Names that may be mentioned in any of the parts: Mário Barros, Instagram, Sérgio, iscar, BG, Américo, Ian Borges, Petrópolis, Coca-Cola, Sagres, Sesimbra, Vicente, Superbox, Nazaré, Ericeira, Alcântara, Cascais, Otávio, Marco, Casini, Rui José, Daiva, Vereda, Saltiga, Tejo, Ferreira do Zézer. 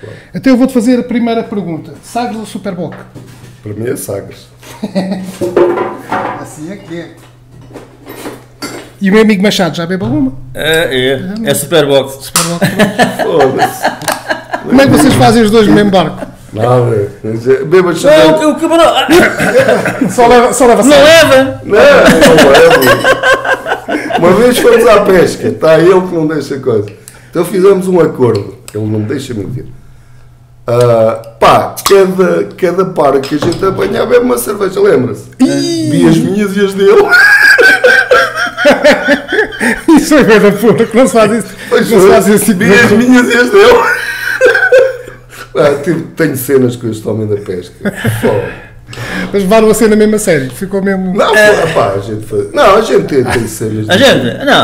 Claro. Então eu vou-te fazer a primeira pergunta. Sagres ou Superbox? Para mim é Sagres. Assim é que é. E o meu amigo Machado já bebe alguma? É Superbox. Superbox. Foda-se. Como é que vocês fazem os dois no mesmo barco? Não, beba chá. Não, o camarão. Só leva. Não leva. Uma vez fomos à pesca, está ele que não deixa coisa. Então fizemos um acordo, ele não me deixa mentir. Cada par que a gente apanhava é uma cerveja, lembra-se? Vi as minhas e as dele. Isso é verdade, porra, que não se faz isso. Vi as minhas e as dele. Tenho cenas com este homem da pesca. Mas levaram a cena mesmo a sério? Ficou mesmo. Não, pá, a gente faz... Não, a gente tem cenas. A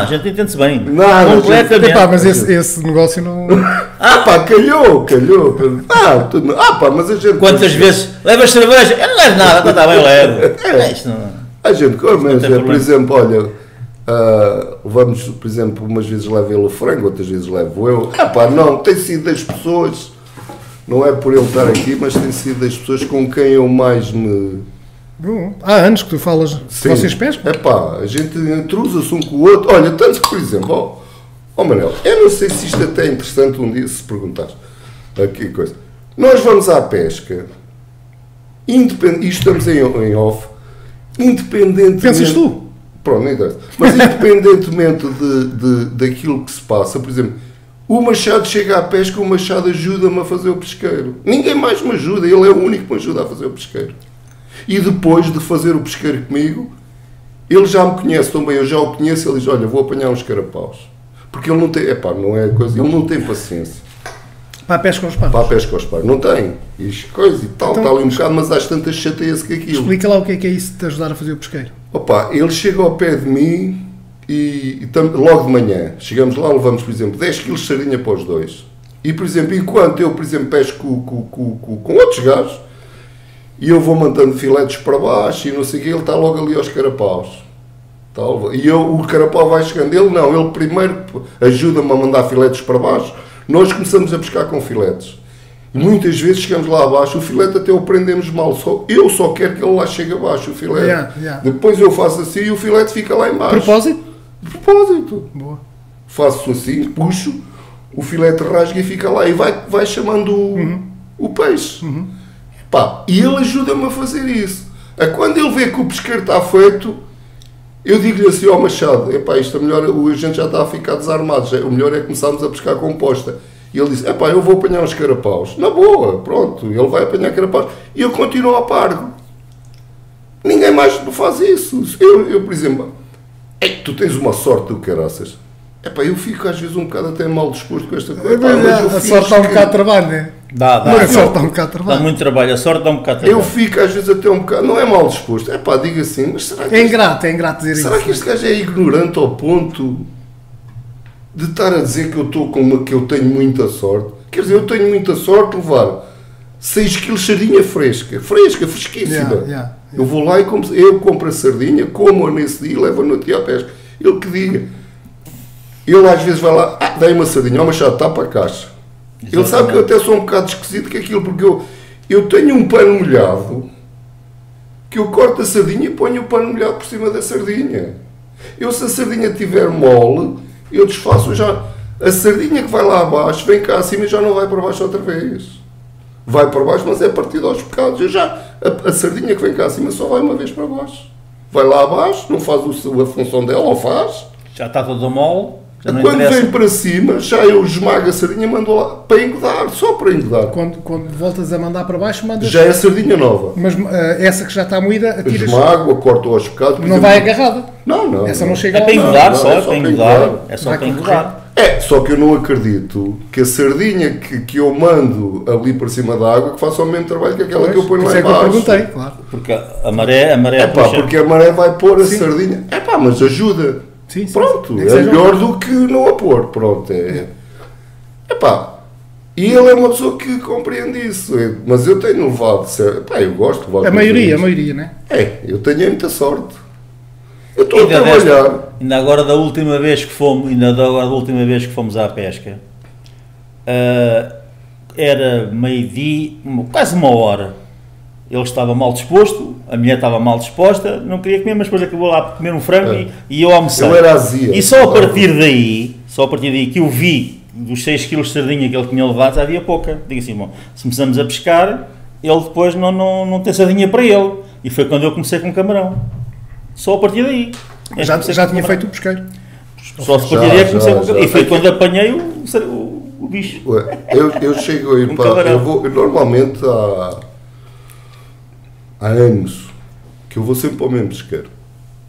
gente entende-se bem. Nada, completamente. Pá, mas esse negócio não. Pá, calhou. Pá, mas a gente. Quantas vezes levas cerveja? Eu não levo nada, está bem, levo. A gente come, por exemplo, olha. Vamos, por exemplo, umas vezes levo ele o frango, outras vezes levo eu. Pá, não, tem sido das pessoas. Não é por ele estar aqui, mas tem sido das pessoas com quem eu mais me... Há anos que tu falas, sim. Vocês pescam? A gente intrusa-se um com o outro. Olha, tanto que, por exemplo, Manel, eu não sei se isto até é interessante um dia se perguntares. Aqui, coisa. Nós vamos à pesca, independente, isto estamos em off, independentemente... Pensas tu? Pronto, não interessa. Mas independentemente daquilo que se passa, por exemplo... O Machado chega à pesca, o Machado ajuda-me a fazer o pesqueiro. Ninguém mais me ajuda, ele é o único que me ajuda a fazer o pesqueiro. E depois de fazer o pesqueiro comigo, ele já me conhece tão bem, eu já o conheço, ele diz, olha, vou apanhar uns carapaus. Porque ele não tem, não é coisa, ele não tem paciência. Para a pesca aos pares. Para a pesca aos pares, não tem. Isso, coisa e tal, então, está ali um bocado, mas às tantas chateia-se com aquilo. Explica lá o que é isso de te ajudar a fazer o pesqueiro. Ele chega ao pé de mim... logo de manhã, chegamos lá, levamos, por exemplo, 10 kg de sardinha para os dois. E, por exemplo, enquanto eu, por exemplo, pesco com outros gajos, e eu vou mandando filetes para baixo, e não sei o quê, ele está logo ali aos carapaus. E o carapau vai chegando, ele primeiro ajuda-me a mandar filetes para baixo, nós começamos a pescar com filetes. Muitas vezes chegamos lá abaixo, o filete até o prendemos mal, eu só quero que ele lá chegue abaixo, o filete. Depois eu faço assim e o filete fica lá embaixo. Propósito. Boa. Faço assim, puxo, o filete rasga e fica lá e vai chamando o peixe. E ele ajuda-me a fazer isso. Quando ele vê que o pesqueiro está feito, eu digo-lhe assim ao Machado, isto é melhor, a gente já está a ficar desarmado, o melhor é começarmos a pescar composta. E ele disse, eu vou apanhar uns carapaus. Na boa, pronto, ele vai apanhar carapaus. E eu continuo a par. Ninguém mais faz isso. Eu por exemplo, tu tens uma sorte do caraças. Eu fico às vezes um bocado até mal disposto com esta coisa. A sorte dá um bocado de trabalho, não é? Dá. A sorte dá um bocado de trabalho. Dá muito trabalho, a sorte dá um bocado de trabalho. Eu fico às vezes até um bocado, não é mal disposto. Digo assim, mas será que... É ingrato dizer isso. Será que este gajo é ignorante ao ponto... de estar a dizer que eu tenho muita sorte. Quer dizer, eu tenho muita sorte de levar 6 kg de sardinha fresca, fresquíssima. Eu vou lá e compro a sardinha, como-a nesse dia e levo-a no dia à pesca. Ele que diga. Ele às vezes vai lá, dá-me uma sardinha, Machado, tapa a caixa. Exatamente. Ele sabe que eu até sou um bocado esquisito com aquilo, porque eu tenho um pano molhado, que eu corto a sardinha e ponho o pano molhado por cima da sardinha. Se a sardinha estiver mole, eu desfaço já. A sardinha que vai lá abaixo, vem cá acima e já não vai para baixo outra vez. Vai para baixo, mas é partida aos bocados. A sardinha que vem cá acima só vai uma vez para baixo. Vai lá abaixo, não faz a função dela, ou faz. Já está toda mole. Quando vem para cima, já eu esmago a sardinha e mando lá para engodar, só para engodar. Quando voltas a mandar para baixo, mandas... Já é sardinha nova. Mas essa que já está moída, atiras... Esmago, corto aos bocados... Não vai agarrada? Não. Essa não chega a... É para engodar só, é para engodar. É só para engodar. Só que eu não acredito que a sardinha que eu mando ali para cima da água que faça o mesmo trabalho que aquela que eu ponho lá embaixo. Isso é que eu perguntei, claro. Porque a maré puxa. Porque a maré vai pôr a sardinha. Mas ajuda. Sim, pronto, sim. É melhor do que não a pôr, pronto, e ele é uma pessoa que compreende isso, mas eu tenho levado, eu gosto de levar a maioria, não é? Eu tenho muita sorte, eu estou a trabalhar. Ainda agora da última vez que fomos à pesca, era meio-dia, quase uma hora. Ele estava mal disposto, a mulher estava mal disposta, não queria comer, mas depois acabou lá por comer um frango e eu almocei. Eu era azia. E só a partir daí, que eu vi dos 6 kg de sardinha que ele tinha levado, havia pouca. Digo assim, bom, se começamos a pescar, ele depois não tem sardinha para ele. E foi quando eu comecei com camarão. Só a partir daí. Já tinha feito o pesqueiro? Só a partir daí comecei com camarão. E foi quando apanhei o bicho. Eu chego aí para... normalmente há anos que eu vou sempre para o mesmo pesqueiro.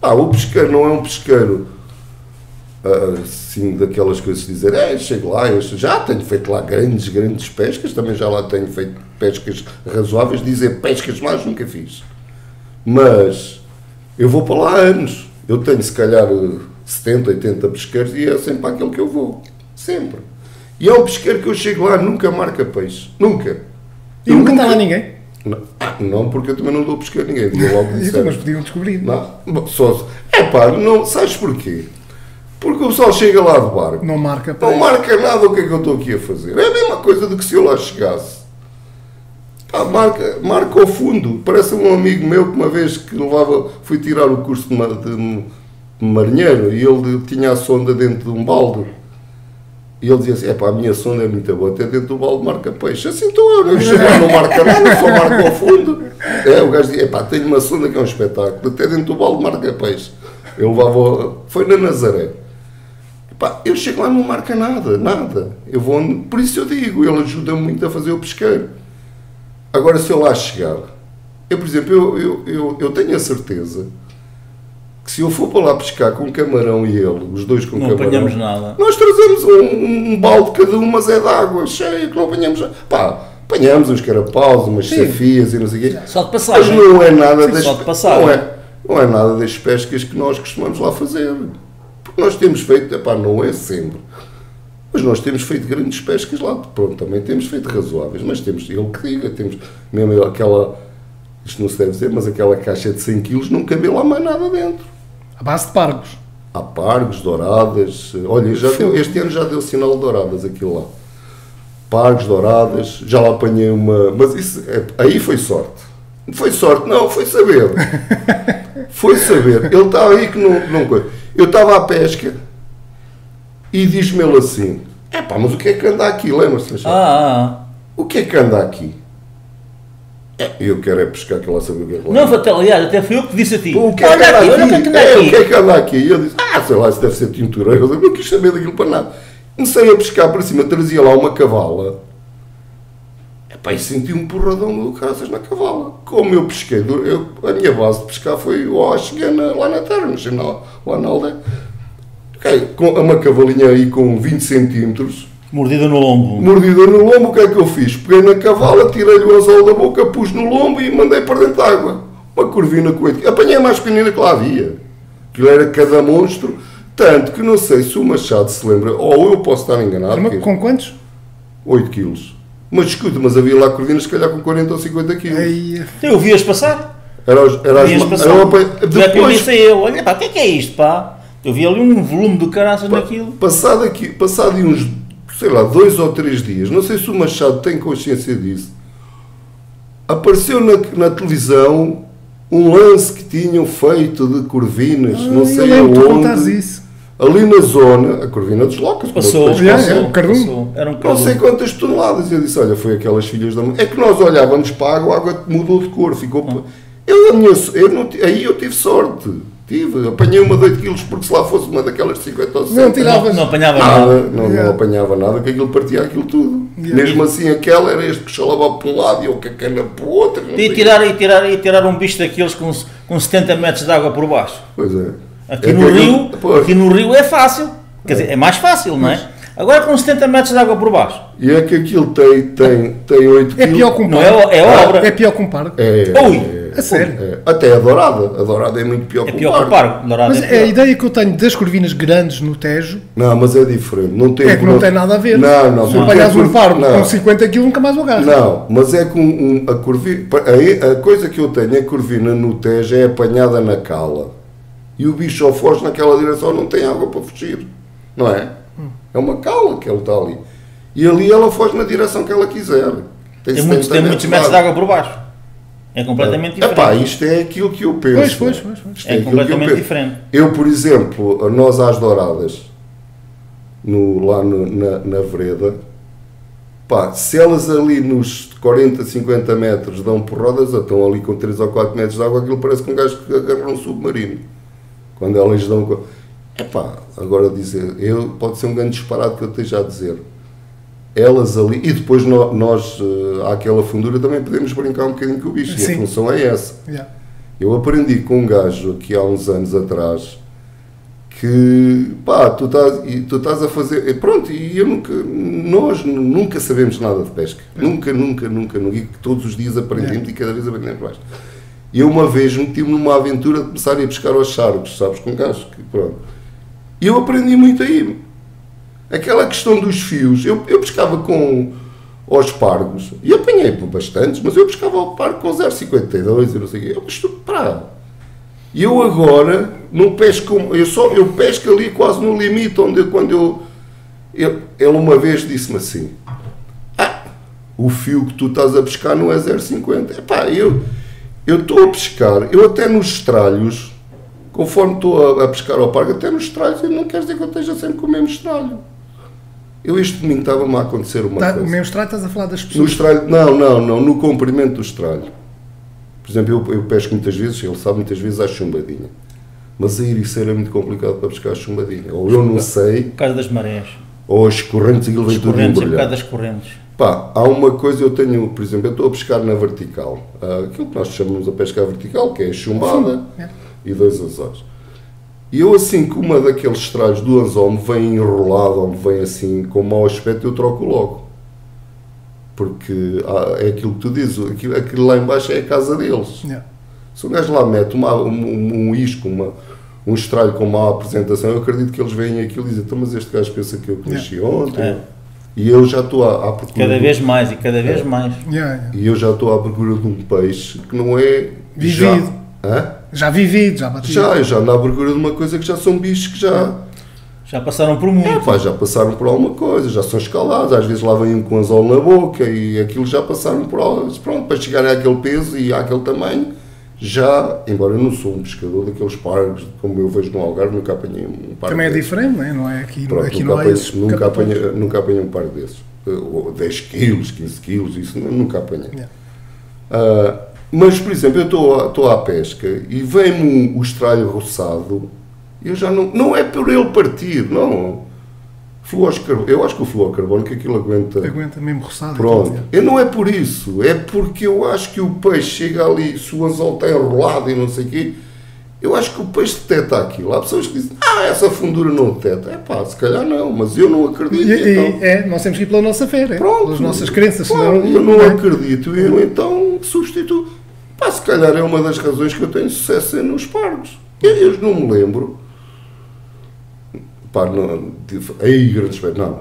O pesqueiro não é um pesqueiro assim, daquelas coisas de dizer, chego lá, já tenho feito lá grandes pescas, também já lá tenho feito pescas razoáveis, dizer pescas mais nunca fiz. Mas eu vou para lá há anos. Eu tenho se calhar 70, 80 pesqueiros e é sempre para aquele que eu vou. Sempre. E é um pesqueiro que eu chego lá, nunca marca peixe. Nunca. E nunca está lá ninguém? Não, porque eu também não dou a pescar ninguém. Mas podiam descobrir. Não, só... não sabes porquê? Porque o pessoal chega lá de barco. Não marca peixe. Não marca nada o que é que eu estou aqui a fazer. É a mesma coisa do que se eu lá chegasse. Marca ao fundo. Parece um amigo meu que uma vez que levava, fui tirar o curso de marinheiro e ele tinha a sonda dentro de um balde. E ele dizia assim, a minha sonda é muito boa, até dentro do balde marca peixe. Assim estou eu, não marca nada, só marca ao fundo. O gajo dizia, tenho uma sonda que é um espetáculo, até dentro do balde marca peixe. Eu levava, foi na Nazaré. Eu chego lá e não marca nada, nada. Eu vou, por isso eu digo, ele ajuda-me muito a fazer o pesqueiro. Agora, se eu lá chegar, por exemplo, eu tenho a certeza que se eu for para lá pescar com camarão e ele, os dois com camarão... Não apanhamos nada. Nós trazemos um balde cada um, mas é de água cheia, que não apanhamos nada. Apanhamos uns carapaus, umas safias e não sei o quê. Só de passagem. Mas não é nada das... Só de passagem. Não é nada das pescas que nós costumamos lá fazer. Porque nós temos feito... não é sempre. Mas nós temos feito grandes pescas lá. Pronto, também temos feito razoáveis, mas temos... Ele que diga, temos mesmo aquela... Isto não se deve dizer, mas aquela caixa de 100 kg não cabe lá mais nada dentro. À base de pargos. Há pargos, douradas. Olha, este ano já deu sinal de douradas aquilo lá. Pargos, douradas. Já lá apanhei uma. Mas isso. Aí foi sorte. Não foi sorte, não, foi saber. Foi saber. Ele estava aí que não coisa. Eu estava à pesca e diz-me ele assim: mas o que é que anda aqui? Lembra-se? O que é que anda aqui? Eu quero é pescar, que lá saber o que é que lá. Não, aliás, até fui eu que disse a ti. O que é que anda aqui? O que é que anda aqui? E ele disse, sei lá, isso deve ser tintureiro. Eu não quis saber daquilo para nada. Comecei a pescar para cima, trazia lá uma cavala. E senti um porradão do caraças na cavala. Como eu pesquei, a minha base de pescar foi a chegando lá na terra, lá na aldeia. Com uma cavalinha aí com 20 centímetros. Mordida no lombo. Mordida no lombo, o que é que eu fiz? Peguei na cavala, tirei-lhe o anzol da boca, pus no lombo e mandei para dentro de água. Uma corvina coelho. Apanhei a mais pequenina que lá havia. Que era cada monstro. Tanto que não sei se o Machado se lembra, ou eu posso estar enganado. Com quantos? 8 quilos. Mas escuta, mas havia lá corvinas, se calhar com 40 ou 50 quilos. Eu vi-as passar. Vias passar. Eu pensei eu, olha pá, o que é isto pá? Eu vi ali um volume de caraças naquilo. Passado de uns... sei lá, 2 ou 3 dias, não sei se o Machado tem consciência disso, apareceu na televisão um lance que tinham feito de corvinas, não sei aonde, ali na zona, a corvina dos locos, não sei quantas toneladas, eu disse, olha, foi aquelas filhas da mãe, é que nós olhávamos para a água mudou de cor, ficou... Aí eu tive sorte. Apanhei uma de 8 kg porque se lá fosse uma daquelas 50 ou 60 não tirava, não apanhava nada. Não apanhava nada, porque aquilo partia aquilo tudo. Mesmo assim aquela era este que chalava para um lado e eu cacana para o outro. E tirar um bicho daqueles com 70 metros de água por baixo. Pois é. Aqui no rio é fácil. Quer dizer, é mais fácil, não é? Agora com 70 metros de água por baixo. E é que aquilo tem 8 kg. É pior que um parco. É obra. É pior que um parco. A sério? Até a dourada é muito pior que o parco. Mas a ideia que eu tenho das corvinas grandes no Tejo... Não, mas é diferente. Não tem nada a ver. Se apanhas um parco com 50 kg nunca mais o agarras. Não, mas é com a corvina... A coisa que eu tenho, a corvina no Tejo é apanhada na cala. E o bicho ao foge naquela direção não tem água para fugir. Não é? É uma cala que ele está ali. e ali ela foge na direção que ela quiser. Tem muitos metros de água por baixo. É completamente diferente. Epá, isto é aquilo que eu penso. Pois. É completamente diferente. Eu, por exemplo, nós às Douradas, lá na vereda, pá, se elas ali nos 40, 50 metros dão porradas, estão ali com 3 ou 4 metros de água, aquilo parece que um gajo que agarra um submarino. Quando elas dão... Epá, agora dizer, pode ser um grande disparado que eu esteja a dizer. Elas ali, e depois nós àquela fundura também podemos brincar um bocadinho com o bicho, e a função é essa. Yeah. Eu aprendi com um gajo aqui há uns anos atrás que, pá, tu estás a fazer, pronto, e eu nunca, nós nunca sabemos nada de pesca, nunca, e todos os dias aprendemos e cada vez aprendemos mais. Eu uma vez meti-me numa aventura de começar a ir buscar aos charcos, sabes, com um gajo, que, pronto, e eu aprendi muito aí. Aquela questão dos fios, eu pescava com aos pargos, e apanhei por bastantes, mas eu pescava ao pargo com 0,52 e não sei o quê, eu estou parado. E eu agora não pesco, eu pesco ali quase no limite, onde ele uma vez disse-me assim, o fio que tu estás a pescar não é 0,50, epá, eu estou a pescar, eu até nos estralhos, conforme estou a pescar ao pargo, até nos estralhos, não quer dizer que eu esteja sempre com o mesmo estralho. Eu este domingo estava-me a acontecer uma coisa. O meu estralho, estás a falar das pessoas? No estralho, não, no comprimento do estralho. Por exemplo, eu pesco muitas vezes, ele sabe, muitas vezes à chumbadinha. Mas a Ericeira é muito complicado para pescar a chumbadinha. Ou eu não sei... Por causa das marés. Ou as correntes, aquilo vem tudo embrulhado. Por causa das correntes. Pá, há uma coisa, eu tenho, por exemplo, eu estou a pescar na vertical. Aquilo que nós chamamos a pesca vertical, que é a chumbada e 2 anzóis. E eu assim que uma daqueles estralhos do anzol me vem enrolado, ou me vem assim com mau aspecto, eu troco logo. Porque é aquilo que tu dizes, aquilo lá em baixo é a casa deles. Yeah. Se um gajo lá mete um isco, um estralho com má apresentação, eu acredito que eles veem aquilo e dizem, mas este gajo pensa que eu cresci ontem. É. E eu já estou à procura... Cada vez mais. Yeah. E eu já estou à procura de um peixe que não é... Vivido. Já vivido, já batido. Já ando à procura de uma coisa que já são bichos que já passaram por muito. Já passaram por alguma coisa, já são escalados, às vezes lá vêm com anzol na boca e aquilo já passaram por algo. Pronto, para chegarem àquele peso e àquele tamanho, já, embora eu não sou um pescador daqueles pargos, como eu vejo no Algarve, nunca apanhei um pargo. Também é diferente, não é? Aqui, pronto, aqui não é isso. Nunca apanhei um pargo desses. 10 quilos, 15 quilos, isso nunca apanhei. Yeah. Mas, por exemplo, eu estou à pesca e vem-me o estralho roçado, eu já não... Não é por ele partir, não. Eu acho que o fluorcarbono, que aquilo aguenta... Aguenta mesmo roçado. Pronto. Eu não é por isso, é porque eu acho que o peixe chega ali, se o anzol está enrolado e não sei o quê, eu acho que o peixe deteta aquilo. Há pessoas que dizem, essa fundura não deteta. Se calhar não, mas eu não acredito. Nós temos que ir pela nossa fé, pronto, pelas nossas crenças. Claro, eu não acredito, eu então substituo. Se calhar é uma das razões que eu tenho sucesso nos pargos. Eu não me lembro.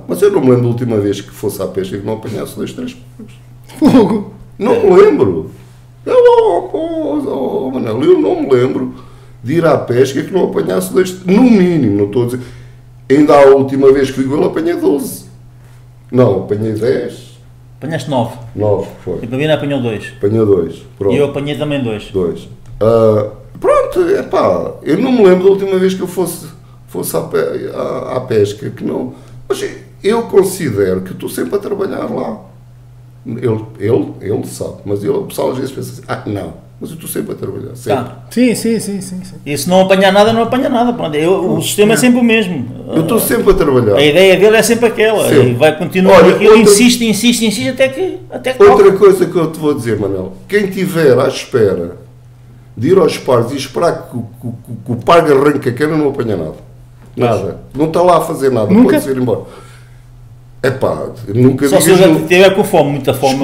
Mas eu não me lembro da última vez que fosse à pesca e que não apanhasse 2, 3 pargos. Logo. Não me lembro. Manel, eu não me lembro de ir à pesca e que não apanhasse 2. No mínimo, não estou a dizer. Ainda a última vez que eu apanhei 12. Não, apanhei 10. Apanhaste 9. 9, foi. E para mim ainda apanhou 2. Apanhou 2, pronto. E eu apanhei também 2. 2. Eu não me lembro da última vez que eu fosse à pesca, que não... Mas eu considero que estou sempre a trabalhar lá. Ele sabe, mas o pessoal às vezes pensa assim, mas eu estou sempre a trabalhar, sempre. Sim. E se não apanhar nada, não apanha nada. Pronto, o sistema é sempre o mesmo. Eu estou sempre a trabalhar. A ideia dele é sempre aquela. Sempre. E vai continuar. Ele insiste até que outra coisa que eu te vou dizer, Manel. Quem estiver à espera de ir aos pargos e esperar que o pargo arranque a cana, não apanha nada. Nada. Não está lá a fazer nada. Nunca? Pode-se ir embora. Nunca só digas nunca. Só se eu tiver com fome, muita fome.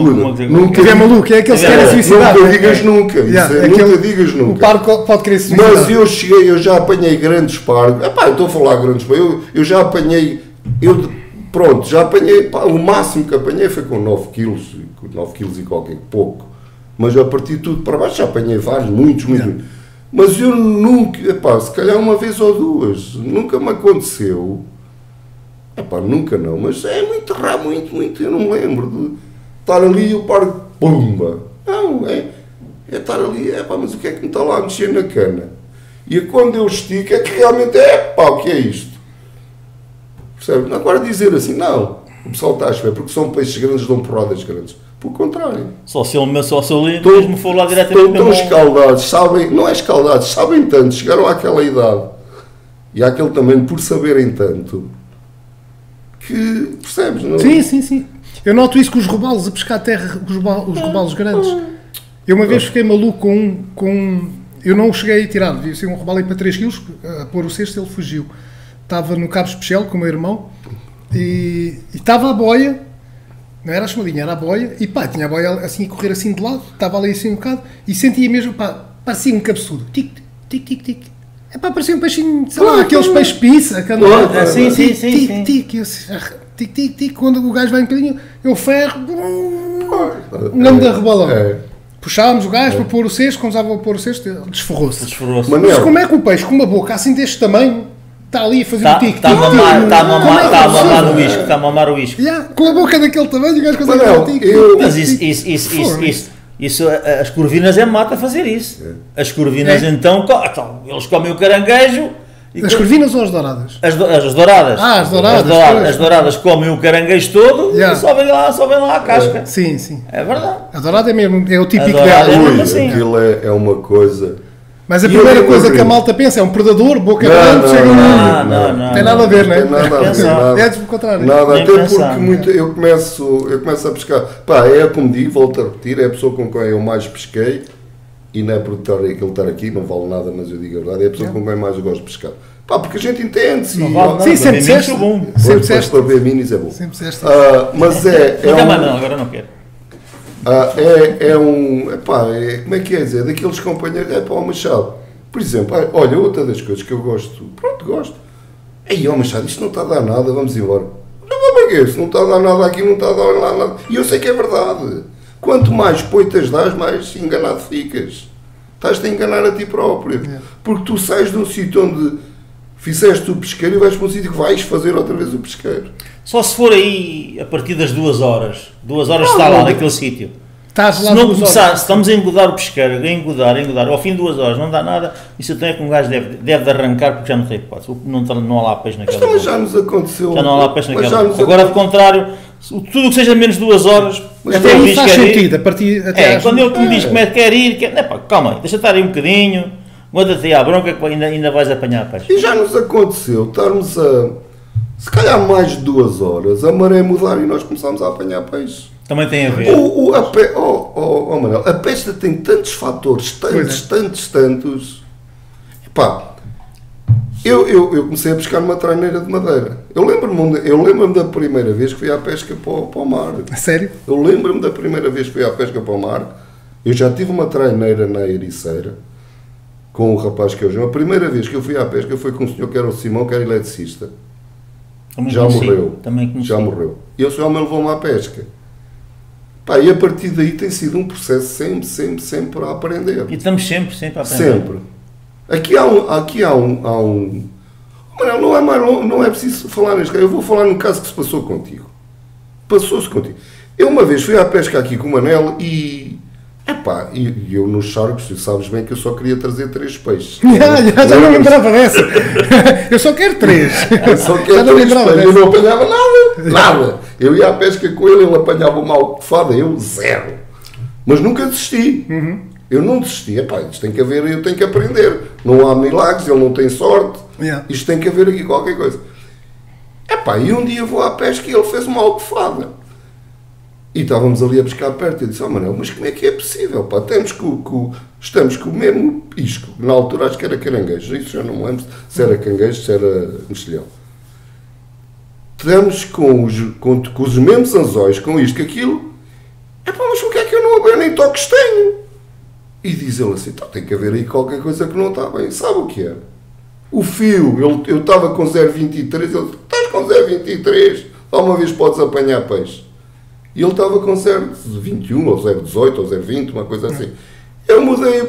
Nunca é maluco, é aquele que quer suicidar. Nunca digas nunca. Nunca digas nunca. O pargo pode querer suicidar. Mas eu já apanhei grandes pargos. Estou a falar grandes pargos. Eu já apanhei... o máximo que apanhei foi com 9 quilos. 9 quilos e qualquer pouco. Mas a partir de tudo para baixo já apanhei vários, muitos. Mas eu nunca... se calhar uma vez ou duas. Nunca me aconteceu... Epá, nunca não, mas é muito raro, muito, eu não me lembro de estar ali e o parque, pumba! Não, é estar ali, epá, mas o que é que me está lá a mexer na cana? E quando eu estico é que realmente é, pá, o que é isto? Percebe? Não, agora dizer assim, não, o pessoal está a chover, porque são peixes grandes, dão porradas grandes. Pelo contrário. Só se ele mesmo for lá diretamente. Estão tão escaldados, sabem, não é escaldados, sabem tanto, chegaram àquela idade e àquele tamanho por saberem tanto. Que percebes, não é? Sim. Eu noto isso com os robalos a pescar a terra, os robalos grandes. Eu uma vez fiquei maluco com um. Eu não o cheguei a tirar, devia ser um robalo aí para 3 kg, a pôr o cesto ele fugiu. Estava no Cabo Especial com o meu irmão e estava a boia, não era a chamadinha, era a boia, e pá, tinha a boia assim a correr assim de lado, estava ali assim um bocado e sentia mesmo, pá, parecia um cabeçudo, tic-tic-tic-tic. É pá, parecia um peixinho, sei lá, aqueles peixes pizza, que andam lá, tic-tic-tic, quando o gajo vai um bocadinho, eu ferro, não da rebalão. Puxávamos o gajo para pôr o cesto, quando estava a pôr o cesto, desforrou-se. Mas como é que o peixe, com uma boca assim deste tamanho, está ali a fazer o tic-tic? Está a mamar o isco. Com a boca daquele tamanho, o gajo consegue fazer o tic-tic. Mas isso, as corvinas é mata fazer isso. As corvinas então, eles comem o caranguejo. As corvinas ou as douradas? As douradas. As douradas comem o caranguejo todo e só vem lá a casca. Sim. É verdade. A dourada é mesmo, é o típico dela. Aquilo é uma coisa... Mas a primeira coisa que a malta pensa é um predador, boca grande, chega no mundo. Não tem nada a ver, não é? Nada a ver. É do contrário. Nada, até porque muito, eu começo a pescar. Pá, é como digo, volto a repetir, é a pessoa com quem eu mais pesquei, e não é por ele estar aqui, não vale nada, mas eu digo a verdade, é a pessoa com quem mais eu gosto de pescar. Pá, porque a gente entende-se. Sim, sempre disseste. Sempre disseste. Para ver minis é bom. Sempre disseste. Mas é... Não, agora não quero. Como é que é dizer, daqueles companheiros, o Machado. Por exemplo, olha, outra das coisas que eu gosto, aí, Machado, isto não está a dar nada, vamos embora. Não está a dar nada aqui, não está a dar nada. E eu sei que é verdade. Quanto mais poitas dás, mais enganado ficas. Estás-te a enganar a ti próprio. Porque tu sais de um sítio onde fizeste o pesqueiro e vais para um sítio que vais fazer outra vez o pesqueiro. Só se for aí a partir das 2 horas. 2 horas está lá naquele sítio. Se não começar, se estamos a engodar o pesqueiro, a engodar, ao fim de 2 horas não dá nada, isso até é que um gajo deve arrancar porque já não tem hipótese. Não há lá peixe naquela hora. Mas já nos aconteceu. Já não há lá peixe naquela hora. Agora, ao contrário, tudo o que seja menos 2 horas, até ele diz que quer ir. Quando ele me diz como é que quer ir, calma aí, deixa estar aí um bocadinho, manda-te aí à bronca que ainda vais apanhar peixe. E já nos aconteceu estarmos a... Se calhar mais de 2 horas, a maré mudar e nós começámos a apanhar peixe. Também tem a ver. Manel, a pesca tem tantos fatores, tantos. Epá, eu comecei a pescar numa traineira de madeira. Eu lembro-me da primeira vez que fui à pesca para o mar. Sério? Eu lembro-me da primeira vez que fui à pesca para o mar. Eu já tive uma traineira na Ericeira, com o rapaz que é o João. A primeira vez que eu fui à pesca foi com um senhor que era o Simão, que era eletricista. Já morreu. E o senhor me levou-me à pesca. Pá, e a partir daí tem sido um processo sempre a aprender. E estamos sempre a aprender. Sempre. Aqui há um... Mano, não é preciso falar nisso. Eu vou falar num caso que se passou contigo. Eu uma vez fui à pesca aqui com o Manel e... Epá, e eu nos charcos, tu sabes bem que eu só queria trazer 3 peixes. Já não lembrava dessa. Eu só quero 3. Eu não apanhava nada. Eu ia à pesca com ele, ele apanhava uma alcofada, eu 0. Mas nunca desisti. Eu não desisti. Epá, isto tem que haver, eu tenho que aprender. Não há milagres, ele não tem sorte. Isto tem que haver aqui qualquer coisa. Epá, e um dia vou à pesca e ele fez uma alcofada. E estávamos ali a pescar perto e disse, Manel, mas como é que é possível, pá? Estamos com o mesmo isco. Na altura acho que era caranguejo, isso já não me lembro se era caranguejo, se era mexilhão. Estamos com os mesmos anzóis, com isto, aquilo. Pá, mas o que é que eu não abro? Eu nem toques tenho. E diz ele assim, tem que haver aí qualquer coisa que não está bem. Sabe o que era? O fio, eu estava com 0,23, ele disse, estás com 0,23, alguma vez podes apanhar peixe. E ele estava com 0,21 ou 0,18 ou 0,20, uma coisa assim. eu mudei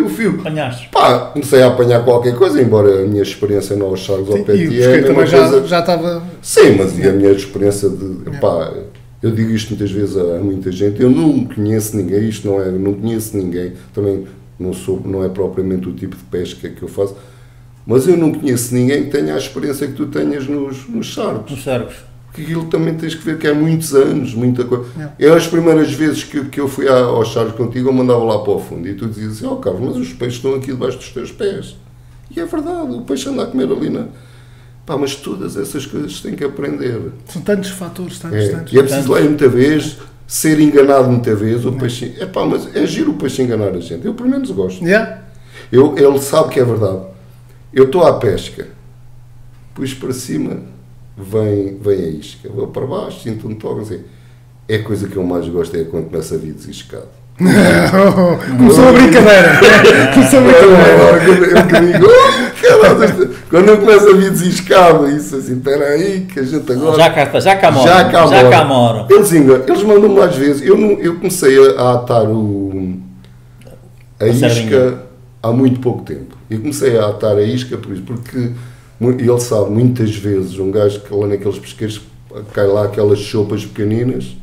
o fio. Apanhaste? Pá, comecei a apanhar qualquer coisa, embora a minha experiência não aos Sagres ao PT é a mesma coisa. Já estava... Sim, mas a minha experiência de... É. Pá, eu digo isto muitas vezes a muita gente, eu não conheço ninguém, isto não é, não conheço ninguém, também não é propriamente o tipo de pesca que eu faço, mas eu não conheço ninguém que tenha a experiência que tu tenhas nos Sagres. Nos Sagres. Porque aquilo também tens que ver que há muitos anos, muita coisa. Não. Eu, as primeiras vezes que eu fui aos Sagres contigo, eu mandava lá para o fundo e tu dizias assim, ó Carlos, mas os peixes estão aqui debaixo dos teus pés. E é verdade, o peixe anda a comer ali na... Pá, mas todas essas coisas têm que aprender. São tantos fatores, tantos. E é preciso lá muita vez, ser enganado muita vez, o peixe... É pá, mas é giro o peixe enganar a gente, eu pelo menos gosto. Yeah. Ele sabe que é verdade. Eu estou à pesca, pus para cima, vem a isca, vou para baixo, sinto um toque, assim. É a coisa que eu mais gosto, é quando começa a vir desiscado. Começou a brincadeira! Começou a brincadeira! Quando eu começo a vir desiscado, isso assim, espera aí, que a gente agora... Já cá moro. Eles mandam-me às vezes, eu comecei a atar a isca há muito pouco tempo. E comecei a atar a isca por isso, porque ele sabe, muitas vezes, um gajo que lá naqueles pesqueiros, cai lá aquelas sopas pequeninas,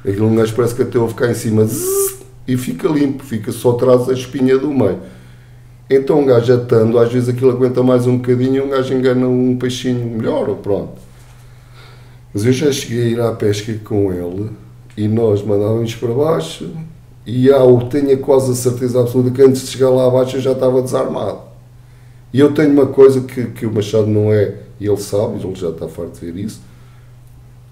aquele gajo parece que até houve cá em cima, zzz, e fica limpo, fica só atrás a espinha do meio. Então um gajo atando, às vezes aquilo aguenta mais um bocadinho e um gajo engana um peixinho melhor, ou pronto. Mas eu já cheguei a ir à pesca com ele, e nós mandávamos para baixo, e eu tenho quase a certeza absoluta que antes de chegar lá abaixo eu já estava desarmado. E eu tenho uma coisa que o Machado não é, e ele sabe, ele já está farto de ver isso,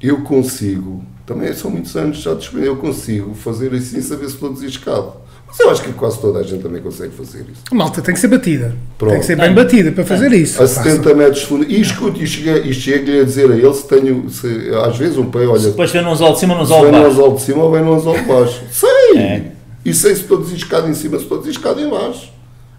eu consigo, também são muitos anos já de experiência, eu consigo fazer assim, saber se estou desiscado. Mas eu acho que quase toda a gente também consegue fazer isso. A malta tem que ser batida. Pronto. Tem que ser bem batida para fazer isso. A 70 metros de fundo. E escute, e chego-lhe a dizer a ele se tenho... Se, às vezes um pai olha... Se depois vem no anzol de cima, no anzol de baixo. Se vem no anzol de cima ou vem no anzol de baixo. Sei! É. E sei se estou desiscado em cima, se estou desiscado em baixo.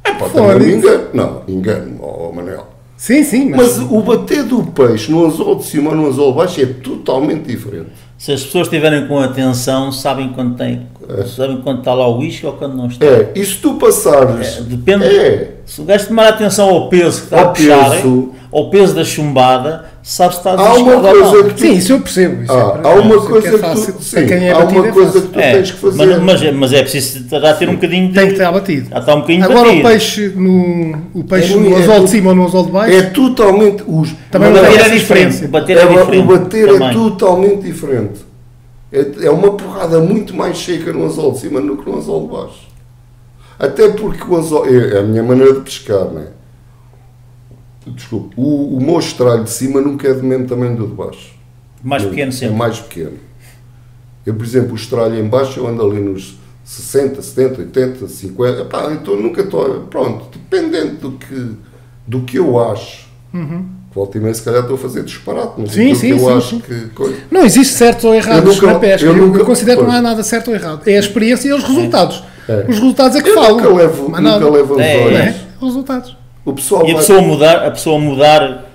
É pá, também engano. Não, engano, ó Manel. Sim, sim. Mas o bater do peixe no anzol de cima ou no anzol de baixo é totalmente diferente. Se as pessoas estiverem com atenção, sabem quando tem, sabem quando está lá o isca ou quando não está. É, e se tu passares... É, depende, se o gajo tomar atenção ao peso que está a puxar, ao peso da chumbada, sabes se está desiscado ou não. Sim, isso eu percebo. Há uma coisa que tu tens que fazer. Mas é preciso ter um bocadinho de... Tem que estar batido. Já está um bocadinho batido. Agora o peixe no anzol de cima ou no anzol de baixo... É totalmente... Também o bater é totalmente diferente. É uma porrada muito mais seca no anzol de cima do que no anzol de baixo. Até porque o anzol... É a minha maneira de pescar, não é? Desculpe. O meu estralho de cima nunca é do mesmo tamanho do de baixo. Mais pequeno sempre. É mais pequeno. Eu, por exemplo, o estralho em baixo eu ando ali nos 60, 70, 80, 50... Epá, então nunca estou... Pronto, dependendo do que eu acho. Uhum. Volta e meia, se calhar estou a fazer disparate, mas sim. Que... Não existe certo ou errado na pesca, eu considero que não há nada certo ou errado, é a experiência e os resultados. É. Os resultados é que falam. Nunca levo os olhos. É. Resultados. A pessoa mudar.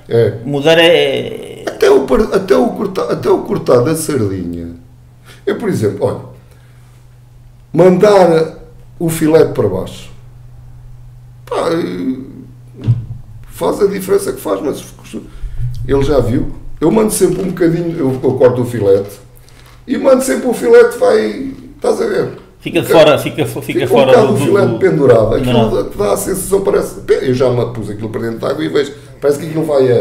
Até o cortar da sardinha. Eu, por exemplo, olha, mandar o filete para baixo. Pá, faz a diferença que faz, mas ele já viu. Eu mando sempre um bocadinho, eu corto o filete e mando sempre o filete, vai, estás a ver? Fica fora do filete pendurado. Aquilo dá a sensação, parece... Eu já me pus aquilo para dentro de água e vejo, parece que aquilo vai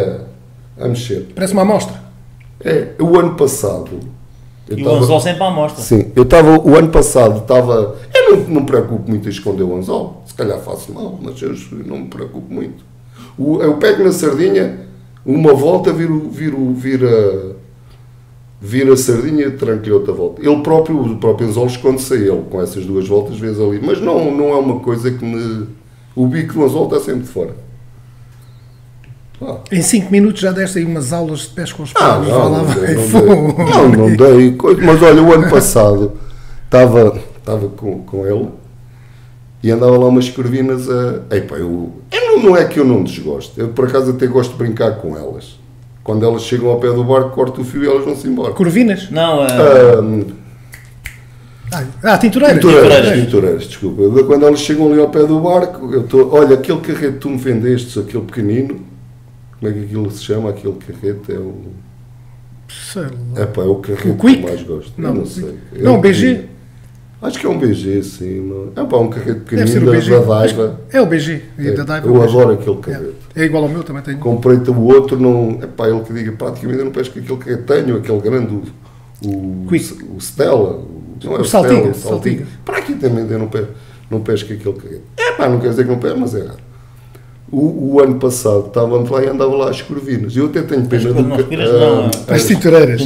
a mexer. Parece uma amostra. É, o ano passado... o anzol sempre à amostra. Sim, o ano passado estava... Eu não me preocupo muito em esconder o anzol, se calhar faço mal, mas eu não me preocupo muito. Eu pego na sardinha, uma volta, viro a sardinha e tranquei outra volta. O próprio anzol esconde-se a ele, com essas duas voltas, vezes ali. Mas não é uma coisa que me... O bico do anzol está sempre de fora. Em 5 minutos já deste aí umas aulas de pesca com os paus. Não dei. Mas olha, o ano passado estava com ele e andava lá umas corvinas a... Não é que eu não desgosto, eu por acaso até gosto de brincar com elas. Quando elas chegam ao pé do barco, corto o fio e elas vão-se embora. Corvinas? Não, Ah, tintureiras, desculpa. Quando eles chegam ali ao pé do barco, eu estou, olha, aquele carrete que tu me vendestes, aquele pequenino, como é que aquilo se chama, aquele carrete, é o... Sei lá. É pá, é o carrete que eu mais gosto, não sei. Não, um BG? Acho que é um BG, sim. É pá, um carrete pequenino da Daiva. É o BG, da Daiva. Eu adoro aquele carrete. É igual ao meu, também tenho. Comprei-te o outro, não... É pá, ele que diga, praticamente eu não pesco aquele carrete. Tenho aquele grande, o Stella... Não é o saltiga. Para aqui também eu não pesco aquele carrete. É pá, não quer dizer que não pesco, mas é raro. O ano passado estávamos lá e andava lá às corvinas. Eu até tenho pena do as tintureiras.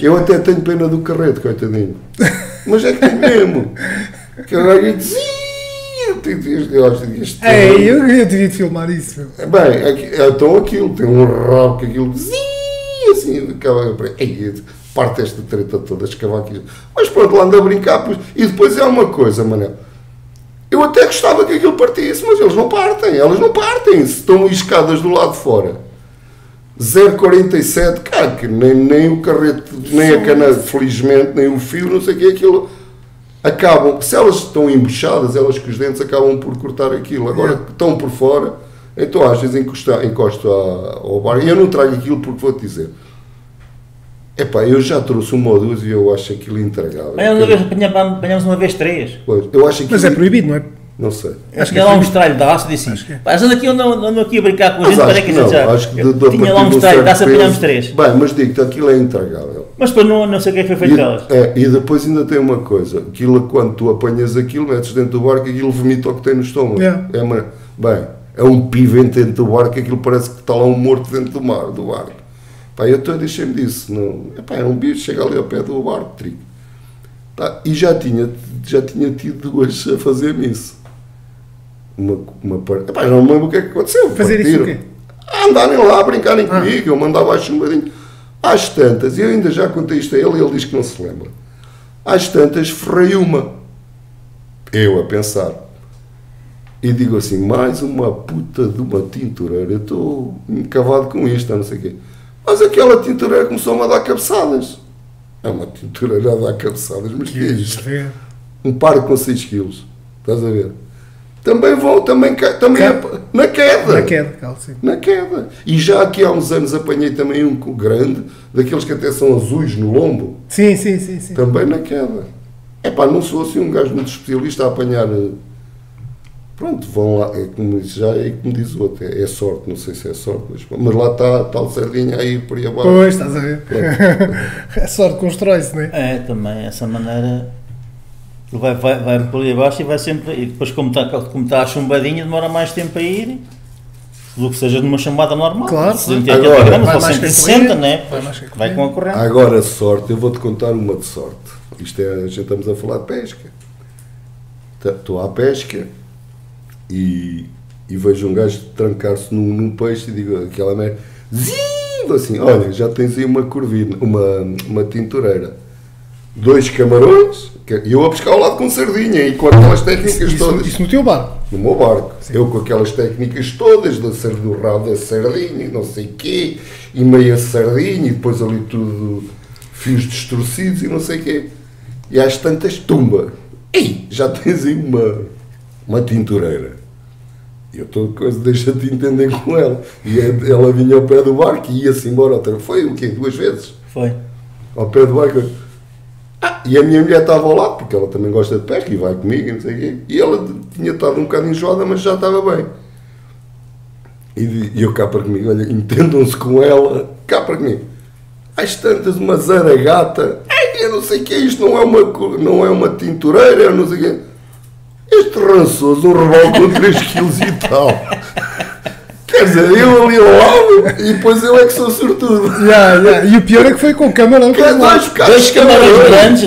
Eu até tenho pena do carrete, coitadinho. Mas é que tem mesmo. Que eu dizia. Eu devia filmar isso. Bem, então aquilo, tem um rock, aquilo assim, acaba. Parte esta treta toda, escava aqui. Mas pronto, lá anda a brincar. Pois. E depois é uma coisa, Manel. Eu até gostava que aquilo partisse, mas eles não partem. Elas não partem. Se estão escadas do lado de fora. 0,47. Cara, que nem o carrete, nem a cana, felizmente, nem o fio, não sei o que, aquilo... Acabam... Se elas estão embuchadas, elas com os dentes acabam por cortar aquilo. Agora que estão por fora, então às vezes encosto ao bar. E eu não trago aquilo porque vou-te dizer... Epá, eu já trouxe uma ou duas e eu acho aquilo intragável. Apanhámos uma vez três. Pois, eu acho aquilo... Mas é proibido, não é? Não sei. Acho que é lá um estralho de aço, disse assim. Mas ando aqui, eu não aqui a brincar com a gente, para que não, já... Acho que tinha lá um estralho de aço, apanhámos três. Bem, mas digo-te, aquilo é intragável. Mas depois não sei o que é que foi feito delas. É, e depois ainda tem uma coisa. Aquilo, quando tu apanhas aquilo, metes dentro do barco, aquilo vomita o que tem no estômago. É uma... Bem, é um pivente dentro do barco, aquilo parece que está lá um morto dentro do mar, do barco. Pá, eu deixei-me disso, não. Epá, é um bicho, chega ali ao pé do barco, trigo. Tá, e já tinha tido duas a fazer-me isso. Uma parte. Epá, já não me lembro o que é que aconteceu. Fazer isso o quê? Andarem lá, brincarem comigo, eu mandava a chumbadinho. Às tantas, e eu ainda já contei isto a ele e ele diz que não se lembra. Às tantas, ferrei uma. Eu a pensar. E digo assim, mais uma puta de uma tintureira, eu estou encavado com isto, não sei o quê. Mas aquela tintureira começou-me a dar cabeçadas. É uma tintureira a dar cabeçadas, mas que é isto? Um par com 6 quilos. Estás a ver? Também vou, também é, na queda. Na queda, Carlos, sim. Na queda. E já aqui há uns anos apanhei também um grande, daqueles que até são azuis no lombo. Sim. Também na queda. É pá, não sou assim um gajo muito especialista a apanhar... Pronto, vão lá, como diz o outro, é sorte, não sei se é sorte, mas lá está a tal sardinha aí por aí abaixo. Pois, estás a ver? A sorte constrói-se, não é? É, também, essa maneira, vai por aí abaixo e vai sempre, e depois como está a chumbadinha, demora mais tempo a ir, do que seja numa chumbada normal. Claro. Se não tem aquela grama, vai mais que 60, não é? Vai com a corrente. Agora, sorte, eu vou-te contar uma de sorte. Isto é, já estamos a falar de pesca. Estou à pesca. E vejo um gajo trancar-se num peixe e digo aquela merda, assim, olha, já tens aí uma corvina, uma tintureira, 2 camarões, e eu a pescar ao lado com sardinha, e com aquelas técnicas todas. Isso no teu barco? No meu barco. Sim. Eu com aquelas técnicas todas, do rabo da sardinha, não sei o quê, e meia sardinha, e depois ali tudo, fios destruídos e não sei o quê. E às tantas, tumba. Ei, já tens aí uma tintureira. Eu toda coisa deixa-te entender com ela. E ela vinha ao pé do barco e ia-se embora outra vez. Foi o quê? 2 vezes? Foi. Ao pé do barco. E a minha mulher estava ao lado, porque ela também gosta de pesca e vai comigo e não sei o quê. E ela tinha estado um bocado enjoada, mas já estava bem. E eu cá para comigo, olha, entendam-se com ela, cá para comigo. Às tantas, uma zaragata. Ai, eu não sei o que é isto, não é uma tintureira, não sei o quê. Este rançoso, um robalo com 3 quilos e tal. Quer dizer, eu ali ao lado e depois eu é que sou sortudo. E o pior é que foi com o camarão. Que é dois camarões grandes,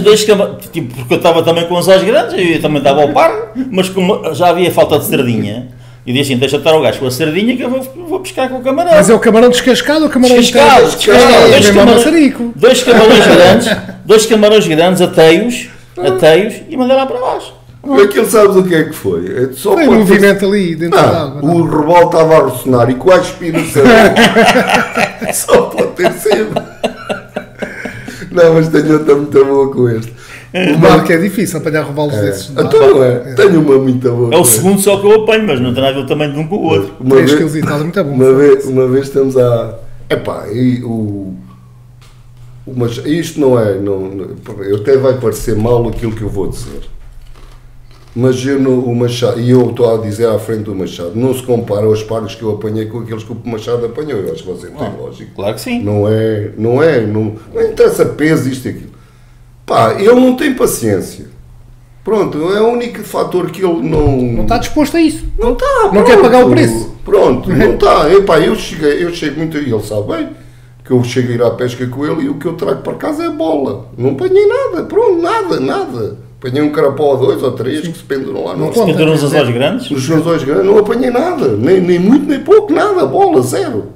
tipo, porque eu estava também com os ais grandes e eu também estava ao par, mas como já havia falta de sardinha, eu disse assim, deixa de estar o gajo com a sardinha que eu vou pescar com o camarão. Mas é o camarão descascado ou o camarão descascado? 2 camarões grandes, 2 camarões grandes, ateios e mandei lá para baixo. Aquilo sabes o que é que foi? Só foi um movimento ali dentro da água. O robalo estava a ressonar e quase pira o céu. Só pode ter sido. Não, mas tenho outra muito boa com este. O Marco é difícil apanhar robalos desses. Então, tenho uma muito boa. É o segundo só que eu apanho, mas não tem nada a ver também de um com o outro. 3 quilos e tal, é muito bom. Uma vez estamos a... Epá, e o... Mas isto não é... eu até vai parecer mal aquilo que eu vou dizer. Mas eu no, o Machado, e eu estou a dizer à frente do Machado, não se compara os pargos que eu apanhei com aqueles que o Machado apanhou. Eu acho que você tem lógico. Claro que sim. Não interessa peso isto e aquilo. Pá, ele não tem paciência. Pronto, é o único fator que ele não... Não está disposto a isso. Não está, não quer pagar o preço. Pronto, não está. Epá, eu chego muito, e ele sabe bem, que eu chego a ir à pesca com ele e o que eu trago para casa é bola. Não apanhei nada, pronto, nada. Apanhei um carapau ou 2 ou 3 que se penduram lá. Não se penduram nos anzóis grandes? Nos anzóis grandes não apanhei nada, nem muito nem pouco, nada, bola, zero.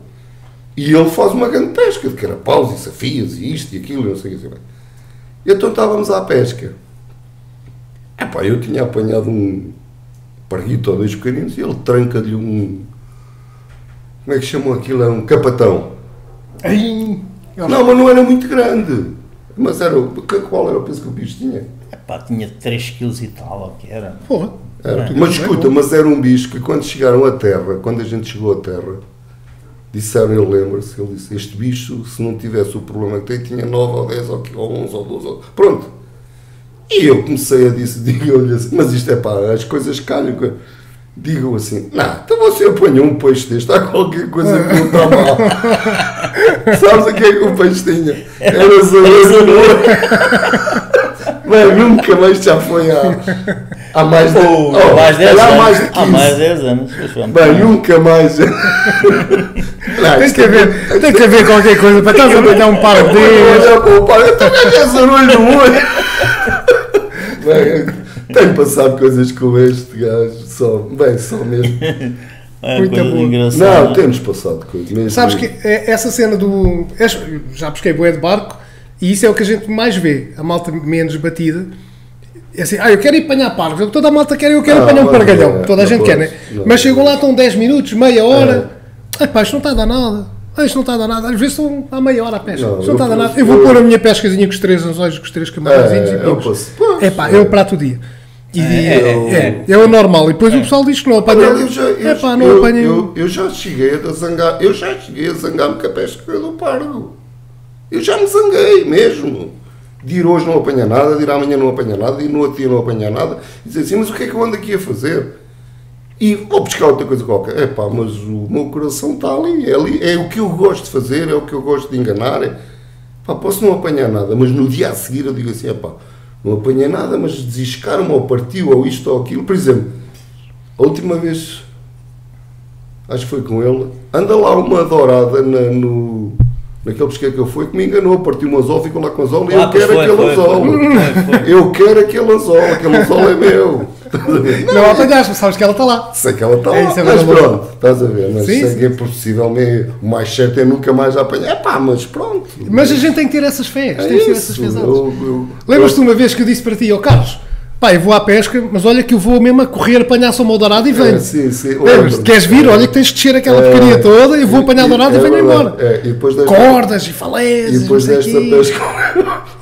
E ele faz uma grande pesca de carapaus e safias e isto e aquilo, não sei o que. Então estávamos à pesca. Epá, eu tinha apanhado um parguito ou 2 pequeninos e ele tranca-lhe um... Como é que chamam aquilo? É um capatão. Ai, não, mas não era muito grande. Mas era, qual era o peso que o bicho tinha? Epá, tinha 3 quilos e tal, que era. Porra, era. Mas escuta, mas era um bicho que quando chegaram à terra, quando a gente chegou à terra, disseram, ele lembra-se, ele disse, este bicho, se não tivesse o problema que tem, tinha 9 ou 10 ou 11 ou 12, pronto. E eu comecei a digo-lhe assim, mas isto é pá, as coisas calham. Digo assim, não, então você apanhou um peixe deste, há qualquer coisa que não está mal. Sabes o que é que o peixe tinha? Era sabor. Bem, nunca mais já foi há mais de 10 anos. Há mais de 10 anos. Bem, nunca mais. Não, tem que haver qualquer coisa para estás a apanhar um par de eu estou a ganhar sarulho no olho. Tem passado coisas com este gajo, só mesmo. É muito bom. Não, temos passado coisas mesmo. Sabes que essa cena do... Já pesquei bué de barco e isso é o que a gente mais vê, a malta menos batida. É assim, eu quero ir apanhar pargos, toda a malta quer, eu quero apanhar um pargalhão, toda a gente quer, né? Mas chegou lá, estão 10 minutos, meia hora, pá, isto não está a dar nada. Isto não está a dar nada, às vezes estão à meia hora a pesca, não está a dar nada. Eu vou pôr a minha pescazinha com os 3 anzóis, com os 3 camarãozinhos e pôs. É pá, eu prato o dia. É o normal. E depois o pessoal diz que não apanha. Eu já cheguei a zangar. Eu já cheguei a zangar-me com a pesca do pardo. Eu já me zanguei mesmo. De ir hoje não apanhar nada, de ir amanhã não apanhar nada, de ir no outro dia não apanhar nada. E dizer assim, mas o que é que eu ando aqui a fazer? E vou buscar outra coisa qualquer. Epá, mas o meu coração está ali. É o que eu gosto de fazer, é o que eu gosto de enganar. Epá, posso não apanhar nada, mas no dia a seguir eu digo assim, epá, não apanhei nada, mas desiscaram-me ou partiu, ou isto ou aquilo. Por exemplo, a última vez, acho que foi com ele, anda lá uma dourada naquele pesqueiro que eu fui, que me enganou, partiu um anzol, ficou lá com o anzol, e eu quero aquele anzol. Eu quero aquele anzol é meu. Não apanhaste, mas sabes que ela está lá. Sei que ela está lá, mas pronto, estás a ver, mas sei que é possivelmente, o mais certo é nunca mais apanhar. É pá, mas pronto. Mas a gente tem que ter essas fés, tem que ter essas fés. Lembras-te uma vez que eu disse para ti, ó Carlos, pá, eu vou à pesca, mas olha que eu vou mesmo a correr, apanhar só uma dourada e venho. Lembras-te, queres vir? Olha que tens de descer aquela porcaria toda, eu vou apanhar a dourada e venho embora. Cordas e falésias. E depois desta pesca,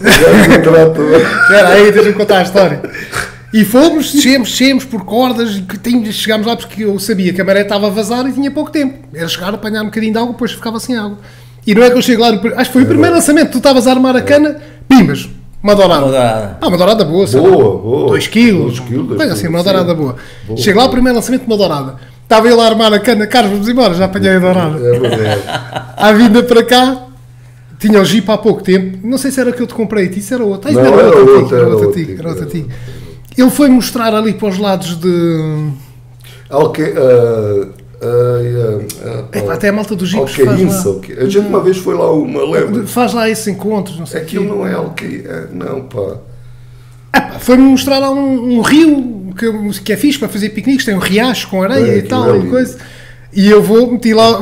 espera aí, deixa-me contar a história. E fomos, descemos por cordas e chegámos lá porque eu sabia que a maré estava a vazar e tinha pouco tempo. Era chegar, apanhar um bocadinho de água, depois ficava sem água. E não é que eu chego lá, acho que foi o primeiro lançamento, tu estavas a armar a cana, pimbas, uma dourada. Uma dourada boa, sei lá. 2 quilos. Pega assim, uma dourada boa. Chego lá, o primeiro lançamento, uma dourada. Estava eu lá a armar a cana, Carlos, vamos embora, já apanhei a dourada. À vinda para cá, tinha o jipe há pouco tempo, não sei se era o que eu te comprei, isso era outro. Era outro. Ele foi mostrar ali para os lados de... até a malta do Gico faz isso, lá... A gente uma vez foi lá uma, lembra? Faz lá esses encontros, não sei o quê. Aquilo não é não, pá. Foi-me mostrar lá um rio que é fixe para fazer piqueniques, tem um riacho com areia e tal, e coisa. E eu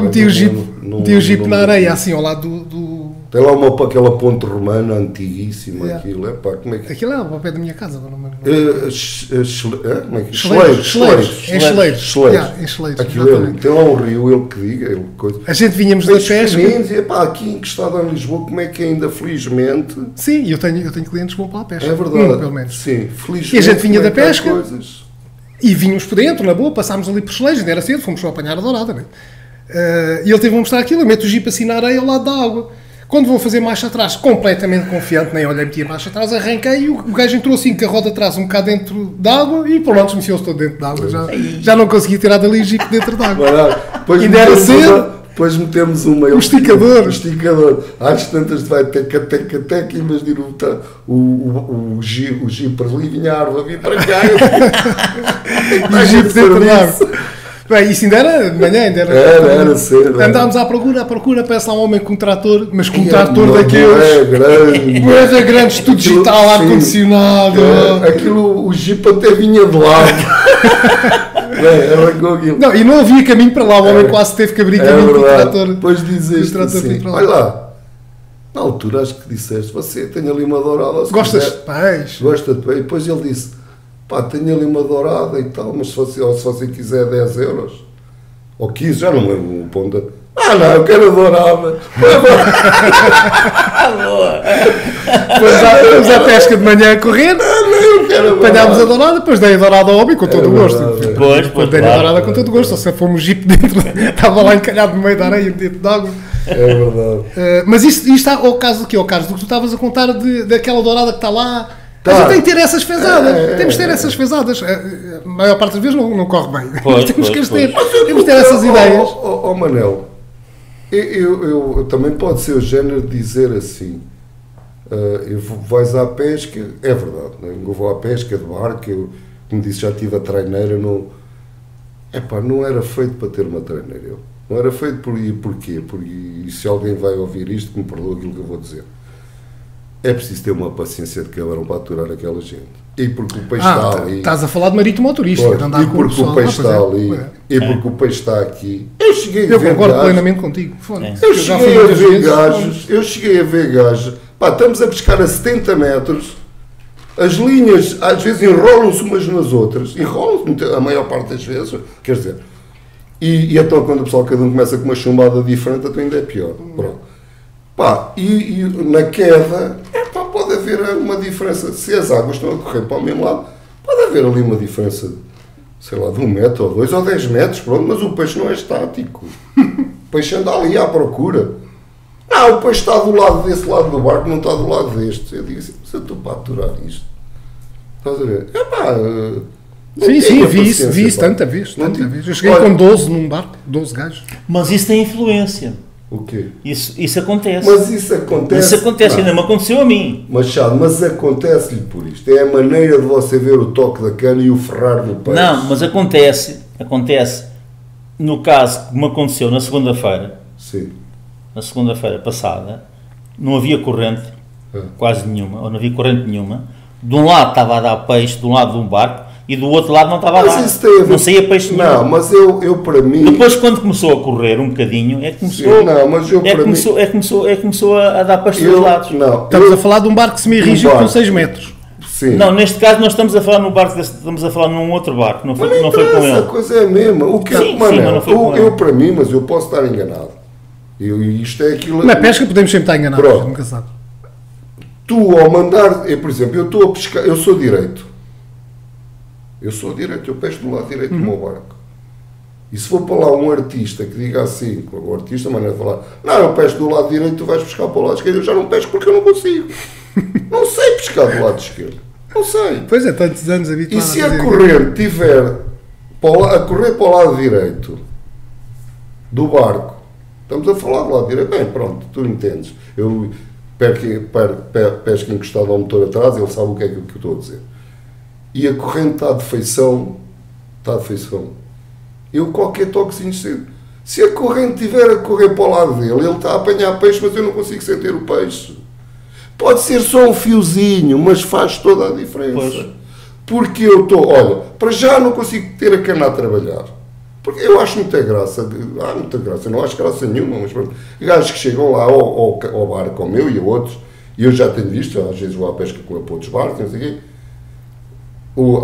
meti o Jeep na areia, assim, ao lado do Tem lá uma, aquela ponte romana antiguíssima, yeah. Aquilo, é pá, como é que... Aquilo é ao pé da minha casa, não é? Como é que... Cheleiros. Yeah, Cheleiros. Tem lá um rio, ele que diga, ele coisa. A gente vinhamos da pesca. E pá, aqui encostado em Lisboa, como é que ainda, felizmente... Sim, eu tenho clientes que vão para a pesca. É verdade. Pelo menos. Sim, felizmente. E a gente vinha da pesca, coisas. E vinhos por dentro, na boa, passámos ali por Cheleiros, ainda era cedo, fomos só apanhar a dourada, não é? E ele teve-me a mostrar aquilo, eu meto o jipe assim na areia ao lado da água. Quando vou fazer marcha atrás, completamente confiante, nem olhei, meti a marcha atrás, arranquei e o gajo entrou assim com a roda atrás um bocado dentro d'água e por onde mexeu-se todo dentro d'água. Já não consegui tirar dali o jipe dentro d'água. Ainda era cedo. Depois metemos uma... O esticador. Às tantas vai teca-teca-teca, em vez de ir o jipe para ali, vinha a árvore, vinha para cá. E o jipe dentro d'água. Bem, isso ainda era de manhã, ainda era... Era cedo. Andámos à procura, parece lá um homem com um trator, mas com um trator daqueles... Grande, tudo digital, ar-condicionado... Aquilo, o jipe até vinha de lado. Não, e não havia caminho para lá, o homem quase teve que abrir caminho para o trator. Depois dizeste assim, olha lá, na altura acho que disseste, você tem ali uma dourada... Gostas de peixe? Gosta de peixe. E depois ele disse... Pá, tenho ali uma dourada e tal, mas se você quiser 10 euros, ou 15, já não lembro o ponto. Ah não, eu quero a dourada. Fomos à pesca de manhã a correr, apanhámos a dourada, depois dei a dourada ao homem com todo o gosto. Depois dei a dourada com todo o gosto, se fomos jipe dentro, estava lá encalhado no meio da areia, dentro de água. É verdade. Mas isto ao caso do que, Carlos, do que tu estavas a contar daquela dourada que está lá. Tá. A gente tem que ter essas pesadas, temos que ter essas pesadas. A maior parte das vezes não corre bem, pois, temos que ter essas ideias. Ó Manel, eu também pode ser o género de dizer assim, vais à pesca, é verdade, né? Eu vou à pesca de barco, eu, como disse, já tive a treineira, não era feito para ter uma treineira, não era feito por ir, porquê? E se alguém vai ouvir isto, que me perdoa aquilo que eu vou dizer. É preciso ter uma paciência de cabrão para aturar aquela gente. E porque o peixe está ali... Estás a falar de marítimo motorista. E porque o peixe está ali. E porque o peixe está aqui. Eu cheguei a ver gajos... Eu concordo plenamente contigo. Eu cheguei a ver gajos... Pá, estamos a pescar a 70 metros. As linhas, às vezes, enrolam-se umas nas outras. Enrolam-se, a maior parte das vezes. Quer dizer... E então, quando o pessoal, cada um começa com uma chumbada diferente, então ainda é pior. Pronto. Pá, e na queda, pode haver uma diferença, se as águas estão a correr para o mesmo lado, pode haver ali uma diferença, sei lá, de 1 metro, ou 2, ou 10 metros, pronto, mas o peixe não é estático, o peixe anda ali à procura, não, o peixe está do lado desse lado do barco, não está do lado deste, eu digo assim, mas eu estou para aturar isto, estás a ver, Sim, vi isso tanta vez, eu cheguei com 12 num barco, 12 gajos. Mas isso tem influência. O quê? Isso acontece. Mas isso acontece. Isso acontece, ainda me aconteceu a mim. Machado, mas acontece-lhe por isto. É a maneira de você ver o toque da cana e o ferrar do peixe. Não, mas acontece. No caso que me aconteceu na segunda-feira. Sim. Na segunda-feira passada, não havia corrente, quase nenhuma, ou não havia corrente nenhuma. De um lado estava a dar peixe, de um lado de um barco. E do outro lado não estava lá, não saía peixe nenhum. Não, mas eu para mim... Depois quando começou a correr um bocadinho, é que começou a dar peixe dos lados. Não, estamos a falar de um barco semi-rígido com 6 metros. Sim. Não, neste caso nós estamos a falar num barco, estamos a falar num outro barco, não foi com ele. A coisa é a mesma, o que sim, Manel, eu para mim, mas eu posso estar enganado. Isto é aquilo... Na pesca podemos sempre estar enganados, nunca sabe. Tu ao mandar, por exemplo, eu estou a pescar, eu sou direito. Eu sou direito, eu peixe do lado direito do meu barco. E se for para lá um artista que diga assim, o artista, a maneira de falar, não, eu peixe do lado direito, tu vais pescar para o lado esquerdo, eu já não pesco porque eu não consigo. Não sei pescar do lado esquerdo. Não sei. Pois é, tantos anos habituado. E se a correr tiver, a correr para o lado direito do barco, estamos a falar do lado direito, bem, pronto, tu entendes. Eu pesco encostado ao motor atrás, ele sabe o que é que eu estou a dizer. E a corrente está de feição. Eu qualquer toquezinho cedo. Se a corrente estiver a correr para o lado dele, ele está a apanhar peixe, mas eu não consigo sentir o peixe. Pode ser só um fiozinho, mas faz toda a diferença. Pois. Porque eu estou, olha, para já não consigo ter a cana a trabalhar. Porque eu acho muita graça, há muita graça, eu não acho graça nenhuma, mas pronto, gajos que chegam lá ao barco, como eu e a outros, e eu já tenho visto, às vezes vou à pesca com outros barcos, não sei o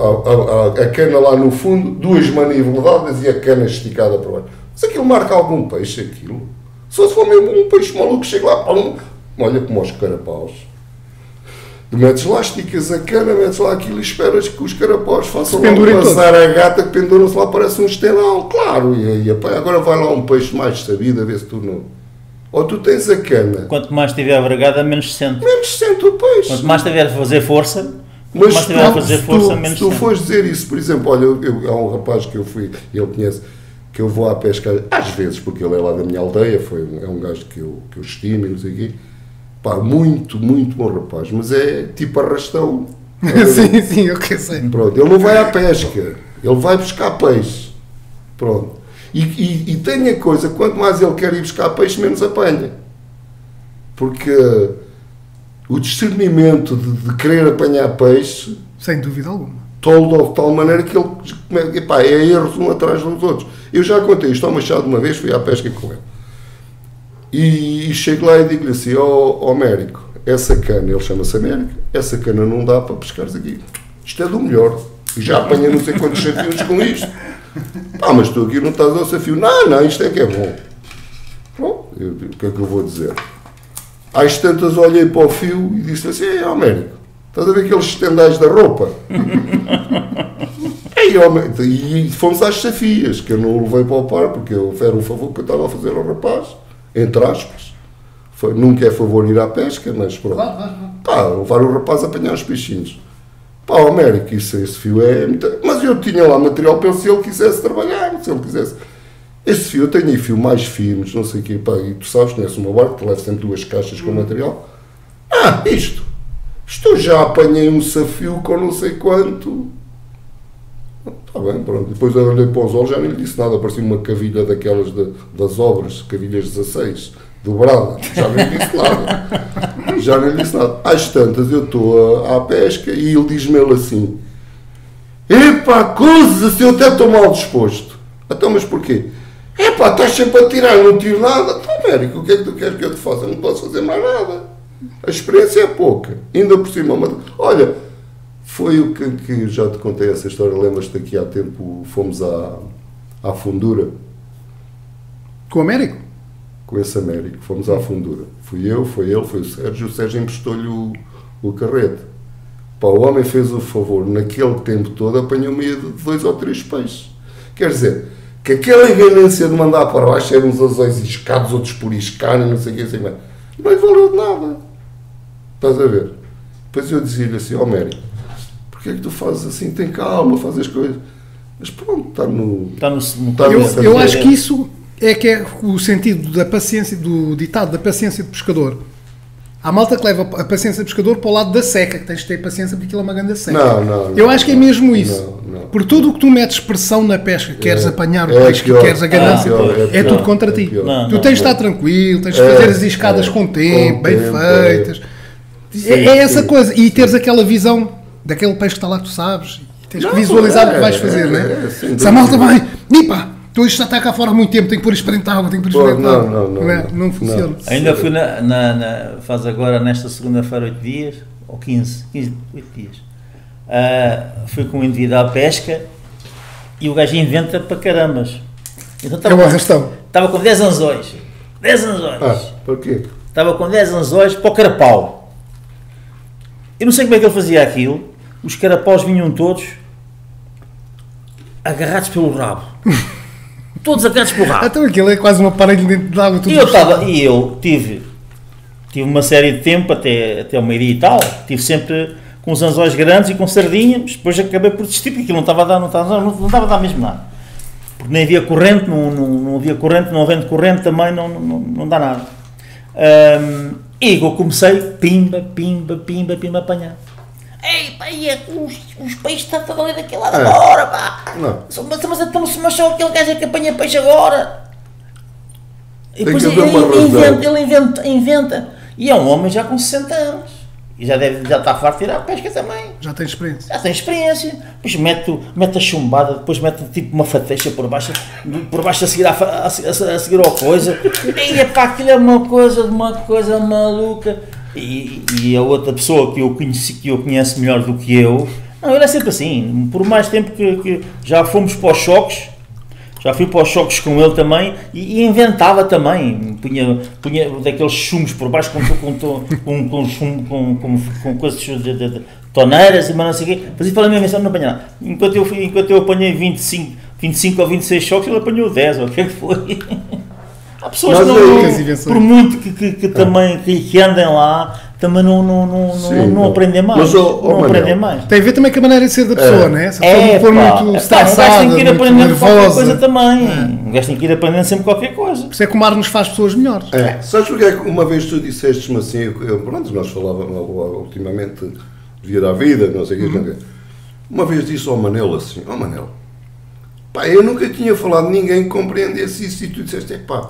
quê, a cana lá no fundo, duas maniveladas e a cana esticada para baixo. Mas aquilo marca algum peixe, aquilo? Só se for mesmo um peixe maluco que chega lá, palum, olha como os carapaus. Metes lá, esticas a cana, metes lá aquilo e esperas que os carapaus façam passar a gata que penduram-se lá, parece um estenal, claro. E agora vai lá um peixe mais sabido, a ver se tu não... Ou tu tens a cana... Quanto mais estiver vergada, menos se sente. Menos se sente o peixe. Quanto mais estiver a fazer força, menos se sente. Se tu fores dizer isso, por exemplo, olha, há um rapaz que eu fui, ele conhece, que eu vou à pesca às vezes, porque ele é lá da minha aldeia, é um gajo que eu estimo e não sei o quê. Pá, muito, muito bom rapaz, mas é tipo arrastão. Sim, sim, eu que sei. Pronto, ele não vai à pesca, ele vai buscar peixe. Pronto. E tem a coisa, quanto mais ele quer ir buscar peixe, menos apanha. Porque o discernimento de querer apanhar peixe... Sem dúvida alguma. Toldo de tal maneira que ele... Epá, é erros um atrás dos outros. Eu já contei isto ao Machado uma vez, fui à pesca com ele. E chego lá e digo-lhe assim, ó Américo, essa cana, ele chama-se Américo, essa cana não dá para pescares aqui. Isto é do melhor. Eu já apanhei não sei quantos safios com isto. Ah, mas tu aqui não estás ao safio. Não, não, isto é que é bom. Pronto, o que é que eu vou dizer? Às tantas olhei para o fio e disse assim, é Américo, estás a ver aqueles estendais da roupa? E fomos às safias, que eu não o levei para o par, porque eu era um favor que eu estava a fazer ao rapaz. Entre aspas, nunca é favor ir à pesca, mas pronto. Pá, levar o rapaz a apanhar os peixinhos. Pá, Américo, esse fio é muito... Mas eu tinha lá material para ele, se ele quisesse trabalhar, se ele quisesse. Esse fio, eu tenho aí fio mais finos, não sei o quê, pá, e tu sabes, conheces uma barca, te levo sempre duas caixas com material. Ah, isto eu já apanhei um safio com não sei quanto. Está bem, pronto. Depois eu olhei para os olhos, já nem lhe disse nada, parecia uma cavilha daquelas das obras, cavilhas 16, dobrada, já nem lhe disse nada. Já nem lhe disse nada. Às tantas eu estou à pesca e ele diz-me assim, epá, coisa-se, eu até estou mal disposto. Então, mas porquê? Epá, estás sempre a tirar, não tiro nada. Américo, o que é que tu queres que eu te faça? Não posso fazer mais nada. A experiência é pouca, ainda por cima. Mas, olha... Foi o que eu já te contei essa história, lembras-te que há tempo fomos à fundura. Com o Américo? Com esse Américo, fomos à fundura. Fui eu, foi ele, foi o Sérgio emprestou-lhe o carrete. Pá, o homem fez o favor, naquele tempo todo apanhou meia de 2 ou 3 peixes. Quer dizer, que aquela ganância de mandar para baixo eram uns azóis iscados, outros por iscar, não sei o que, assim, mas não lhe valeu de nada. Estás a ver? Depois eu dizia-lhe assim, ó Américo, que é que tu fazes assim? Tem calma, faz as coisas. Mas pronto, está no eu acho que isso é que é o sentido da paciência, do ditado da paciência do pescador. Há malta que leva a paciência do pescador para o lado da seca, que tens de ter paciência porque aquilo é uma grande seca. Eu acho que é mesmo isso. Por tudo o que tu metes pressão na pesca, queres apanhar o peixe, que queres a ganância, é tudo contra ti. Tu tens de estar tranquilo, tens de fazer as iscadas com tempo, bem feitas. É essa coisa. E teres aquela visão daquele peixe que está lá, tu sabes, e tens que visualizar o que vais fazer, não é? Se a malta vai, pá, tu isto já está cá fora há muito tempo, tenho que pôr experimentar água, tenho que pôr experimentar água. Não funciona. Ainda fui faz agora, nesta segunda-feira, 8 dias, ou 8 dias, fui com um indivíduo à pesca e o gajo inventa para carambas. Então, é um arrastão. Estava com 10 anzóis. 10 anzóis. Ah, porquê? Estava com 10 anzóis para o carapau. Eu não sei como é que ele fazia aquilo. Os carapaus vinham todos agarrados pelo rabo. Todos agarrados pelo rabo. Então aquilo é quase um aparelho dentro de água. Eu tive uma série de tempo, até o meio-dia e tal, tive sempre com os anzóis grandes e com sardinhas, depois acabei por desistir, porque aquilo não estava a dar mesmo nada. Porque nem havia corrente, não havendo corrente também não dá nada. E eu comecei, pimba, a apanhar. Ei, pá, os peixes estão ali daquele lado agora, pá! Não. Mas só aquele gajo é que apanha peixe agora! E depois ele inventa. E é um homem já com 60 anos. E já está farto de tirar pesca também. Já tem experiência. Já tem experiência. Depois mete a chumbada, depois mete tipo uma fateixa por baixo a seguir ao coisa. E epá, aquilo é uma coisa maluca. E a outra pessoa que eu conheço melhor do que eu, não, ele é sempre assim. Por mais tempo que já fomos para os choques, já fui para os choques com ele também e inventava também, punha daqueles chumos por baixo com coisas de toneiras e mais não sei o quê, fazia para a minha missão, não apanhei nada. Enquanto eu apanhei 25 ou 26 choques, ele apanhou 10, ou o que é que foi? Há pessoas que por muito que também que andem lá, também não aprendem mais. Mas, não aprendem mais. Tem a ver também com a maneira de ser da pessoa, não é? Se for muito estressada, muito nervosa. Um gajo tem que ir aprendendo qualquer coisa também. Um gajo tem que ir aprendendo sempre qualquer coisa. Por isso é que o mar nos faz pessoas melhores. É. Sabes porque é que uma vez tu disseste-me assim, pronto, nós falávamos ultimamente de vir à vida, não sei o que. Uma vez disse ao Manel assim, ó Manel, pá, eu nunca tinha falado de ninguém que compreendesse isso e tu disseste, é pá,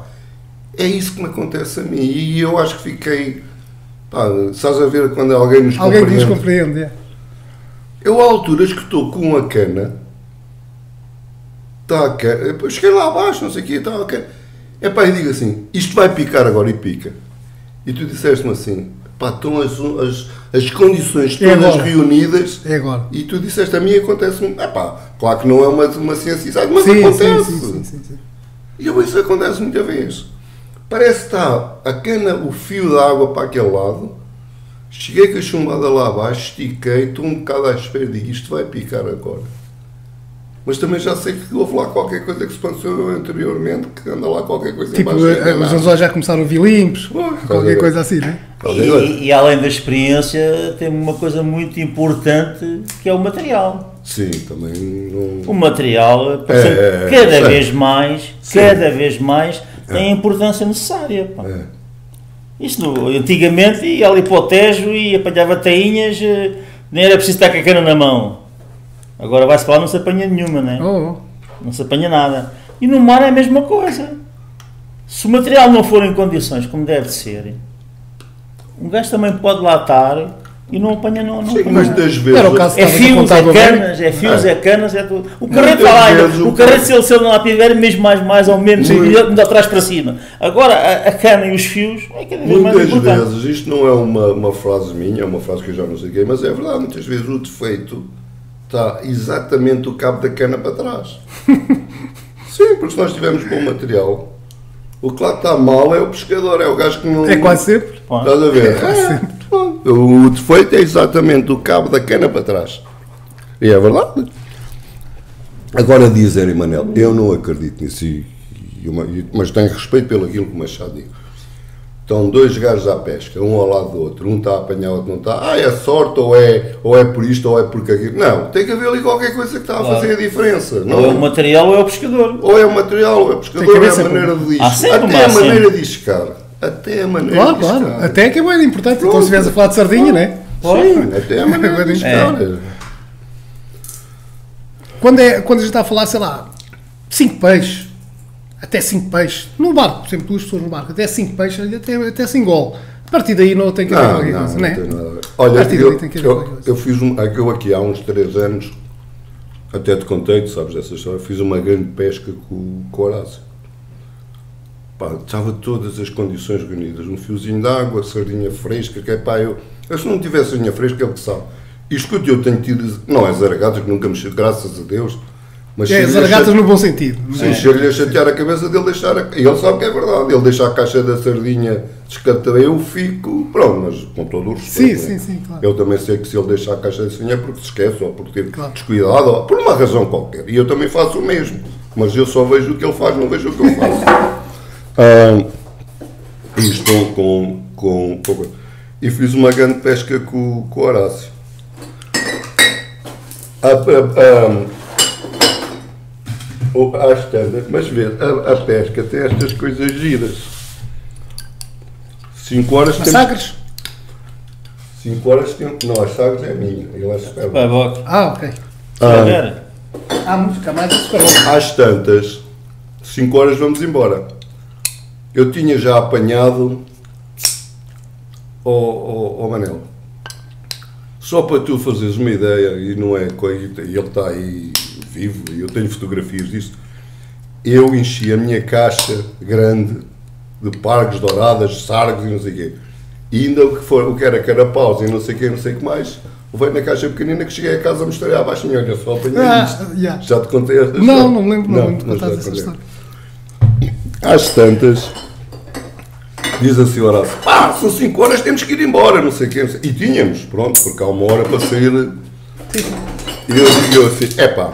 é isso que me acontece a mim e eu acho que fiquei... Pá, estás a ver quando alguém nos compreende. É. Eu, há alturas que estou com uma cana, está a cana, cheguei lá abaixo, não sei o que, está a cana. É pá, e digo assim, isto vai picar agora e pica. E tu disseste-me assim, pá, estão as condições todas reunidas. É agora. E tu disseste, a mim acontece-me, é pá, claro que não é uma ciência exata, mas sim, acontece. Sim. E eu, isso acontece muita vez. Parece que está a cana, o fio da água para aquele lado, cheguei com a chumbada lá abaixo, estiquei, estou um bocado à espera e digo, isto vai picar agora. Mas também já sei que houve lá qualquer coisa que se passou anteriormente, que anda lá qualquer coisa tipo, embaixo. Tipo, os anzóis já começaram a vir limpos, qualquer coisa assim, não é? E além da experiência, tem uma coisa muito importante, que é o material. Sim, também... Não... O material, por exemplo, cada vez mais, tem a importância necessária. Pá. É. Isso antigamente ia ali para o Tejo e apanhava tainhas, nem era preciso estar com a cana na mão. Agora vai-se para lá, não se apanha nenhuma, né? Não se apanha nada. E no mar é a mesma coisa. Se o material não for em condições como deve ser, um gajo também pode lá estar e não apanha não. Sim, mas das vezes... É fios, é canas, é tudo. O carrete está lá, o carrete se ele não lá tiver, mesmo mais ou menos, de trás para cima. Agora, a cana e os fios é cada vez mais importante. Muitas vezes, isto não é uma frase minha, é uma frase que eu já não sei quem, mas é verdade, muitas vezes o defeito está exatamente o cabo da cana para trás. Sim, porque se nós tivermos bom material, o que lá está mal é o pescador, é o gajo que não... É quase sempre. Estás a ver? É quase sempre. O defeito é exatamente do cabo da cana para trás. E é verdade. Agora dizem, Manel, eu não acredito nisso, mas tenho respeito pelo aquilo que o Machado diz. Estão dois gajos à pesca, um ao lado do outro, um está a apanhar, o outro não está. Ah, é sorte, ou é por isto, ou é por aquilo. Não, tem que haver ali qualquer coisa que está a fazer a diferença. Não. Ou é o material ou é o pescador. É a maneira de iscar. Até a maneira de iscar. Claro. Até que é bem importante. Pronto. Então, se estiveres a falar de sardinha, não é? Sim, até é uma maneira de iscar. Quando a gente está a falar, sei lá, 5 peixes, até 5 peixes, num barco, por exemplo, duas pessoas no barco, até 5 peixes, até se engole. A partir daí não tem que haver qualquer coisa, não é? Olha, eu fiz aqui há uns 3 anos, até te contei, tu sabes dessa história, fiz uma grande pesca com o Horácio. Pá, estava todas as condições reunidas, um fiozinho de água, sardinha fresca, que é pá, eu se não tivesse sardinha fresca, ele que sabe. Isto que eu tenho tido, não é zaragatas, que nunca mexeu, graças a Deus, mas... É, zaragatas no bom sentido. Sim, cheguei a chatear a cabeça dele, ele sabe que é verdade, ele deixar a caixa da sardinha descartada, eu fico, pronto, mas com todo o respeito. Sim, claro. Eu também sei que se ele deixar a caixa da sardinha é porque se esquece, ou por ter descuidado, ou por uma razão qualquer, e eu também faço o mesmo, mas eu só vejo o que ele faz, não vejo o que eu faço. Estou com e fiz uma grande pesca com o Horácio. Às tantas, mas vê, a pesca tem estas coisas giras. 5 horas tem. Sagres? 5 horas tem. Não, a Sagres é minha. Ele é Superbox. Ok. Há música mais de Superbox. Às tantas, 5 horas vamos embora. Eu tinha já apanhado ao Manel Só para tu fazeres uma ideia, e não é coisa, ele está aí vivo, e eu tenho fotografias disto, eu enchi a minha caixa grande de pargos, douradas, sargos e não sei o quê. E ainda o que era carapaus e não sei o quê, não sei o que mais, veio na caixa pequenina que cheguei a casa a mostrar à baixinha, olha só, apanhei isto. Yeah. Já te contei esta história? Não, não lembro, não lembro de contar essa história. Às tantas, diz assim o Horácio, pá, são 5 horas, temos que ir embora, não sei o quê, não sei. E tínhamos, pronto, porque há uma hora para sair. E eu digo assim, epá,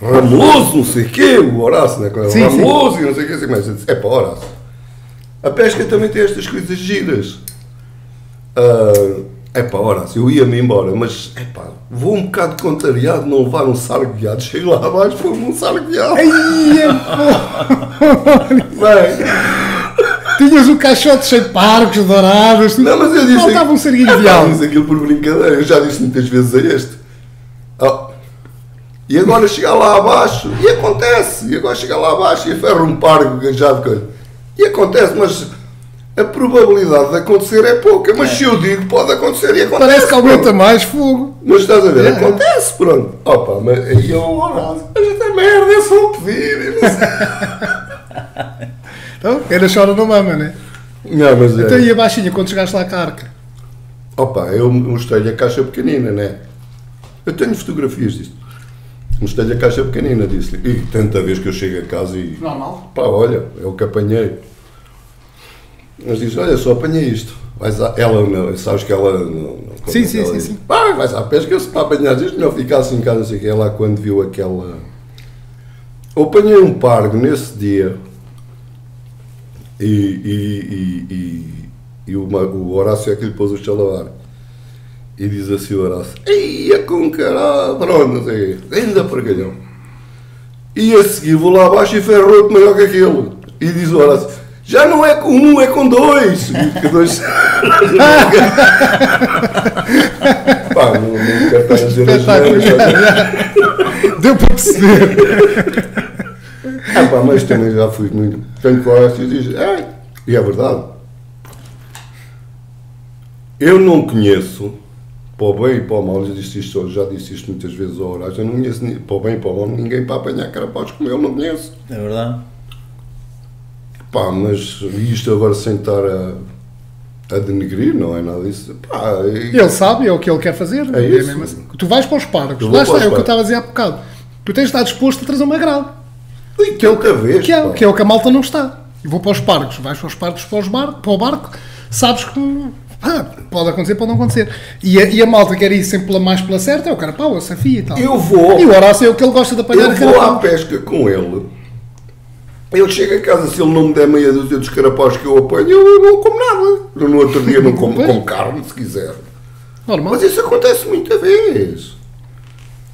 Ramoso, não sei o quê, o Horácio, não é? Ramoso e não sei o quê, assim, mas eu disse, epá, Horácio, a pesca também tem estas coisas giras. Epá, Horácio, eu ia-me embora, mas, epá, vou um bocado contrariado, não levar um sargo guiado. Cheguei lá abaixo, foi um sargo guiado. Bem... Tinhas o caixote cheio de parques, dourados, não, mas eu disse faltava um sarguinho de almas. Aquilo por brincadeira, eu já disse muitas vezes a este. Oh. E agora chegar lá abaixo, e acontece, e agora chegar lá abaixo e aferra um pargo ganjado, coisa. E acontece, mas a probabilidade de acontecer é pouca, mas se eu digo pode acontecer, e acontece. Parece que aumenta pronto. Mais fogo. Mas estás a ver, acontece, pronto. Opa, mas aí eu, mas até merda, eu sou um pedido, não sei. Então, era chora não mama, né? Não, mas então, e a baixinha, quando chegaste lá com a arca? Opa, eu mostrei-lhe a caixa pequenina, né? Eu tenho fotografias disto. Mostrei-lhe a caixa pequenina, disse-lhe. E tanta vez que eu chego a casa e... Normal. Pá, olha, é o que apanhei. Mas disse, olha, só apanhei isto. Vais à... Ela, não, sabes que ela... Não sim, sim, ela sim, sim. Pá, vais à pesca, se para apanhar isto, não ficasse em casa, não sei o que. Ela, quando viu aquela... Eu apanhei um pargo nesse dia... E o Horácio é que lhe pôs o chalabar. E diz assim o Horácio, eia com caralho, pronto, não sei o quê, ainda pargalhão. E a seguir vou lá abaixo e ferrou-te maior que aquilo. E diz o Horácio, já não é com um, é com dois. E dois... Pá, não quero estar a dizer as neiras. Deu para perceber. Ah, pá, mas também já fui muito. Tanto que o Horácio diz, e é verdade. Eu não conheço, para o bem e para o mal, já disse isto muitas vezes ao Horácio, eu não conheço, para o bem e para o mal, ninguém para apanhar carapaus como eu, não conheço. É verdade. Pá, mas isto agora sem estar a denegrir, não é nada disso. Pá, ele sabe, é o que ele quer fazer. É isso. É mesmo assim. Tu vais para os parques, lá está, é o que eu estava a dizer há bocado. Tu tens de estar disposto a trazer uma grade. Que é o que a malta não está. E vou para os parques, vais para os parques, para o barco, sabes que pode acontecer, pode não acontecer. E a malta quer ir sempre mais pela certa, é o carapau, a safia e tal. Eu vou. E o Horácio é o que ele gosta de apanhar. Eu vou à pesca com ele. Ele chega a casa, se ele não me der meia dúzia dos carapaus que eu apanho, eu não como nada. No outro dia não como carne, se quiser. Normal. Mas isso acontece muita vez.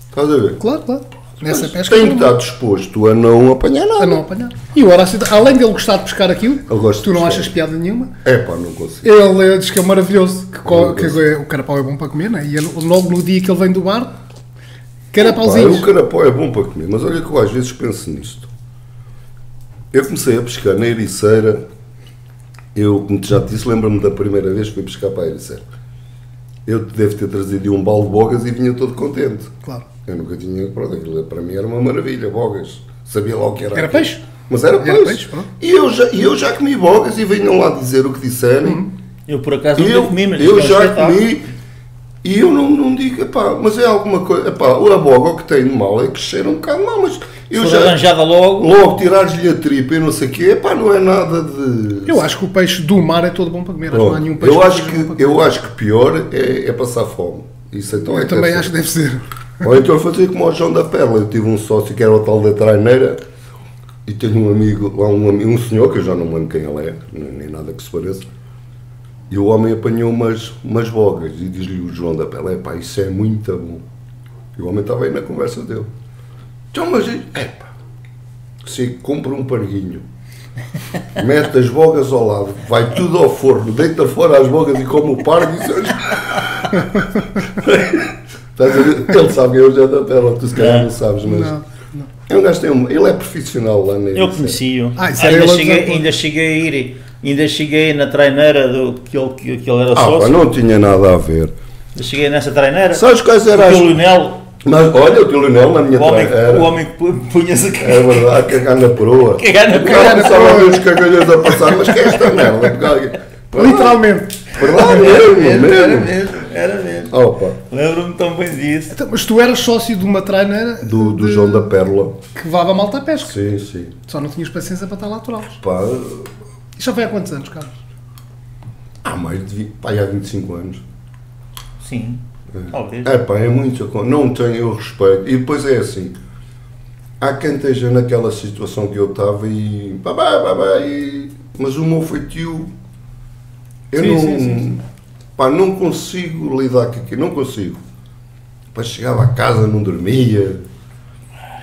Estás a ver? Claro, claro. Nessa pesca tem que estar disposto a não apanhar nada. A não apanhar. E o Horácio, além dele gostar de pescar aquilo, tu não achas piada nenhuma. É pá, não consigo. Ele diz que é maravilhoso, que o carapau é bom para comer, não é? E ele, logo no dia que ele vem do bar, carapauzinhos. Opa, o carapau é bom para comer, mas olha que eu às vezes penso nisto. Eu comecei a pescar na Ericeira, eu, como já te disse, lembro-me da primeira vez que fui pescar para a Ericeira. Eu te devo ter trazido um balde de bogas e vinha todo contente. Claro. Eu nunca tinha... Pronto, para mim era uma maravilha, bogas. Sabia lá o que era. Era peixe. Mas era peixe. E eu já comi bogas e venham lá dizer o que disserem. Eu por acaso não comi, mas... Eu já comi e eu não digo, epá, mas é alguma coisa... Epá, a boga o que tem de mal é que cheira um bocado mal, mas... Eu já arranjava logo... Logo, tirares-lhe a tripa e não sei o quê, epá, não é nada de... Eu acho que o peixe do mar é todo bom para comer, não há nenhum peixe eu acho que pior é passar fome. Isso então eu também acho que deve ser. Ou então eu fazia como o João da Pérola. Eu tive um sócio que era o tal da traineira e tenho um amigo, um senhor, que eu já não me lembro quem ele é, nem nada que se pareça, e o homem apanhou umas bogas e diz-lhe o João da Pérola, pá, isso é muito bom. E o homem estava aí na conversa dele. Então, mas, pá, se compra um parguinho, mete as bogas ao lado, vai tudo ao forno, deita fora as bogas e come o pargo e se... Ele sabe que eu já da Pérola, tu se calhar não sabes, mas... Não. Ele é profissional lá na Ericeira. Eu conheci-o. Ainda cheguei a ir ainda cheguei na traineira do, que ele era sócio. Ah, não tinha nada a ver. Cheguei nessa traineira. Sabes quais eram as... Mas olha, o tio Leonel na minha traineira. O homem que punha-se a cagar. É verdade, cagar na proa. Cagar na proa. Eu estava a ver os cagalhões a passar, mas que é esta merda? Literalmente. Verdade, era mesmo. Oh, lembro-me tão bem disso. Então, mas tu eras sócio de uma traineira... Do João da Pérola. Que levava malta à pesca. Sim, sim. Só não tinhas paciência para estar lá aturá-los. Pá... E já foi há quantos anos, Carlos? Há mais de... Pá, há 25 anos. Sim. É, é pá, é muito... Não tenho respeito. E depois é assim... Há quem esteja naquela situação que eu estava e... Mas o meu feitio... Eu sim. Pá, não consigo lidar com aquilo, não consigo. Depois chegava a casa, não dormia,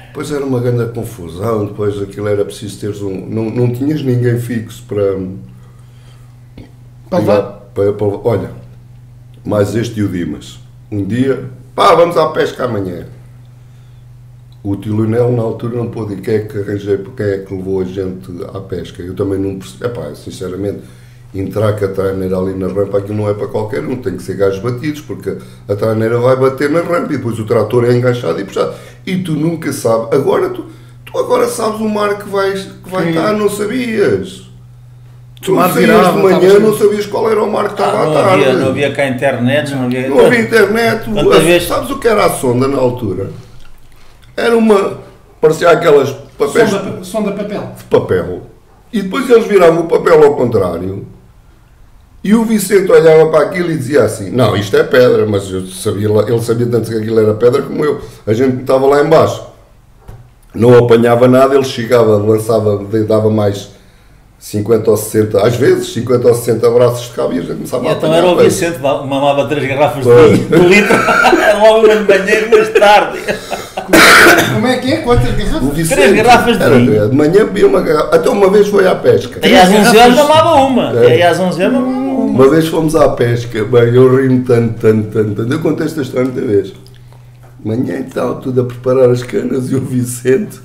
depois era uma grande confusão, depois aquilo era preciso teres um... Não tinhas ninguém fixo para olha, mais este e o Dimas. Um dia, pá, vamos à pesca amanhã. O tio Leonel na altura não pôde ir, quem é que arranjei, quem é que levou a gente à pesca? Eu também não percebi, epá, sinceramente... Entrar com a traineira ali na rampa, aquilo não é para qualquer um, tem que ser gajos batidos, porque a traineira vai bater na rampa e depois o trator é enganchado e puxado. E tu nunca sabes, agora tu agora sabes o mar que vai estar, não sabias. Tu saías de manhã, não sabias qual era o mar que estava à tarde. Não havia cá internet, sabes o que era a sonda na altura? Era uma, parecia aquelas papéis... Sonda papel. De papel. E depois eles viravam o papel ao contrário. E o Vicente olhava para aquilo e dizia assim, não, isto é pedra, mas eu sabia, ele sabia tanto que aquilo era pedra como eu. A gente estava lá em baixo. Não apanhava nada, ele chegava, lançava, dava mais 50 ou 60, às vezes 50 ou 60 braços de cabo e a gente começava a apanhar. Então era o Vicente, mamava 3 garrafas de litro, logo de manhã e mais tarde. Como é que é? Quantas garrafas? Vicente, 3 garrafas de vinho. De manhã bebia uma garrafa, até uma vez foi à pesca. E às 11 horas mamava uma. E às 11 horas mamava uma. Uma vez fomos à pesca, bem, eu ri-me tanto. Eu contei esta história muita vez. Manhã e tal, tudo a preparar as canas e o Vicente,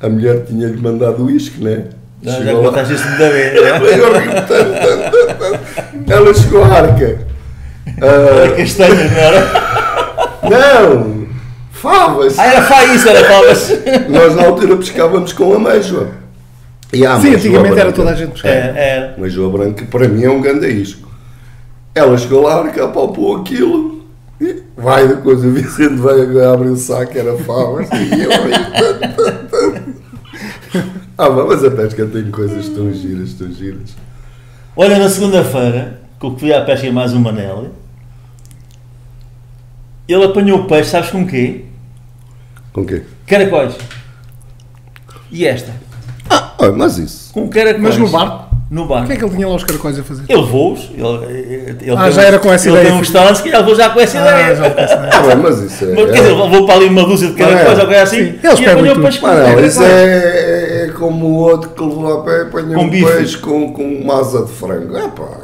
a mulher tinha-lhe mandado o uísque, né? Não, já contaste isto muita vez. Eu ri-me tanto. Ela chegou à arca. Era castanha, não era? Não! Favas! Ah, era faísca, era favas! Nós na altura pescávamos com amêijoa. Sim, antigamente era toda a gente pescava. É. Amêijoa branca, que para mim é um grande isco. Ela chegou lá, apalpou aquilo, e vai da coisa, o Vicente vai abrir o saco, era favas, e eu mas a pesca tem coisas tão giras. Olha, na segunda-feira, que eu fui à pesca mais um Manel, ele apanhou o peixe, sabes com quê? Com quê? Caracóis. E esta? Ah, mas isso. Com caracóis. Mas no barco? No barco. O que é que ele tinha lá os caracóis a fazer? Ele voou-os. Já era com essa ideia. Ele tem um restaurante que ele levou já com essa ideia. Mas isso é... Porque ele levou para ali uma dúzia de caracóis ou coisa assim e apanhou o peixe com caracóis. Isso é como o outro que levou a pé e apanhou um peixe com uma asa de frango.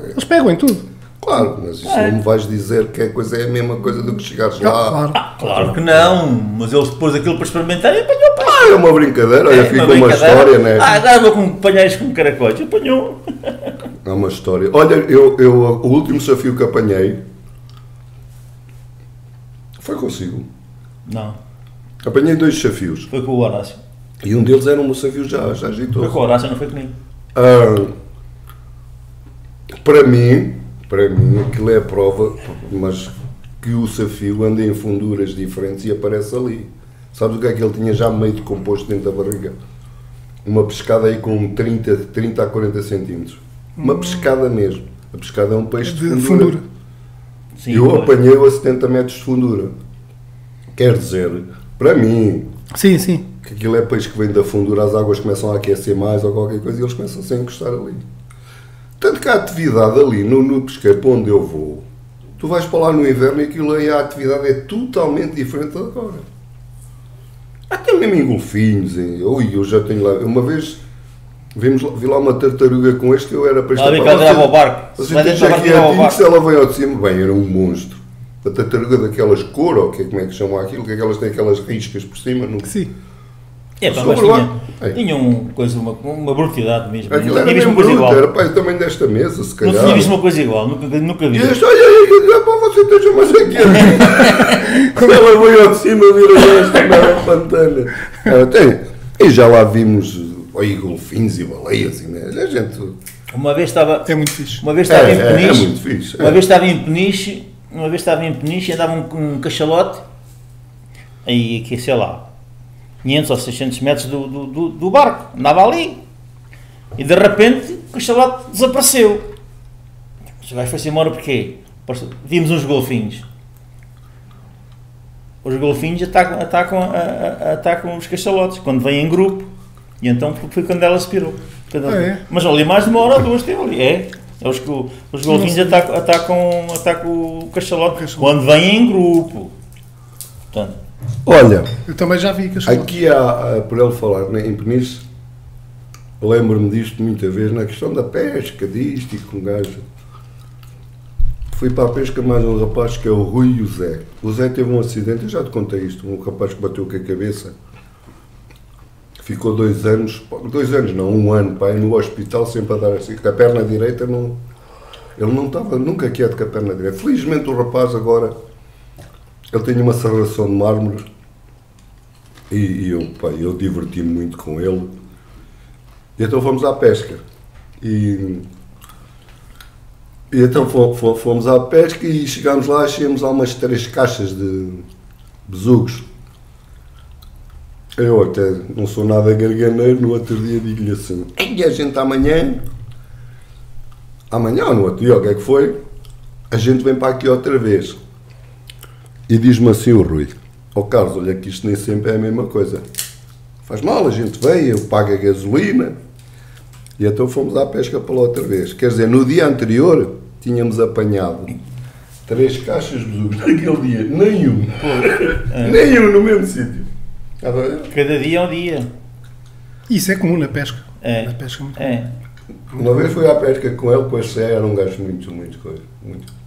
Eles pegam em tudo. Claro, mas isso não me vais dizer que a coisa é a mesma coisa do que chegares lá. Claro. Claro que não, mas eles pôs aquilo para experimentar e apanhou o peixe. É uma brincadeira, olha, fica uma história, não é? Agora vou apanhar com caracóis, apanhou. É uma história. Olha, eu o último desafio que apanhei foi consigo. Não. Apanhei 2 desafios. Foi com o Horácio. E um deles era um desafio já agitoso. Foi com o Horácio, não foi comigo. Para mim, aquilo é a prova, mas que o safio anda em funduras diferentes e aparece ali. Sabes o que é que ele tinha já meio decomposto dentro da barriga? Uma pescada aí com 30 a 40 centímetros. Uma pescada mesmo. A pescada é um peixe de fundura. Sim, eu apanhei-o a 70 metros de fundura. Quer dizer, para mim... Sim. Que aquilo é peixe que vem da fundura, as águas começam a aquecer mais ou qualquer coisa e eles começam a encostar ali. Tanto que a atividade ali, no pesqueiro, para onde eu vou, tu vais para lá no inverno e aquilo aí, a atividade é totalmente diferente da agora. Até mesmo em golfinhos, eu já tenho lá, uma vez vi lá uma tartaruga com este, eu era para estar para lá. Ela ao barco. Assim, se ela veio ao de cima, bem, era um monstro. A tartaruga daquelas cor, ou como é que chamam aquilo, que aquelas têm aquelas riscas por cima. Sim. É, pá, mas tinha uma brutalidade mesmo. Aquilo era mesmo bruto, igual. Era para o tamanho desta mesa, se calhar. Não tinha visto uma coisa igual, nunca vi. E este, olha aí, para você esteja mais aqui. Quando ela veio ao de cima, vira esta na pantana. E já lá vimos aí golfinhos e baleias, e a gente... Uma vez estava... É muito fixe. Uma vez estava em Peniche. É muito fixe. Uma vez estava em Peniche, e andava um cachalote, aí aqui, sei lá, 500 ou 600 metros do barco, andava ali, e de repente o cachalote desapareceu. Os gajos foi-se embora porquê? Vimos uns golfinhos. Os golfinhos atacam os cachalotes quando vêm em grupo, e então foi quando ela se pirou. Mas ali mais de uma hora ou duas teve ali, os golfinhos atacam o cachalote quando vêm em grupo. Portanto, olha, eu também já vi cachalotes. Aqui há, por ele falar, né, em Peniche, lembro-me disto muita vez, na questão da pesca, disto e com um gajo. Fui para a pesca mais um rapaz que é o Rui José. O Zé teve um acidente, eu já te contei isto, um rapaz que bateu com a cabeça. Ficou 2 anos, 2 anos não, 1 ano, pai, no hospital, sempre a dar assim, com a perna direita, não, ele não estava nunca quieto com a perna direita. Felizmente o rapaz agora... Ele tinha uma serração de mármore e eu diverti-me muito com ele. E então fomos à pesca. E então fomos à pesca e chegámos lá, achámos lá umas 3 caixas de besugos. Eu até não sou nada garganeiro, no outro dia digo-lhe assim, e a gente amanhã ou no outro dia, o que é que foi? A gente vem para aqui outra vez. E diz-me assim o Rui, Carlos, olha que isto nem sempre é a mesma coisa. Faz mal, a gente vem, eu pago a gasolina. E então fomos à pesca pela outra vez. Quer dizer, no dia anterior tínhamos apanhado 3 caixas de besugos. Naquele dia, nenhum. Nenhum no mesmo sítio. Cada dia é um dia. Isso é comum na pesca. É. Na pesca muito comum. Uma vez fui à pesca com ele, pois era um gajo muito coisa.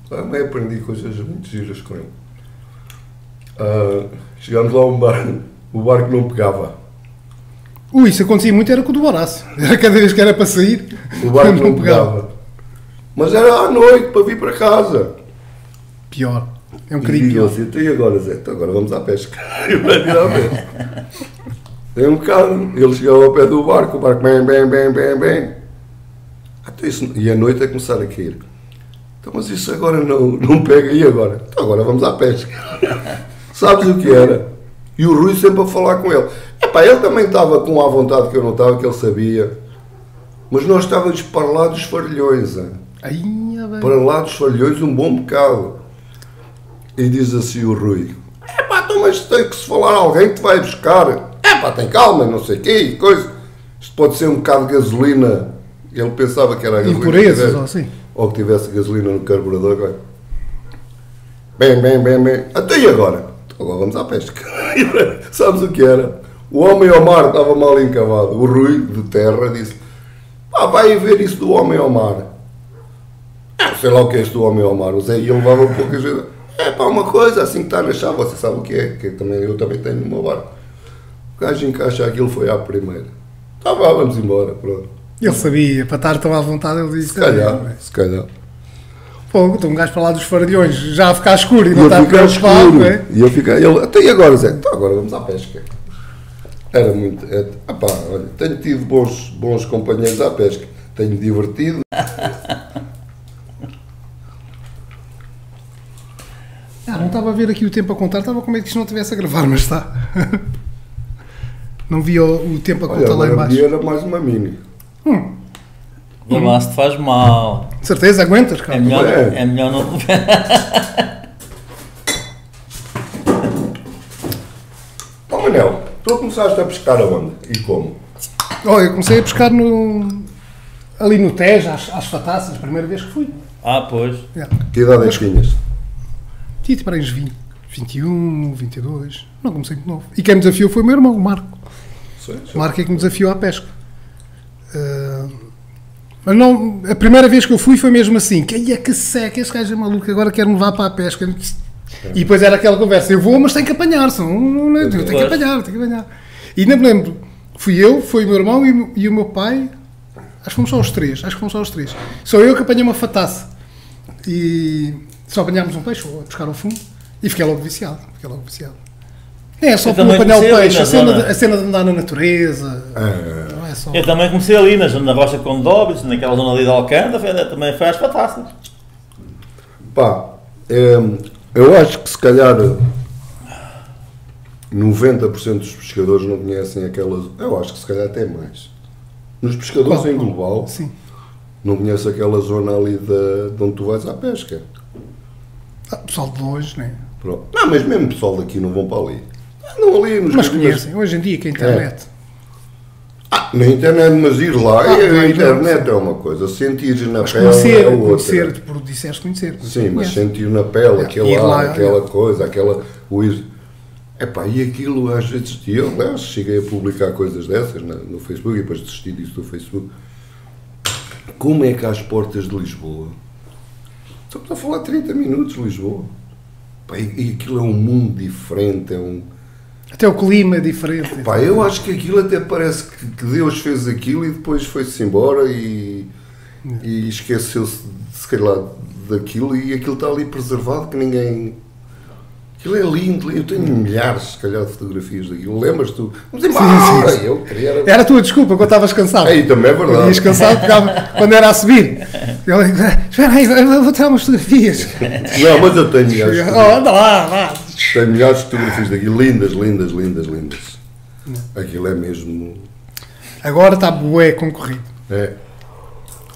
Também aprendi coisas muito giras com ele. Chegámos lá a um barco, o barco não pegava. Ui, isso acontecia muito, era com o do Horácio. Era cada vez que era para sair, o barco não pegava. Mas era à noite, para vir para casa. Pior, é um bocadinho pior. Assim, e agora, Zé? Então agora vamos à pesca. É um bocado. Ele chegava ao pé do barco, o barco bem. Até isso, e à noite é começar a cair. Então, mas isso agora não pega, e agora? Então agora vamos à pesca. Sabes o que era? E o Rui sempre a falar com ele. Epá, ele também estava com a vontade que eu não estava, que ele sabia. Mas nós estávamos para lá dos Farilhões. Para lá dos Farilhões, um bom bocado. E diz assim o Rui. Epá, então mas tem que se falar alguém que vai buscar. Epá, tem calma, não sei o quê, coisa. Isto pode ser um bocado de gasolina. Ele pensava que era gasolina. Impurezas, ou assim. Ou que tivesse gasolina no carburador. Vai. Bem. Até e agora? Agora vamos à pesca. Sabes o que era? O homem ao mar estava mal encavado. O Rui, de terra, disse, pá, vai ver isso do homem ao mar. Sei lá o que é isto do homem ao mar. O Zé ia levava poucas vezes. É pá, uma coisa assim que está na chave. Você sabe o que é? Que eu também tenho no meu barco. O gajo encaixa aquilo, foi à primeira. Tá, vá, vamos embora, pronto. Ele sabia, para estar tão à vontade, ele disse... Se calhar. Pô, então um gajo para lá dos Farilhões, já a ficar escuro e não está a ficar escuro, não é? E ele, até e agora, Zé? Então agora vamos à pesca. Era muito... Apá, olha, tenho tido bons companheiros à pesca. Tenho-me divertido. Não estava a ver aqui o tempo a contar, estava com medo que isto não estivesse a gravar, mas está. Não vi o tempo a contar lá em baixo. Era mais uma mini. O laço faz mal. De certeza, aguentas, cara. É melhor não... Manel, tu começaste a pescar aonde e como? Eu comecei a pescar ali no Tejo, às fataças, a primeira vez que fui. Pois. Que idade tinhas? Tinha para uns 20, 21, 22, não comecei muito novo. E quem me desafiou foi o meu irmão, o Marco. O Marco é que me desafiou à pesca. Mas não, a primeira vez que eu fui foi mesmo assim, que seca, este gajo é maluco, agora quero-me levar para a pesca. E depois era aquela conversa, eu vou, mas tenho que apanhar, tenho que apanhar. E nem me lembro, fui eu, foi o meu irmão e o meu pai, acho que fomos só os três, Só eu que apanhei uma fatasse e só apanhámos um peixe, ou a pescar ao fundo, e fiquei logo viciado, É só para apanhar o peixe, a cena de andar na natureza, não é só... Eu também comecei ali na Rocha de Condóbidos, naquela zona ali de Alcântara, também foi às fatassas. Pá, eu acho que se calhar 90% dos pescadores não conhecem aquelas... Eu acho que se calhar até mais. Nos pescadores em global, sim, não conhecem aquela zona ali de onde tu vais à pesca. Ah, pessoal de longe, não é? Pronto. Não, mas mesmo pessoal daqui não vão para ali. Andam ali nos... Mas conhecem, hoje em dia que a internet... É. Ah, na internet, mas ir lá, a internet é uma coisa, sentir na pele é outra. Conhecer, porque disseste conhecer. Sim, mas sentir na pele, aquela coisa, aquela... Epá, e aquilo às vezes, eu cheguei a publicar coisas dessas no Facebook e depois desisti disso do Facebook. Como é que às portas de Lisboa, estamos a falar 30 minutos de Lisboa, epá, e aquilo é um mundo diferente, é um... Até o clima é diferente. Pá, eu acho que aquilo até parece que Deus fez aquilo e depois foi-se embora e esqueceu-se, se calhar, daquilo e aquilo está ali preservado que ninguém... Aquilo é lindo, eu tenho milhares, se calhar, de fotografias daquilo. Lembras-te? Vamos embora! Sim, sim. Eu queria... Era a tua desculpa quando estavas cansado. Aí também é verdade. Estavas cansado quando era a subir. Eu espera aí, vou tirar umas fotografias. Não, mas eu tenho milhares. Anda lá, vá. Tem milhares de fotografias daqui, lindas. Aquilo é mesmo... Agora está bué concorrido. É.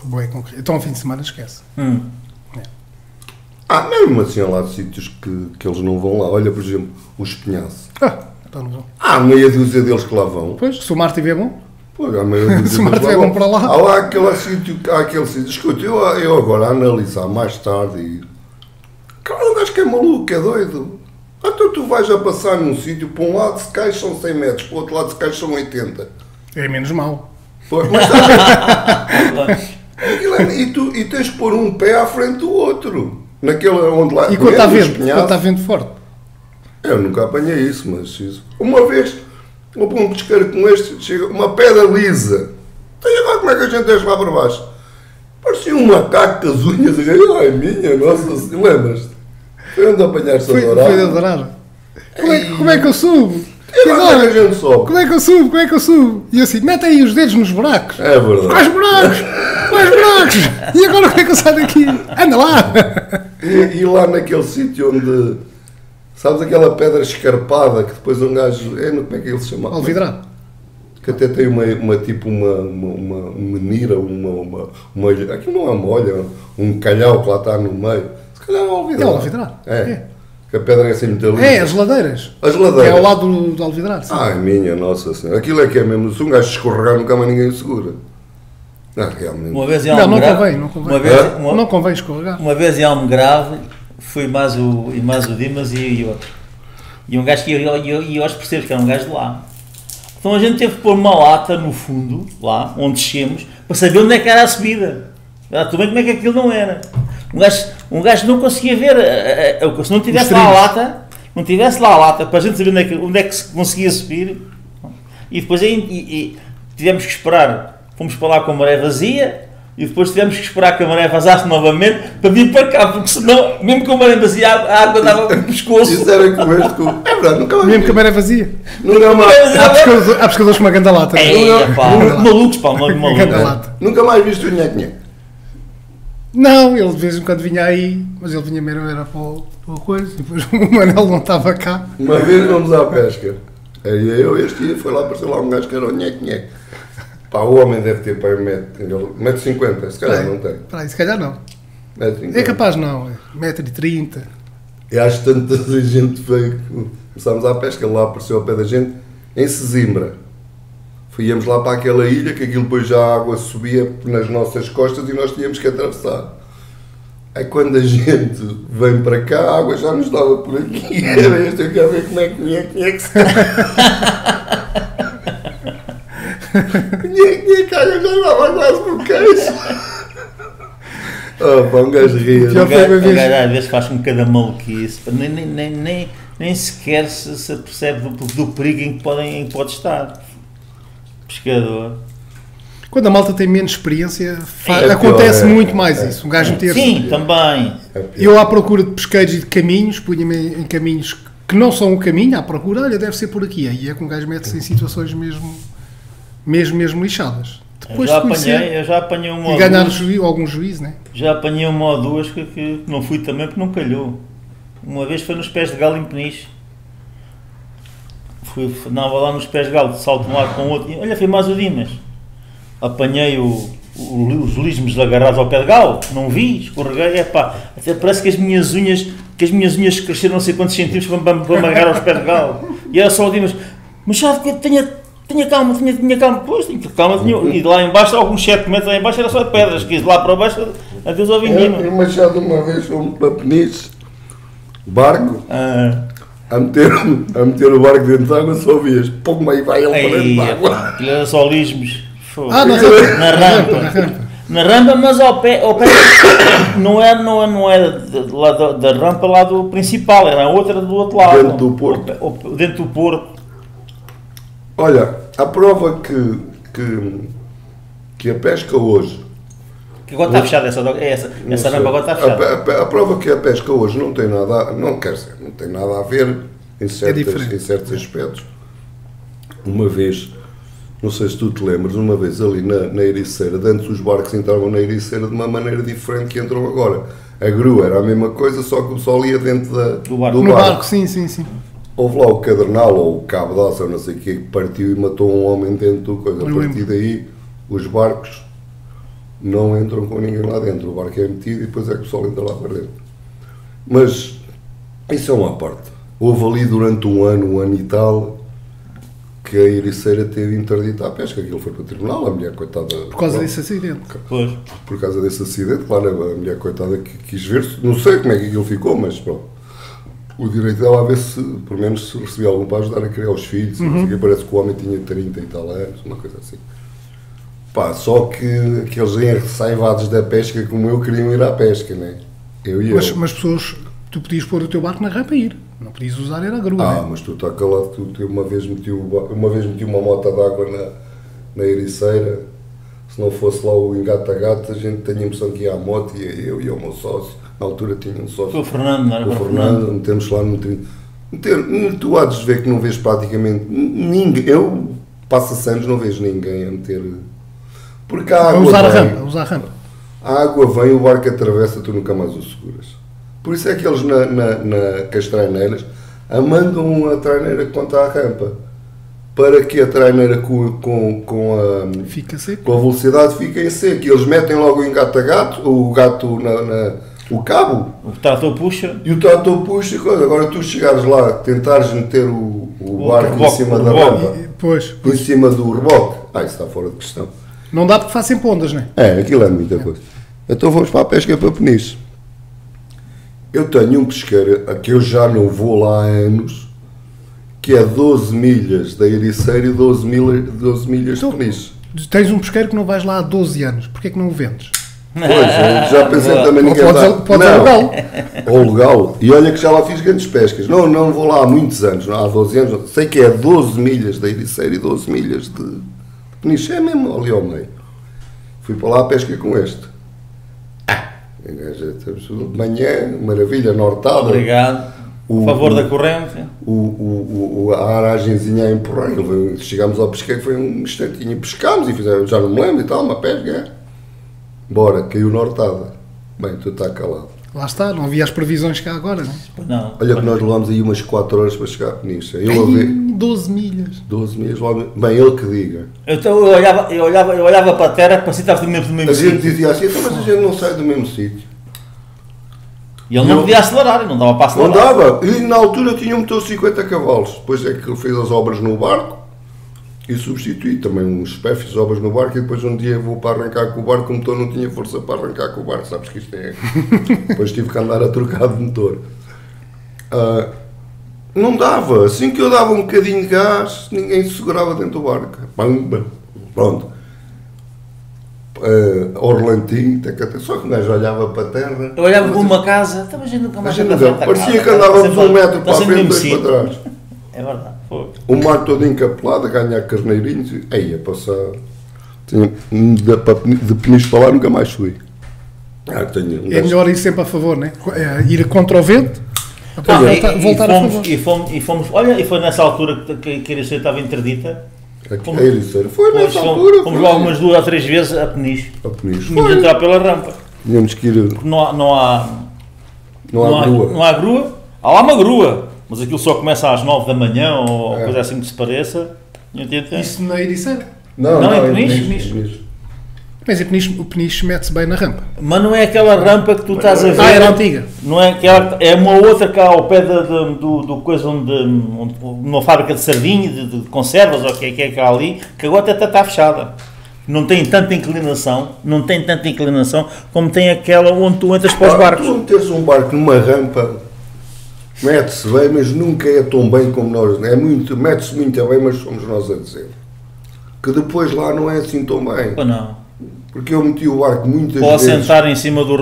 Bué concorrido. Então, ao fim de semana, esquece. É. Ah, mesmo assim, há lá de sítios que eles não vão lá. Olha, por exemplo, o Espinhaço. Ah, então não vão. Há meia dúzia deles que lá vão. Pois, se o mar estiver bom. Pois, há meia dúzia. Se o mar estiver bom para lá. Há lá aquele sítio, Escuta, eu agora a analisar mais tarde e... Claro, o gajo que é maluco, é doido. Então tu vais a passar num sítio, para um lado se cai são 100 metros, para o outro lado se cai são 80. É menos mal. Pois, mas e tens de pôr um pé à frente do outro. Naquele onde lá... E quando está vento forte? Eu nunca apanhei isso, mas isso... Uma vez, um pesqueiro como este, chega uma pedra lisa. Então agora como é que a gente desce lá para baixo? Parecia um macaco com as unhas. Ai, minha nossa, lembras-te? Foi onde apanhaste a dourada? Foi a dourada. Como é que eu subo? Como é que eu subo? E assim, mete aí os dedos nos buracos. É verdade. Faz buracos. E agora como é que eu saio daqui? Anda lá. E lá naquele sítio onde... Sabes aquela pedra escarpada que depois um gajo... Como é que ele se chama? Alvidrar. Que até tem uma ilha. Aquilo não é uma olha, um calhau que lá está no meio. Não, é o Alvidrar. Que a pedra é assim muito linda. É, as ladeiras. Que é ao lado do Alvidrar. Sim. Ai, minha nossa senhora. Aquilo é que é mesmo. Se um gajo escorregar, nunca mais ninguém o segura. Não, realmente. Uma vez em não convém. Não convém escorregar. Uma vez em Almograve, fui mais o Dimas e outro. E um gajo que eu aos percebo que era um gajo de lá. Então a gente teve que pôr uma lata no fundo, lá, onde descemos, para saber onde é que era a subida. Tudo bem como é que aquilo não era. Um gajo não conseguia ver, se não tivesse lá a lata, para a gente saber onde é que se conseguia subir, e depois e tivemos que esperar, fomos para lá com a maré vazia, e depois tivemos que esperar que a maré vazasse novamente, para vir para cá, porque senão, mesmo com a maré vazia, a água dava no pescoço. Isso era com... É verdade, nunca mais... Mesmo com a maré vazia? Há pescadores com uma grande lata. Malucos, pá, malucos. Nunca mais viste o Nhéquinhé? Não, ele de vez em quando vinha aí, mas ele vinha mesmo era para uma coisa, e depois o Manel não estava cá. Uma vez fomos à pesca, aí eu este dia foi lá, apareceu lá um gajo que era o Nhéquinhé. Pá, o homem deve ter para 1,50 m, se calhar não tem. Peraí, se calhar não. É capaz não, 1,30 m. E às tantas a gente veio, começámos à pesca, lá apareceu ao pé da gente, em Sesimbra. Íamos lá para aquela ilha, que aquilo depois já a água subia nas nossas costas e nós tínhamos que atravessar. Aí quando a gente vem para cá, a água já nos dava por aqui. Era este, eu quero ver como é que se... A água já dava quase por queixo. Oh, pá, um gajo ria. Um gajo às vezes faz um bocado maluquice. nem sequer se apercebe do perigo em que pode estar. Pescador. Quando a malta tem menos experiência, acontece muito mais isso. Um gajo meter-se. Sim, também. Eu, à procura de pesqueiros e de caminhos, punha-me em caminhos que não são o caminho, à procura, olha, deve ser por aqui. Aí é que um gajo mete-se em situações mesmo lixadas. Depois eu já apanhei uma e ganhar algum juízo, né? Já apanhei uma ou duas que não fui também porque não calhou. Uma vez foi nos pés de galo em Peniche. Andava lá nos pés de galo, de salto no ar com outro. Olha, foi mais o Dimas. Apanhei os lismos agarrados ao pé de galo, não vi, escorreguei, epá, até parece que as minhas unhas cresceram não sei quantos centímetros para me agarrar aos pés de galo. E era só o Dimas, Machado, que tenha calma, pois, tenho calma, e lá embaixo, alguns 7 metros lá embaixo, era só pedras, que lá para baixo, adeus ao vinho. Eu, Machado, uma vez fomos para Peniche, barco, a meter o barco dentro de água, só vias, pouco mais vai ele para dentro de água. Aquilo era só lismos. Na rampa, mas ao pé não era da rampa lá do principal, era a outra do outro lado. Dentro do porto. Dentro do porto. Olha, a prova que a pesca hoje... Que agora está fechada essa rampa, agora está fechada. A prova que a pesca hoje não tem nada, não tem nada a ver em certos aspectos. Uma vez... Não sei se tu te lembras, uma vez ali na Ericeira, antes os barcos entravam na Ericeira de uma maneira diferente que entram agora. A grua era a mesma coisa, só que o pessoal ia dentro do barco. No barco, sim. Houve lá o cadernal ou o cabo da Roca, não sei o quê, que partiu e matou um homem dentro do coisa. A partir daí, os barcos não entram com ninguém lá dentro. O barco é metido e depois é que o pessoal entra lá para dentro. Mas, isso é uma parte. Houve ali durante um ano e tal... que a Ericeira teve interdita à pesca, aquilo foi para o tribunal, a mulher coitada... Por causa desse acidente, claro, a mulher coitada que quis ver, não sei como é que aquilo ficou, mas pronto, o direito dela a ver se, pelo menos, se recebia algum para ajudar a criar os filhos, porque parece que o homem tinha 30 e tal anos, uma coisa assim. Pá, só que aqueles enrecaivados da pesca como eu queriam ir à pesca, não é? Mas pessoas, tu podias pôr o teu barco na rampa e ir. Não podias usar, era a grua. Mas tu está calado, tu uma vez meti uma mota d'água na Ericeira, se não fosse lá o engata-gata, a gente tinha a impressão que ia à moto, e eu e o meu sócio, na altura tinha um sócio. O Fernando, metemos lá no trinco. Tu há de ver que não vês praticamente ninguém, eu passo anos não vejo ninguém a meter, porque a água vem, a água vem, o barco atravessa, tu nunca mais o seguras. Por isso é que eles, com as traineiras, amandam a traineira que conta à rampa. Para que a traineira com a velocidade fique em seco. E eles metem logo o engata-gato, o gato o cabo. O trator puxa. E o trator puxa e coisa. Agora tu chegares lá, tentares meter o barco reboque, em cima da rampa. Pois. Em cima do reboque. Isso está fora de questão. Não dá porque fazem pontas, não é? Aquilo é muita coisa. Então vamos para a pesca para Peniche. Eu tenho um pesqueiro, a que eu já não vou lá há anos, que é 12 milhas da Ericeira e 12 milhas de Peniche. Tens um pesqueiro que não vais lá há 12 anos, porquê é que não o vendes? Pois, eu já pensei também ninguém dá. Podes alugá-lo. Ou alugá-lo. E olha que já lá fiz grandes pescas. Não vou lá há muitos anos, não, há 12 anos. Não. Sei que é 12 milhas da Ericeira e 12 milhas de Peniche. É mesmo ali ao meio. Fui para lá a pesca com este. De manhã, maravilha, nortada. Obrigado. A favor da corrente. A aragenzinha a empurrar. Chegámos ao pesqueiro, foi um instantinho. Pescámos e fizemos, já não me lembro e tal, uma pesca. Bora, caiu nortada. Bem, tu está calado. Lá está, não havia as previsões cá agora, não? Olha que nós levámos aí umas 4 horas para chegar a Peniche. 12 milhas. 12 milhas, bem, ele que diga. Então eu olhava para a terra para se estar do mesmo sítio. A gente dizia assim, então, mas a gente não sai do mesmo sítio. E ele não podia acelerar, não dava para acelerar. Não dava, e na altura tinha um motor de 50 cavalos. Depois é que ele fez as obras no barco e substituí também uns espécies, obras no barco, e depois um dia vou para arrancar com o barco, o motor não tinha força para arrancar com o barco, sabes que isto é... Depois tive que andar a trocar de motor. Não dava, assim que eu dava um bocadinho de gás, ninguém se segurava dentro do barco. Pronto. ao relantim, só que o gajo olhava para a terra. Eu olhava para uma casa, estava a gente nunca mais andava. Parecia que andávamos um metro para a frente e para trás. É verdade. O mar todo encapelado, a ganhar carneirinhos, e aí a passar. De Peniche para lá nunca mais fui. É melhor ir sempre a favor, né? Ir contra o vento. Ah, voltar a favor. E fomos, olha, e foi nessa altura que a Ericeira estava interdita. Fomos, foi nessa altura. Fomos lá umas 2 ou 3 vezes a Peniche. Tínhamos de entrar pela rampa. Tínhamos que ir. Porque não há grua. Há lá uma grua, mas aquilo só começa às 9 da manhã ou coisa assim que se pareça. Isso na Ericeira? Não, é Peniche. Mas o Peniche mete-se bem na rampa. Mas não é aquela rampa que tu estás a ver. Ah, era antiga. Não é aquela, é uma outra cá ao pé do coisa onde uma fábrica de sardinha, de conservas, ou o que é que há ali, que agora até está fechada. Não tem tanta inclinação como tem aquela onde tu entras para os barcos. Tu metes um barco numa rampa, mete-se bem, mas nunca é tão bem como nós. É muito, mete-se muito bem, mas somos nós a dizer. Que depois lá não é assim tão bem. Ou não. Porque eu meti o barco muitas vezes. Ou sentar em cima do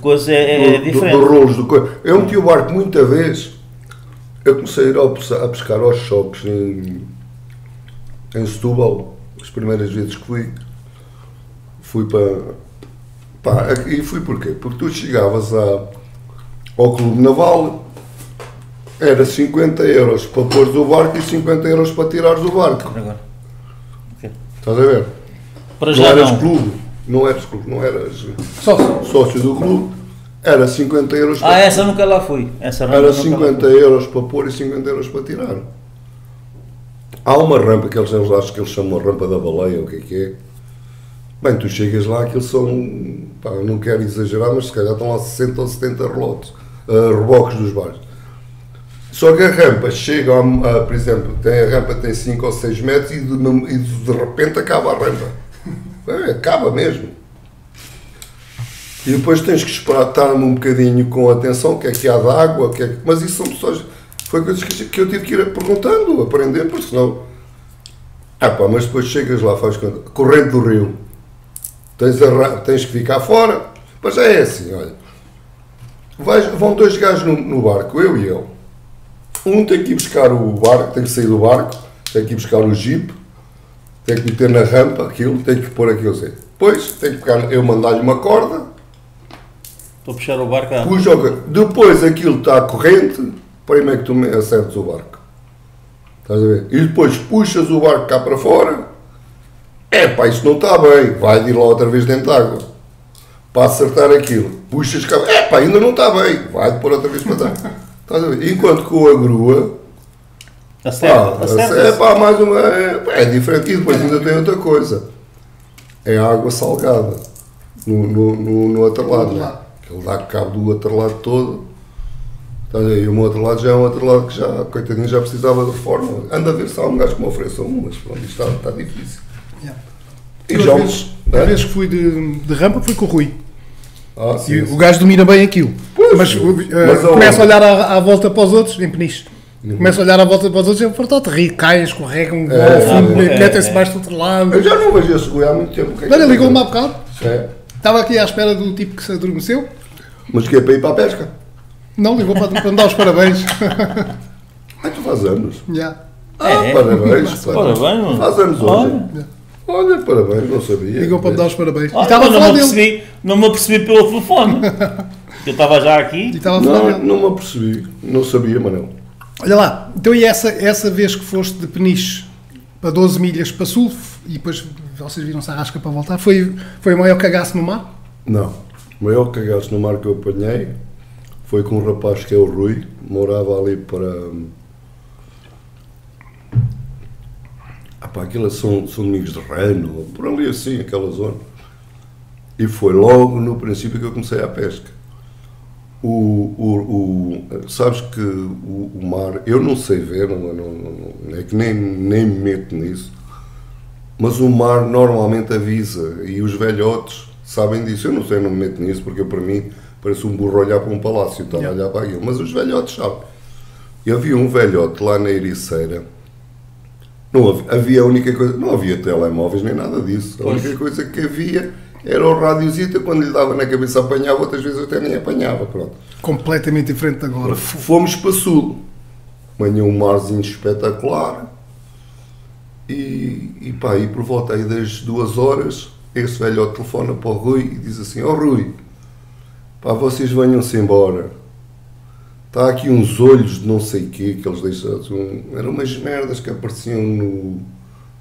coisa é diferente. Do rolos, do coisa. Eu meti o barco muita vez. Eu comecei a ir a pescar aos choques em Setúbal. As primeiras vezes que fui para... E fui porquê? Porque tu chegavas ao Clube Naval, era 50 euros para pôres o barco e 50 euros para tirares o barco. Agora. Estás a ver? Para já não eras clube, não eras sócio do clube, era 50 euros para... essa nunca lá fui. Essa rampa era 50 euros para pôr e 50 euros para tirar. Há uma rampa que eles acham que eles chamam a rampa da baleia, ou o que é. Bem, tu chegas lá, aqueles são, pá, não quero exagerar, mas se calhar estão lá 60 ou 70 reboques dos bares. Só que a rampa chega, por exemplo, a rampa tem 5 ou 6 metros e de repente acaba a rampa. Acaba mesmo. E depois tens que esperar estar-me um bocadinho com atenção, o que é que há de água, mas isso são pessoas... Foi coisas que eu tive que ir perguntando, aprender, porque senão... Mas depois chegas lá, faz conta, corrente do rio, tens que ficar fora, mas já é assim, olha. Vão 2 gajos no barco, eu e ele. Um tem que ir buscar o barco, tem que sair do barco, tem que ir buscar o jipe, tem que meter na rampa aquilo, tem que pôr aquilo assim. Depois, tem que pegar, eu mandar-lhe uma corda. Para puxar o barco. Depois aquilo está à corrente, primeiro que tu acertes o barco. Estás a ver? E depois puxas o barco cá para fora. Isso não está bem. Vai de ir lá outra vez dentro de água. Para acertar aquilo. Puxas cá. Ainda não está bem. Vai de pôr outra vez para trás. Enquanto com a grua mais uma é diferente, e depois ainda tem outra coisa, é a água salgada no atrelado, que ele dá cabo do atrelado todo, e o meu atrelado já é um atrelado que já, coitadinho, já precisava de forma. Anda a ver se há um gajo que me ofereça umas, pronto, isto está difícil. E às vezes que fui de rampa fui com o Rui. Sim, o gajo domina bem aquilo, mas começa a olhar à volta para os outros, em Peniche, começa a olhar à volta para os outros e portanto ri, caem, escorregam, metem-se mais do outro lado. Eu já não vejo esse goi há muito tempo. Olha, ligou-me há bocado, estava aqui à espera de um tipo que se adormeceu. Mas que é para ir para a pesca? Não, ligou para me dar os parabéns. Tu faz anos? Já. Parabéns, faz anos hoje. Olha, parabéns, não sabia. Ligou para me dar os parabéns. Estava não me apercebi pelo telefone. Eu estava já aqui. Não me apercebi, não sabia, Manel. Olha lá, então e essa vez que foste de Peniche para 12 milhas para sul, e depois vocês viram-se à rasca para voltar, foi o maior cagaço no mar? Não, o maior cagaço no mar que eu apanhei foi com um rapaz que é o Rui, morava ali para... aquelas são Domingos de Rano, por ali assim, aquela zona. E foi logo no princípio que eu comecei a pesca. Sabes que o mar, eu não sei ver, não é que nem me meto nisso, mas o mar normalmente avisa, e os velhotes sabem disso. Eu não sei, não me meto nisso, porque para mim parece um burro olhar para um palácio, estava a olhar para aquilo, mas os velhotes sabem. Eu vi um velhote lá na Ericeira, Não havia, a única coisa, não havia telemóveis nem nada disso. A única coisa que havia era o radiozito, quando lhe dava na cabeça apanhava, outras vezes até nem apanhava, pronto. Completamente diferente de agora. Fomos para Sul, amanhã um marzinho espetacular e pá, e por volta aí das 2 horas, esse velho telefona para o Rui e diz assim: ó Rui, pá, vocês venham-se embora. Está aqui uns olhos de não sei o quê, que eles deixaram... Eram umas merdas que apareciam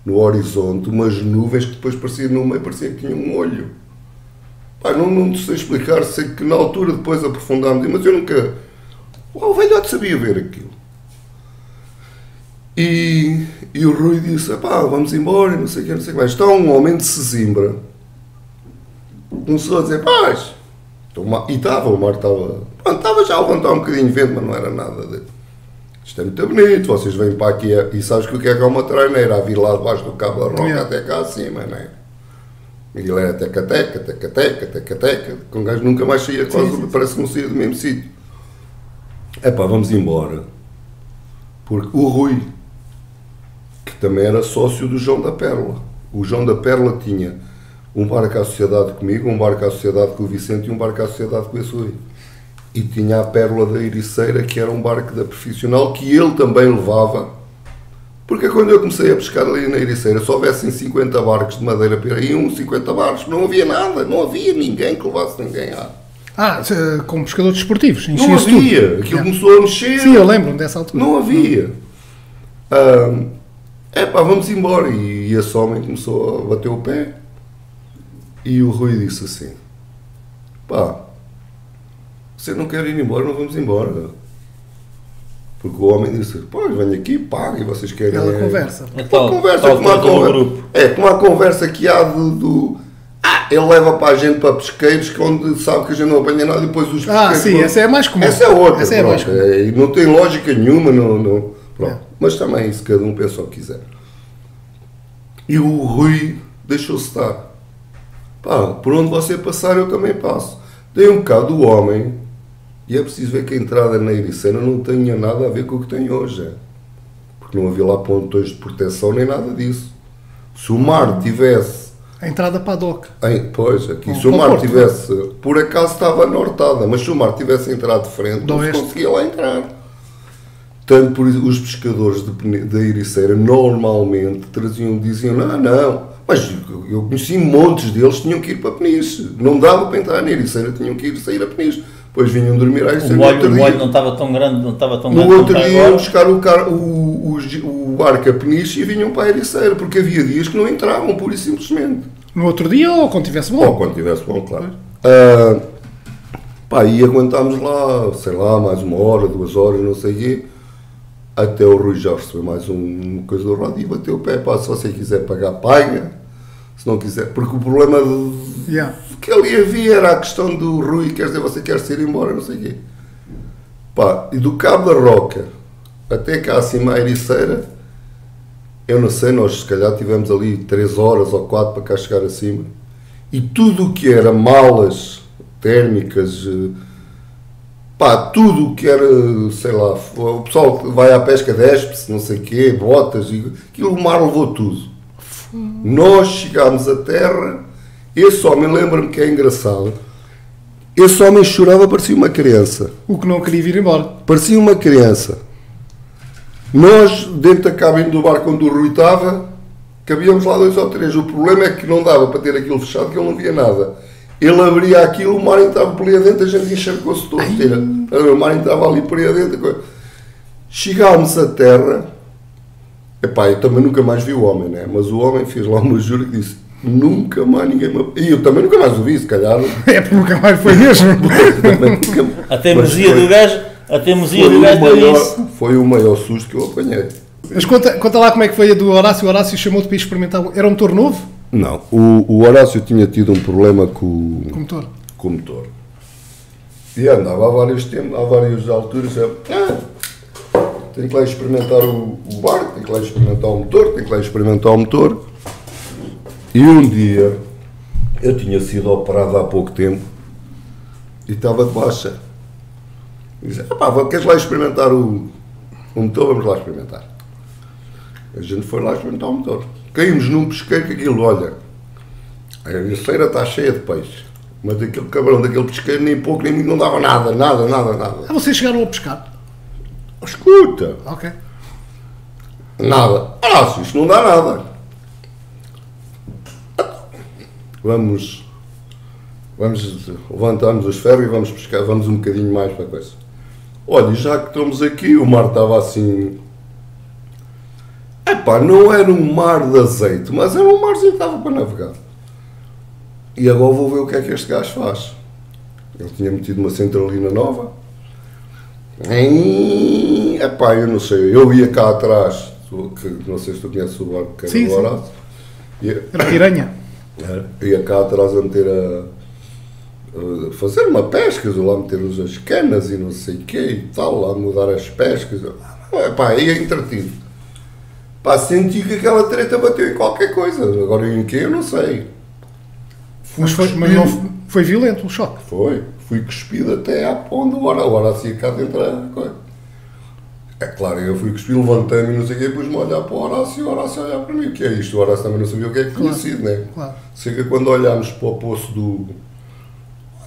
no horizonte, umas nuvens que depois pareciam no meio, parecia que tinham um olho. Pá, não sei explicar, sei que na altura depois aprofundámos, mas eu nunca... O velhote sabia ver aquilo. E o Rui disse: pá, vamos embora, não sei o quê, não sei o que mais. Está um homem de Sesimbra. Começou a dizer: paz! E estava, o mar estava já a levantar um bocadinho de vento, mas não era nada de... Isto é muito bonito, vocês vêm para aqui e sabes que o que é uma traineira? A vir lá debaixo do Cabo da Roca até cá acima, não é? Ele era teca-teca, teca-teca, teca-teca, com um gajo nunca mais saía, quase sim. Parece que não saía do mesmo sítio. Epá, vamos embora. Porque o Rui, que também era sócio do João da Pérola, o João da Pérola tinha um barco à sociedade comigo, um barco à sociedade com o Vicente e um barco à sociedade com esse Rui. E tinha a Pérola da Ericeira, que era um barco da profissional, que ele também levava. Porque quando eu comecei a pescar ali na Ericeira, se houvessem 50 barcos de madeira para aí, 50 barcos, não havia nada, não havia ninguém que levasse ninguém lá. Ah, como pescadores desportivos? Não havia, tudo. Aquilo começou a mexer. Sim, eu lembro-me dessa altura. Não havia. Epá, vamos embora. E esse homem começou a bater o pé. E o Rui disse assim: pá, você não quer ir embora, não vamos embora. Porque o homem disse: pá, venho aqui, pá, e vocês querem... Ela conversa. Então, conversa tal, como grupo. É, como a conversa que há ele leva para a gente para pesqueiros, que onde sabe que a gente não apanha nada e depois os pesqueiros... Ah, sim, essa é mais comum. Essa é outra, essa é mais comum. É, não tem lógica nenhuma, não pronto. É. Mas também isso, cada um pensa o que quiser. E o Rui deixou-se estar. Pá, por onde você passar eu também passo. Tem um bocado do homem, e é preciso ver que a entrada na Ericeira não tinha nada a ver com o que tem hoje. Porque não havia lá pontões de proteção nem nada disso. Se o mar tivesse... A entrada para a doca. Pois, aqui, se o mar tivesse... Por acaso estava nortada, mas se o mar tivesse entrado de frente, não se conseguia lá entrar. Tanto por os pescadores da Ericeira normalmente traziam, diziam: não. Mas eu conheci montes deles que tinham que ir para Peniche. Não dava para entrar na Ericeira, tinham que ir sair a Peniche. Depois vinham dormir à Ericeira. O molho não estava tão grande, não estava tão grande. No outro dia iam buscar o barco a Peniche e vinham para a Ericeira, porque havia dias que não entravam, pura e simplesmente. No outro dia ou quando tivesse bom? Ou quando tivesse bom, claro. Pá, e aguentámos lá, sei lá, mais 1 hora, 2 horas, não sei o quê. Até o Rui já recebeu mais uma coisa do rádio e bateu o pé: pá, se você quiser pagar, paga. Se não quiser, porque o problema que ali havia era a questão do Rui, quer dizer, você quer sair embora, não sei o quê. Pá, e do Cabo da Roca até cá acima à Ericeira, eu não sei, nós se calhar tivemos ali 3 horas ou 4 para cá chegar acima. E tudo o que era malas térmicas, pá, tudo o que era, sei lá, o pessoal que vai à pesca despe-se, não sei o quê, botas, aquilo o mar levou tudo. Nós chegámos à terra, esse homem, lembra-me que é engraçado, esse homem chorava, parecia uma criança. O que não queria vir embora. Parecia uma criança. Nós, dentro da cabine do barco onde o Rui estava, cabíamos lá 2 ou 3. O problema é que não dava para ter aquilo fechado, que ele não via nada. Ele abria aquilo, o mar entrava por ali adentro, a gente encharcou-se todo. O mar entrava ali por aí adentro. Chegámos à terra. Epá, eu também nunca mais vi o homem, né? Mas o homem fez lá uma jura que disse: nunca mais ninguém me... E eu também nunca mais o vi, se calhar. É, porque nunca mais foi mesmo. A teimosia do gajo, foi o maior susto que eu apanhei. Mas conta lá como é que foi a do Horácio. O Horácio chamou-te para experimentar. Era um motor novo? Não. O Horácio tinha tido um problema com o motor. Com o motor. E andava a várias alturas. Tenho que lá experimentar o barco, tenho que lá experimentar o motor, E um dia, eu tinha sido operado há pouco tempo e estava de baixa. E dizia: pá, queres lá experimentar o motor? Vamos lá experimentar. A gente foi lá juntar um motor. Caímos num pesqueiro que aquilo, olha, a Ericeira está cheia de peixe, mas aquele cabrão daquele pesqueiro nem pouco nem muito não dava nada, nada. Ah, vocês chegaram a pescar? Escuta! Ok. Nada. Horácio, isto não dá nada. Vamos levantamos os ferros e vamos pescar, vamos um bocadinho mais para a coisa. Olha, já que estamos aqui, o mar estava assim... Epá, não era um mar de azeite, mas era um marzinho que estava para navegar. E agora vou ver o que é que este gajo faz. Ele tinha metido uma centralina nova. E, epá, eu não sei, eu ia cá atrás, não sei se tu conheces o barco que era o Horácio. Era piranha. Ia cá atrás a meter a fazer uma pesca, lá meter-nos as canas e não sei o quê e tal, lá mudar as pescas. Epá, ia entretido. Pá, senti que aquela treta bateu em qualquer coisa, agora em que eu não sei. Mas foi violento o choque? Foi, fui cuspido até à ponta, agora assim cá dentro a coisa. É claro, eu fui cuspido, levantei-me e não sei o quê, depois me olhar para o Horácio e o Horácio olhar para mim. O que é isto? O Horácio também não sabia o que é que tinha sido, não é? Claro. Sei que quando olhámos para o poço do...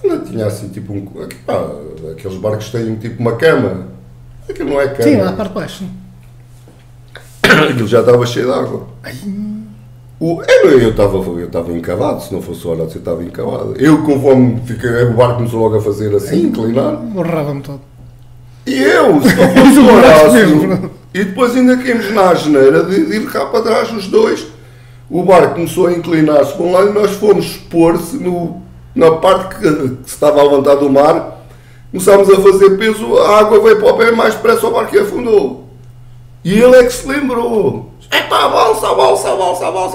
Ainda tinha assim tipo um... Pá, aqueles barcos têm tipo uma cama. Aquilo não é cama. Sim, lá para baixo. Aquilo já estava cheio de água. Eu estava encavado, se não fosse o Horácio eu estava encavado. Eu conforme fiquei, o barco começou logo a fazer assim, inclinar. Borrava-me todo. E eu, se não fosse o Horácio, e depois ainda caímos na asneira de ir cá para trás os dois. O barco começou a inclinar-se para um lado e nós fomos pôr-se na parte que se estava a levantar do mar. Começámos a fazer peso, a água veio para o pé, mais depressa o barco afundou. E ele é que se lembrou. Epá, a balsa,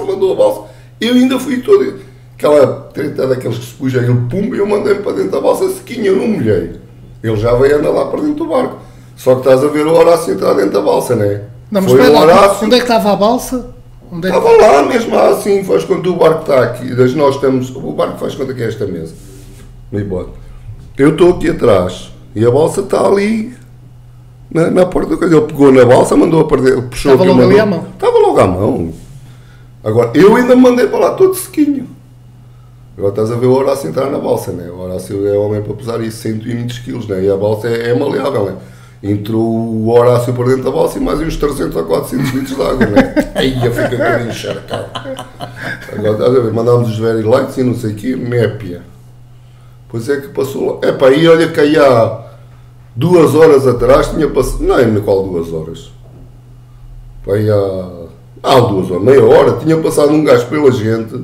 mandou a balsa. Eu ainda fui todo. Aquela treta daqueles que se puxa, ele pum, e eu mandei-me para dentro da balsa sequinha, eu não molhei. Ele já veio andar lá para dentro do barco. Só que estás a ver o Horácio entrar dentro da balsa, não é? Não, mas foi o Horácio... Onde é que estava a balsa? Onde é que... Estava lá mesmo, assim, faz conta o barco está aqui. Nós estamos... O barco faz conta que é esta mesa. Não importa. Eu estou aqui atrás e a balsa está ali. Na porta da coisa, ele pegou na balsa, mandou a perder, puxou. Estava logo ali à mão. Estava logo à mão. Agora, eu ainda mandei para lá, todo sequinho. Agora estás a ver o Horácio entrar na balsa, né? O Horácio é homem para pesar isso, 120 quilos, né? E a balsa é maleável, né? Entrou o Horácio por dentro da balsa e mais uns 300 a 400 litros de água, né? Aí eu fico um bocadinho encharcado. Agora estás a ver, mandámos os very lights e não sei o quê, mépia. Pois é que passou lá. Epá, aí olha que aí há... 2 horas atrás tinha passado. Não, é qual 2 horas? Foi há. Há 2 horas, meia hora, tinha passado um gajo pela gente,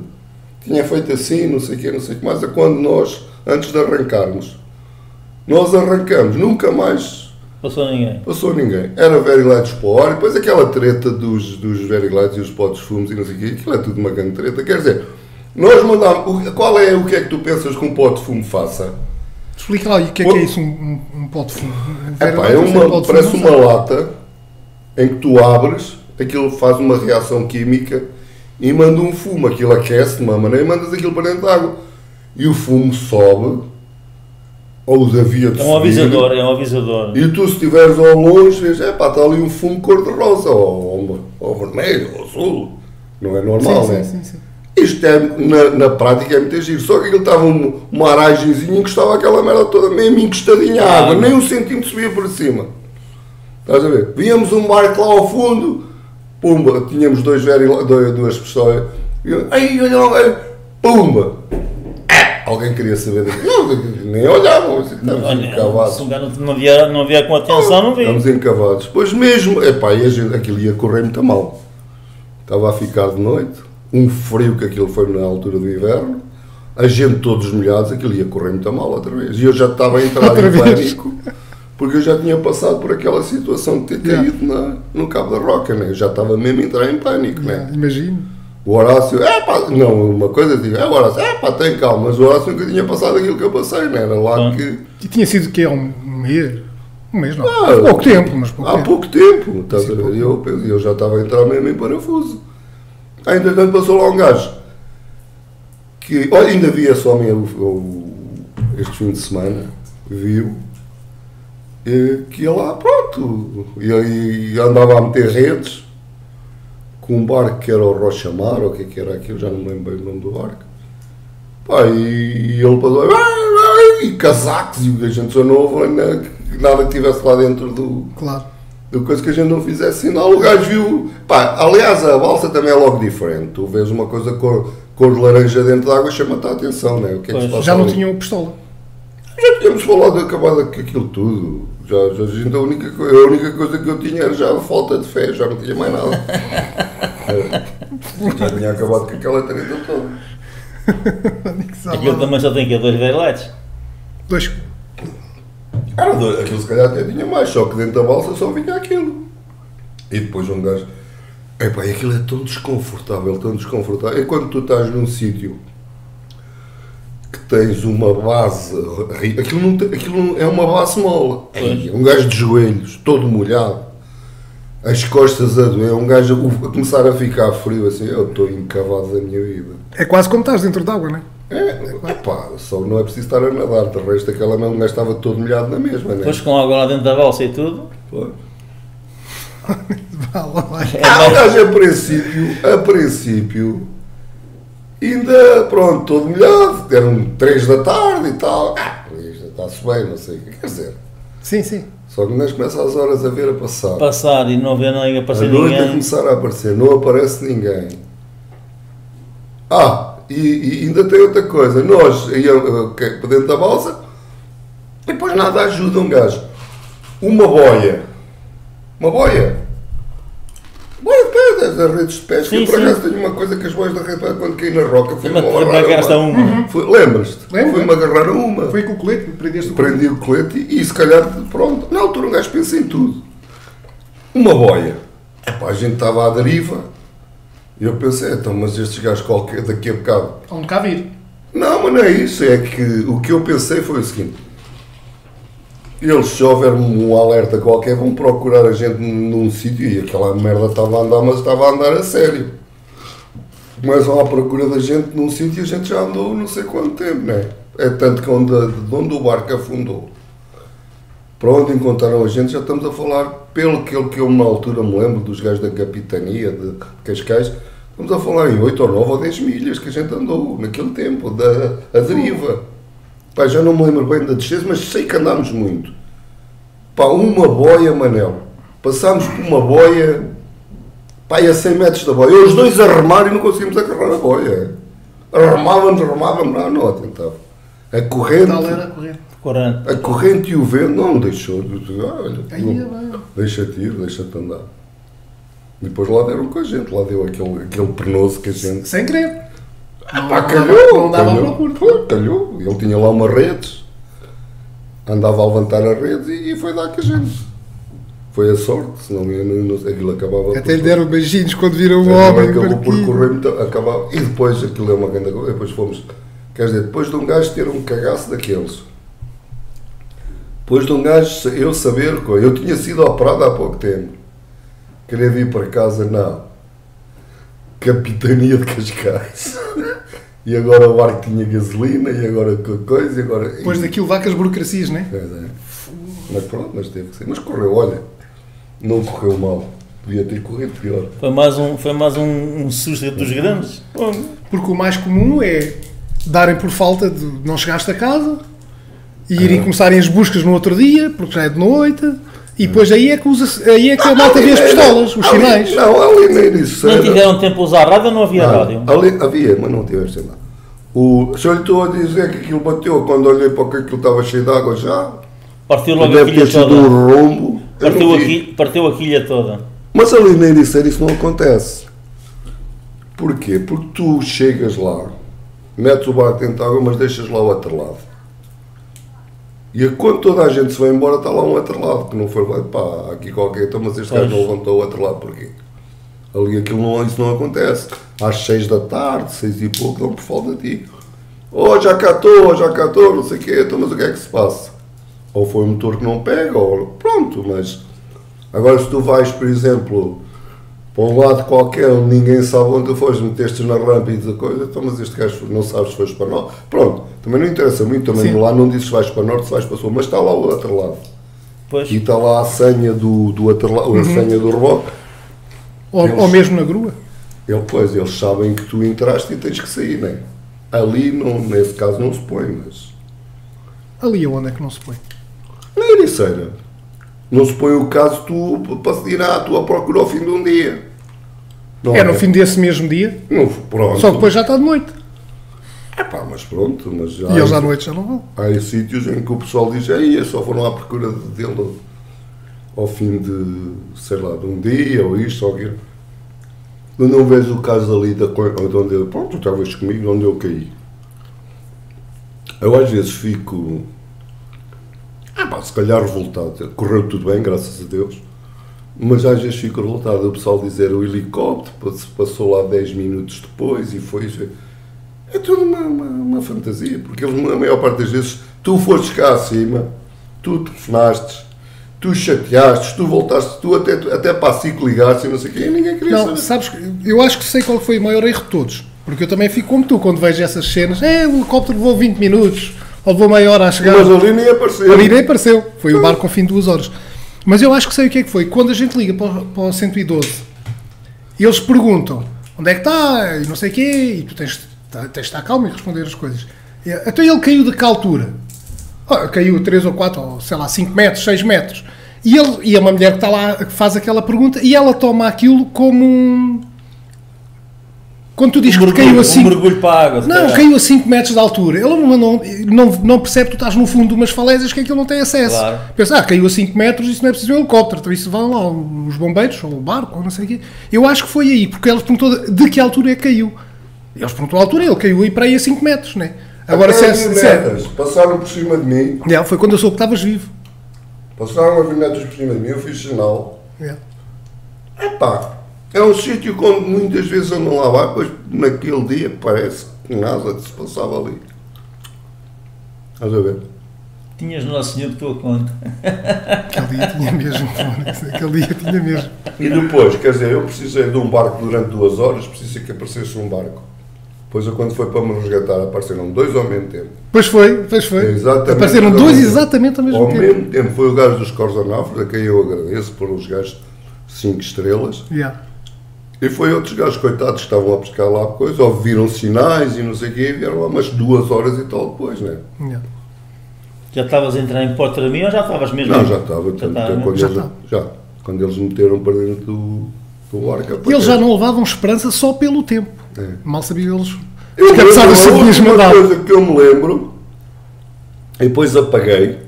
tinha feito assim, não sei o que mais, é quando nós, antes de arrancarmos, nós arrancamos, nunca mais. Passou ninguém. Era very lights para o ar, e depois aquela treta dos very lights e os potes fumos e não sei o que, aquilo é tudo uma grande treta. Quer dizer, nós mandámos. Qual é o que é que tu pensas que um pote de fumo faça? Explica lá, e o que é isso, um pote de fumo? Epá, parece uma lata em que tu abres, aquilo faz uma reação química e manda um fumo, aquilo aquece de uma maneira e mandas aquilo para dentro de água. E o fumo sobe, ou devia de subir. É um avisador. E tu se estiveres ao longe, vês, epá, está ali um fumo cor-de-rosa, ou vermelho, ou azul, não é normal, sim, né? Sim. Isto é, na prática é muito giro, só que aquilo estava uma aragenzinha, encostava aquela merda toda, mesmo encostadinha à água, nem um centímetro subia por cima. Estás a ver? Víamos um barco lá ao fundo, pumba, tínhamos duas pessoas, e aí, olha lá, pumba! Alguém queria saber daquilo, nem olhavam, estávamos encavados. Não via com atenção, não vi. Estávamos encavados, pois mesmo, epá, aquilo ia correr muito mal, estava a ficar de noite. Um frio que aquilo foi na altura do inverno, a gente todos molhados, aquilo ia correr muito mal outra vez. E eu já estava a entrar em pânico, porque eu já tinha passado por aquela situação de ter caído no Cabo da Roca, né? Eu já estava mesmo a entrar em pânico, né? Imagino. O Horácio, o Horácio, tem calma, mas o Horácio nunca tinha passado aquilo que eu passei, né? Era lá que... E tinha sido que é um mês? Um mês não, há pouco tempo, mas pouco tempo. Há pouco tempo, estás a ver? Eu já estava a entrar mesmo em parafuso. Aí, entretanto, passou lá um gajo que, olha, ainda vi esse homem este fim de semana, viu, que ia lá, pronto, e andava a meter redes, com um barco que era o Rochamar, ou o que era aquilo, já não me lembro bem o nome do barco. Pá, e ele passou, e casacos, e a gente só não houve nada que estivesse lá dentro do... Claro. De coisa que a gente não fizesse sinal, o gajo viu... Pá, aliás, a balsa também é logo diferente. Tu vês uma coisa cor de laranja dentro d'água, chama-te a atenção, não é? O que é que se passa já ali? Não tinham pistola. Já tínhamos falado, acabado aquilo tudo. Já, a única coisa que eu tinha era já a falta de fé, já não tinha mais nada. Já tinha acabado com aquela treta toda. Aquilo também só tem aqui dois veilates? Dois. Era dois, aquilo se calhar até tinha mais, só que dentro da balsa só vinha aquilo. E depois um gajo... Epá, aquilo é tão desconfortável, tão desconfortável. É quando tu estás num sítio que tens uma base... Aquilo é uma base mola. É. Um gajo de joelhos, todo molhado, as costas a doer, um gajo a começar a ficar frio, assim, eu estou encavado da minha vida. É quase como estás dentro de água, não é? É pá, só não é preciso estar a nadar, de resto aquela mão estava todo molhado na mesma, né? Pois com água lá dentro da balsa e tudo. Pois. Mas a princípio, ainda pronto, todo molhado, eram 3 da tarde e tal. Ah, está-se bem, não sei o que quer dizer. Sim, sim. Só que nós começa as horas a ver a passar. Passar e não ver ninguém aparecer ninguém. A noite a começar a aparecer, não aparece ninguém. Ah! E ainda tem outra coisa, nós íamos para dentro da balsa e depois nada ajuda um gajo. Uma boia de pé, das redes de pesca. Sim, eu por acaso tenho uma coisa que as boias da rede quando caí na roca fui-me agarrar uma. Lembras-te? Fui-me agarrar uma. Foi com o colete, prendeste o colete. Prendi o colete e se calhar, pronto, na altura um gajo pensa em tudo. Uma boia. Epá, a gente estava à deriva. E eu pensei, então, mas estes gajos qualquer daqui a bocado... Vão cá vir. Não, mas não é isso. É que o que eu pensei foi o seguinte. Eles, se houver um alerta qualquer, vão procurar a gente num sítio. E aquela merda estava a andar, mas estava a andar a sério. Começam à procura da gente num sítio e a gente já andou não sei quanto tempo, não é? É tanto que de onde o barco afundou, para onde encontraram a gente, já estamos a falar, pelo que eu na altura me lembro, dos gajos da capitania de Cascais, estamos a falar em 8 ou 9 ou 10 milhas que a gente andou naquele tempo, a deriva. Pá, já não me lembro bem da descesa, mas sei que andámos muito. Pá, uma boia, Manel. Passámos por uma boia, pá, a 100 metros da boia. Eu, os dois a remar e não conseguimos agarrar a boia. Remávamos, não tentava. A corrente... Tal era a corrente. A corrente e o vento não deixou. Olha, deixa-te andar. Depois lá deram com a gente, lá deu aquele pernoso que a gente... Sem querer. Ah, pá, calhou. Ele tinha lá uma rede, andava a levantar a rede e foi dar com a gente. Foi a sorte, senão aquilo acabava... Até lhe deram beijinhos quando viram o homem. Acabou por correr muito, acabava. E depois aquilo é uma grande coisa. Depois fomos, quer dizer, depois de um gajo ter um cagaço daqueles... Depois de um gajo, eu saber, eu tinha sido operado há pouco tempo, queria vir para casa, não, capitania de Cascais, e agora o barco tinha gasolina, e agora coisa, e agora... Depois daquilo vacas burocracias, não é? Pois é. Mas pronto, mas teve que ser. Mas correu, olha, não correu mal, devia ter corrido pior. Foi mais um susto dos grandes. Porque o mais comum é darem por falta de não chegaste a casa, e irem começarem as buscas no outro dia, porque já é de noite, e depois aí é que a malta vê as pistolas, os sinais. Não, ali nem isso. Não tiveram tempo a usar rádio, não havia rádio? Ali havia, mas não tiveram, sei lá. Só lhe estou a dizer que aquilo bateu, quando olhei para que aquilo estava cheio de água já, partiu logo a quilha toda. Um rombo, partiu a quilha toda. Mas ali nem isso não acontece. Porquê? Porque tu chegas lá, metes o barco dentro de água, mas deixas lá o atrelado. E quando toda a gente se vai embora, está lá um atrelado, que não foi, pá, aqui qualquer, então, mas este gajo não levantou o atrelado, porquê? Ali aquilo não, isso não acontece. Às 6 da tarde, 6 e pouco, dão por falta de ti. Oh, já cá estou, não sei o quê, então, mas o que é que se passa? Ou foi o motor que não pega, ou pronto, mas... Agora, se tu vais, por exemplo, para um lado qualquer, onde ninguém sabe onde tu foste, meteste na rampa e diz a coisa, então, mas este gajo não sabe se foste para nós. Pronto, também não interessa muito, também lá não dizes se vais para norte, se vais para sul, mas está lá o atrelado. Pois. E está lá a senha do reboque, Ou mesmo na grua? Eles sabem que tu entraste e tens que sair, não é? Ali, não, nesse caso, não se põe, mas... Ali aonde é que não se põe? Na Ericeira. Não se põe o caso tu ir à tua procura ao fim de um dia. Não é? Era no fim desse mesmo dia? Não, pronto. Só depois já está de noite. É pá, mas pronto, mas já... E eles à noite já não vão. Há sítios em que o pessoal diz, aí só foram à procura dele ao fim de, sei lá, de um dia, ou isto, ou aquilo. Eu não vejo o caso ali da coisa, onde ele, pronto, talvez comigo, onde eu caí. Eu às vezes fico, pá, se calhar revoltado, correu tudo bem, graças a Deus, mas às vezes fico revoltado, o pessoal dizer o helicóptero, passou lá 10 minutos depois e foi... É tudo uma fantasia, porque eles, a maior parte das vezes, tu foste cá acima, tu telefonaste, tu chateaste, tu voltaste, tu até para a SIC ligaste e não sei o quê, e ninguém queria saber. Não, sabes, eu acho que sei qual foi o maior erro de todos, porque eu também fico como tu quando vejo essas cenas, o helicóptero levou 20 minutos, ou levou meia hora a chegar. Mas ali nem apareceu. Ali nem apareceu, foi o barco ao fim de 2 horas. Mas eu acho que sei o que é que foi, quando a gente liga para o 112, eles perguntam, onde é que está, e não sei o quê, e tu tens de estar calmo e responder as coisas. Então ele caiu de que altura? Caiu 3 ou 4, ou sei lá, 5 metros, 6 metros. E é uma mulher que está lá, que faz aquela pergunta, e ela toma aquilo como um... Quando tu dizes que caiu a 5... Um mergulho para a água. Não, caiu a 5 metros de altura. Ele não percebe que tu estás no fundo de umas falésias que aquilo não tem acesso. Claro. Pensa, caiu a 5 metros, isso não é preciso um helicóptero. Então isso vão lá os bombeiros, ou o barco, ou não sei o quê. Eu acho que foi aí, porque ela perguntou de que altura é que caiu. Eles perguntou a altura, ele caiu aí para aí a 5 metros, não é? Agora, se passaram por cima de mim. Não, foi quando eu soube que estavas vivo. Passaram a 20 metros por cima de mim, eu fiz sinal. Epá, é um sítio onde muitas vezes eu não lá vai, pois naquele dia parece que nada que se passava ali. Estás a ver? Tinhas Nosso Senhor de tua conta. Aquele dia tinha mesmo. Aquele dia tinha mesmo. E depois, quer dizer, eu precisei de um barco durante 2 horas, precisei que aparecesse um barco. Pois eu, quando foi para me resgatar, apareceram 2 ao mesmo tempo. Pois foi. Exatamente, apareceram 2 exatamente ao mesmo tempo. Foi o gajo dos Corzonáforos, a quem eu agradeço por uns gajos 5 estrelas. E foi outros gajos, coitados, que estavam a pescar lá coisa, ou viram sinais e não sei o quê, e vieram lá umas 2 horas e tal depois, não é? Já estavas a entrar em Porto de mim ou já estavas mesmo? Não, já estava. Quando eles meteram para dentro do arca... Eles já não levavam esperança só pelo tempo. Mal sabiam eles... A coisa que eu me lembro, e depois apaguei.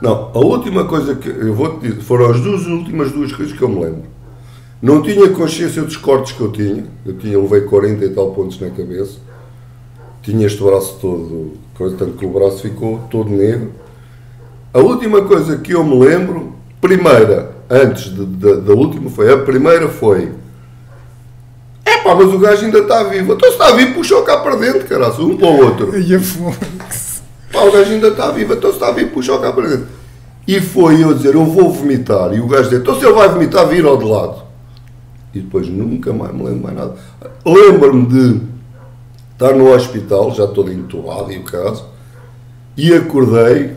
Não, a última coisa que... eu vou te dizer, foram as últimas duas coisas que eu me lembro. Não tinha consciência dos cortes que eu tinha. Eu levei 40 e tal pontos na cabeça. Tinha este braço todo, tanto que o braço ficou todo negro. A última coisa que eu me lembro, a primeira foi... Epá, mas o gajo ainda está vivo. Então se está vivo, puxou cá para dentro, caralho, um para o outro. E a foda-se. Pá, o gajo ainda está vivo, então se está vivo, puxou cá para dentro. E foi eu dizer, eu vou vomitar. E o gajo dizer, então se ele vai vomitar, vira ao de lado. E depois nunca mais me lembro mais nada. Lembro-me de... estar no hospital, já todo entubado e o caso, e acordei,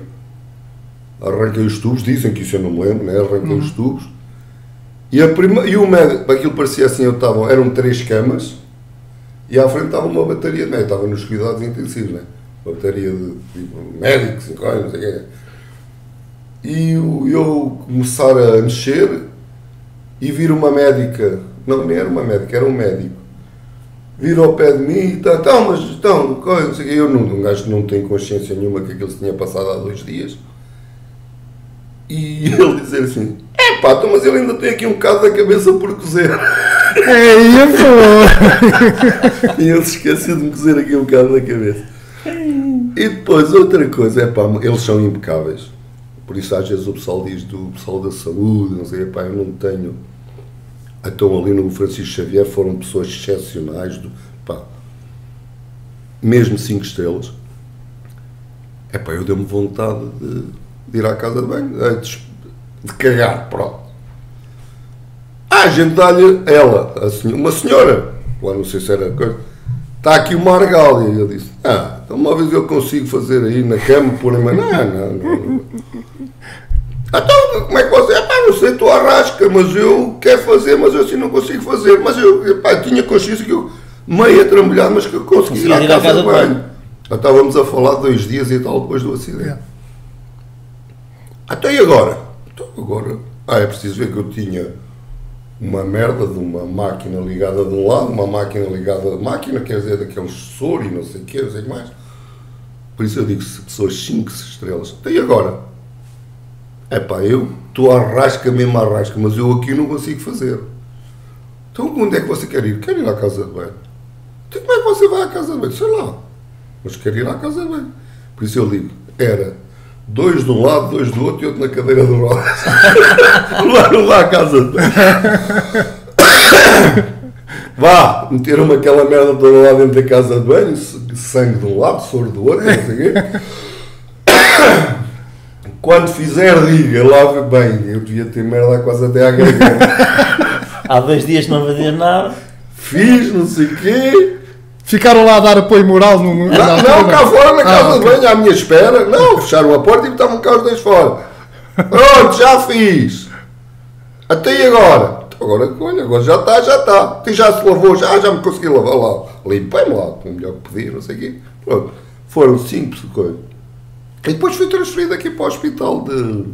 arranquei os tubos, dizem que isso eu não me lembro, né? Arranquei os tubos, e o médico, aquilo parecia assim, eram 3 camas, e à frente estava uma bateria de médicos, estava nos cuidados intensivos, né? Uma bateria de tipo, médicos, não sei o quê. E eu começar a mexer, e vir uma médica, não era uma médica, era um médico, vira ao pé de mim e está, eu não gajo que não tem consciência nenhuma que aquilo se tinha passado há 2 dias. E ele dizer assim, epá, mas ele ainda tem aqui um bocado da cabeça por cozer. E ele se esqueceu de me cozer aqui um bocado da cabeça. E depois outra coisa, epá, eles são impecáveis. Por isso às vezes o pessoal diz do pessoal da saúde, não sei, epá, eu não tenho... Então ali no Francisco Xavier foram pessoas excepcionais, mesmo 5 estrelas. Epá, eu dei-me vontade de ir à casa de banho, de cagar, pronto. A gente dá-lhe uma senhora, lá não sei se era coisa, está aqui uma argália, e eu disse, então uma vez eu consigo fazer aí na cama, pôr em mano. Então, como é que você... Epá, não sei, tu arrasca, mas eu quero fazer, mas eu assim não consigo fazer. Mas eu, epá, tinha consciência que eu, meio a trambolhar, mas que eu consegui ir à casa de banho. Já estávamos a falar 2 dias e tal depois do acidente. Até e agora? Então, agora... Ah, é preciso ver que eu tinha uma merda de uma máquina ligada de um lado, uma máquina ligada à máquina, quer dizer, daquele soro e não sei o que, não sei mais. Por isso eu digo, pessoas 5 estrelas. Até e agora? É pá, eu estou arrasca mesmo, arrasca, mas eu aqui não consigo fazer. Então, onde é que você quer ir? Quero ir à casa de banho. Então, como é que você vai à casa de banho? Sei lá, mas quero ir à casa de banho. Por isso eu digo, era... 2 de um lado, 2 do outro e outro na cadeira do Horácio. lá à casa de banho. Vá, meteram-me aquela merda toda lá dentro da casa de banho, sangue de um lado, soro do outro, não sei o quê. Quando fizer, diga, lave bem. Eu devia ter merda quase até à garganta. Há 2 dias não fazia nada. Fiz, não sei o quê. Ficaram lá a dar apoio moral no... Não, cá fora na casa de banho, à minha espera. Não, fecharam a porta e estavam cá os 2 fora. Pronto, já fiz. Até e agora? Agora, olha, agora já está, já está. Já se lavou, já me consegui lavar lá. Limpei-me lá, o melhor que podia, não sei o quê. Pronto, foram 5 coisas. E depois fui transferido aqui para o hospital de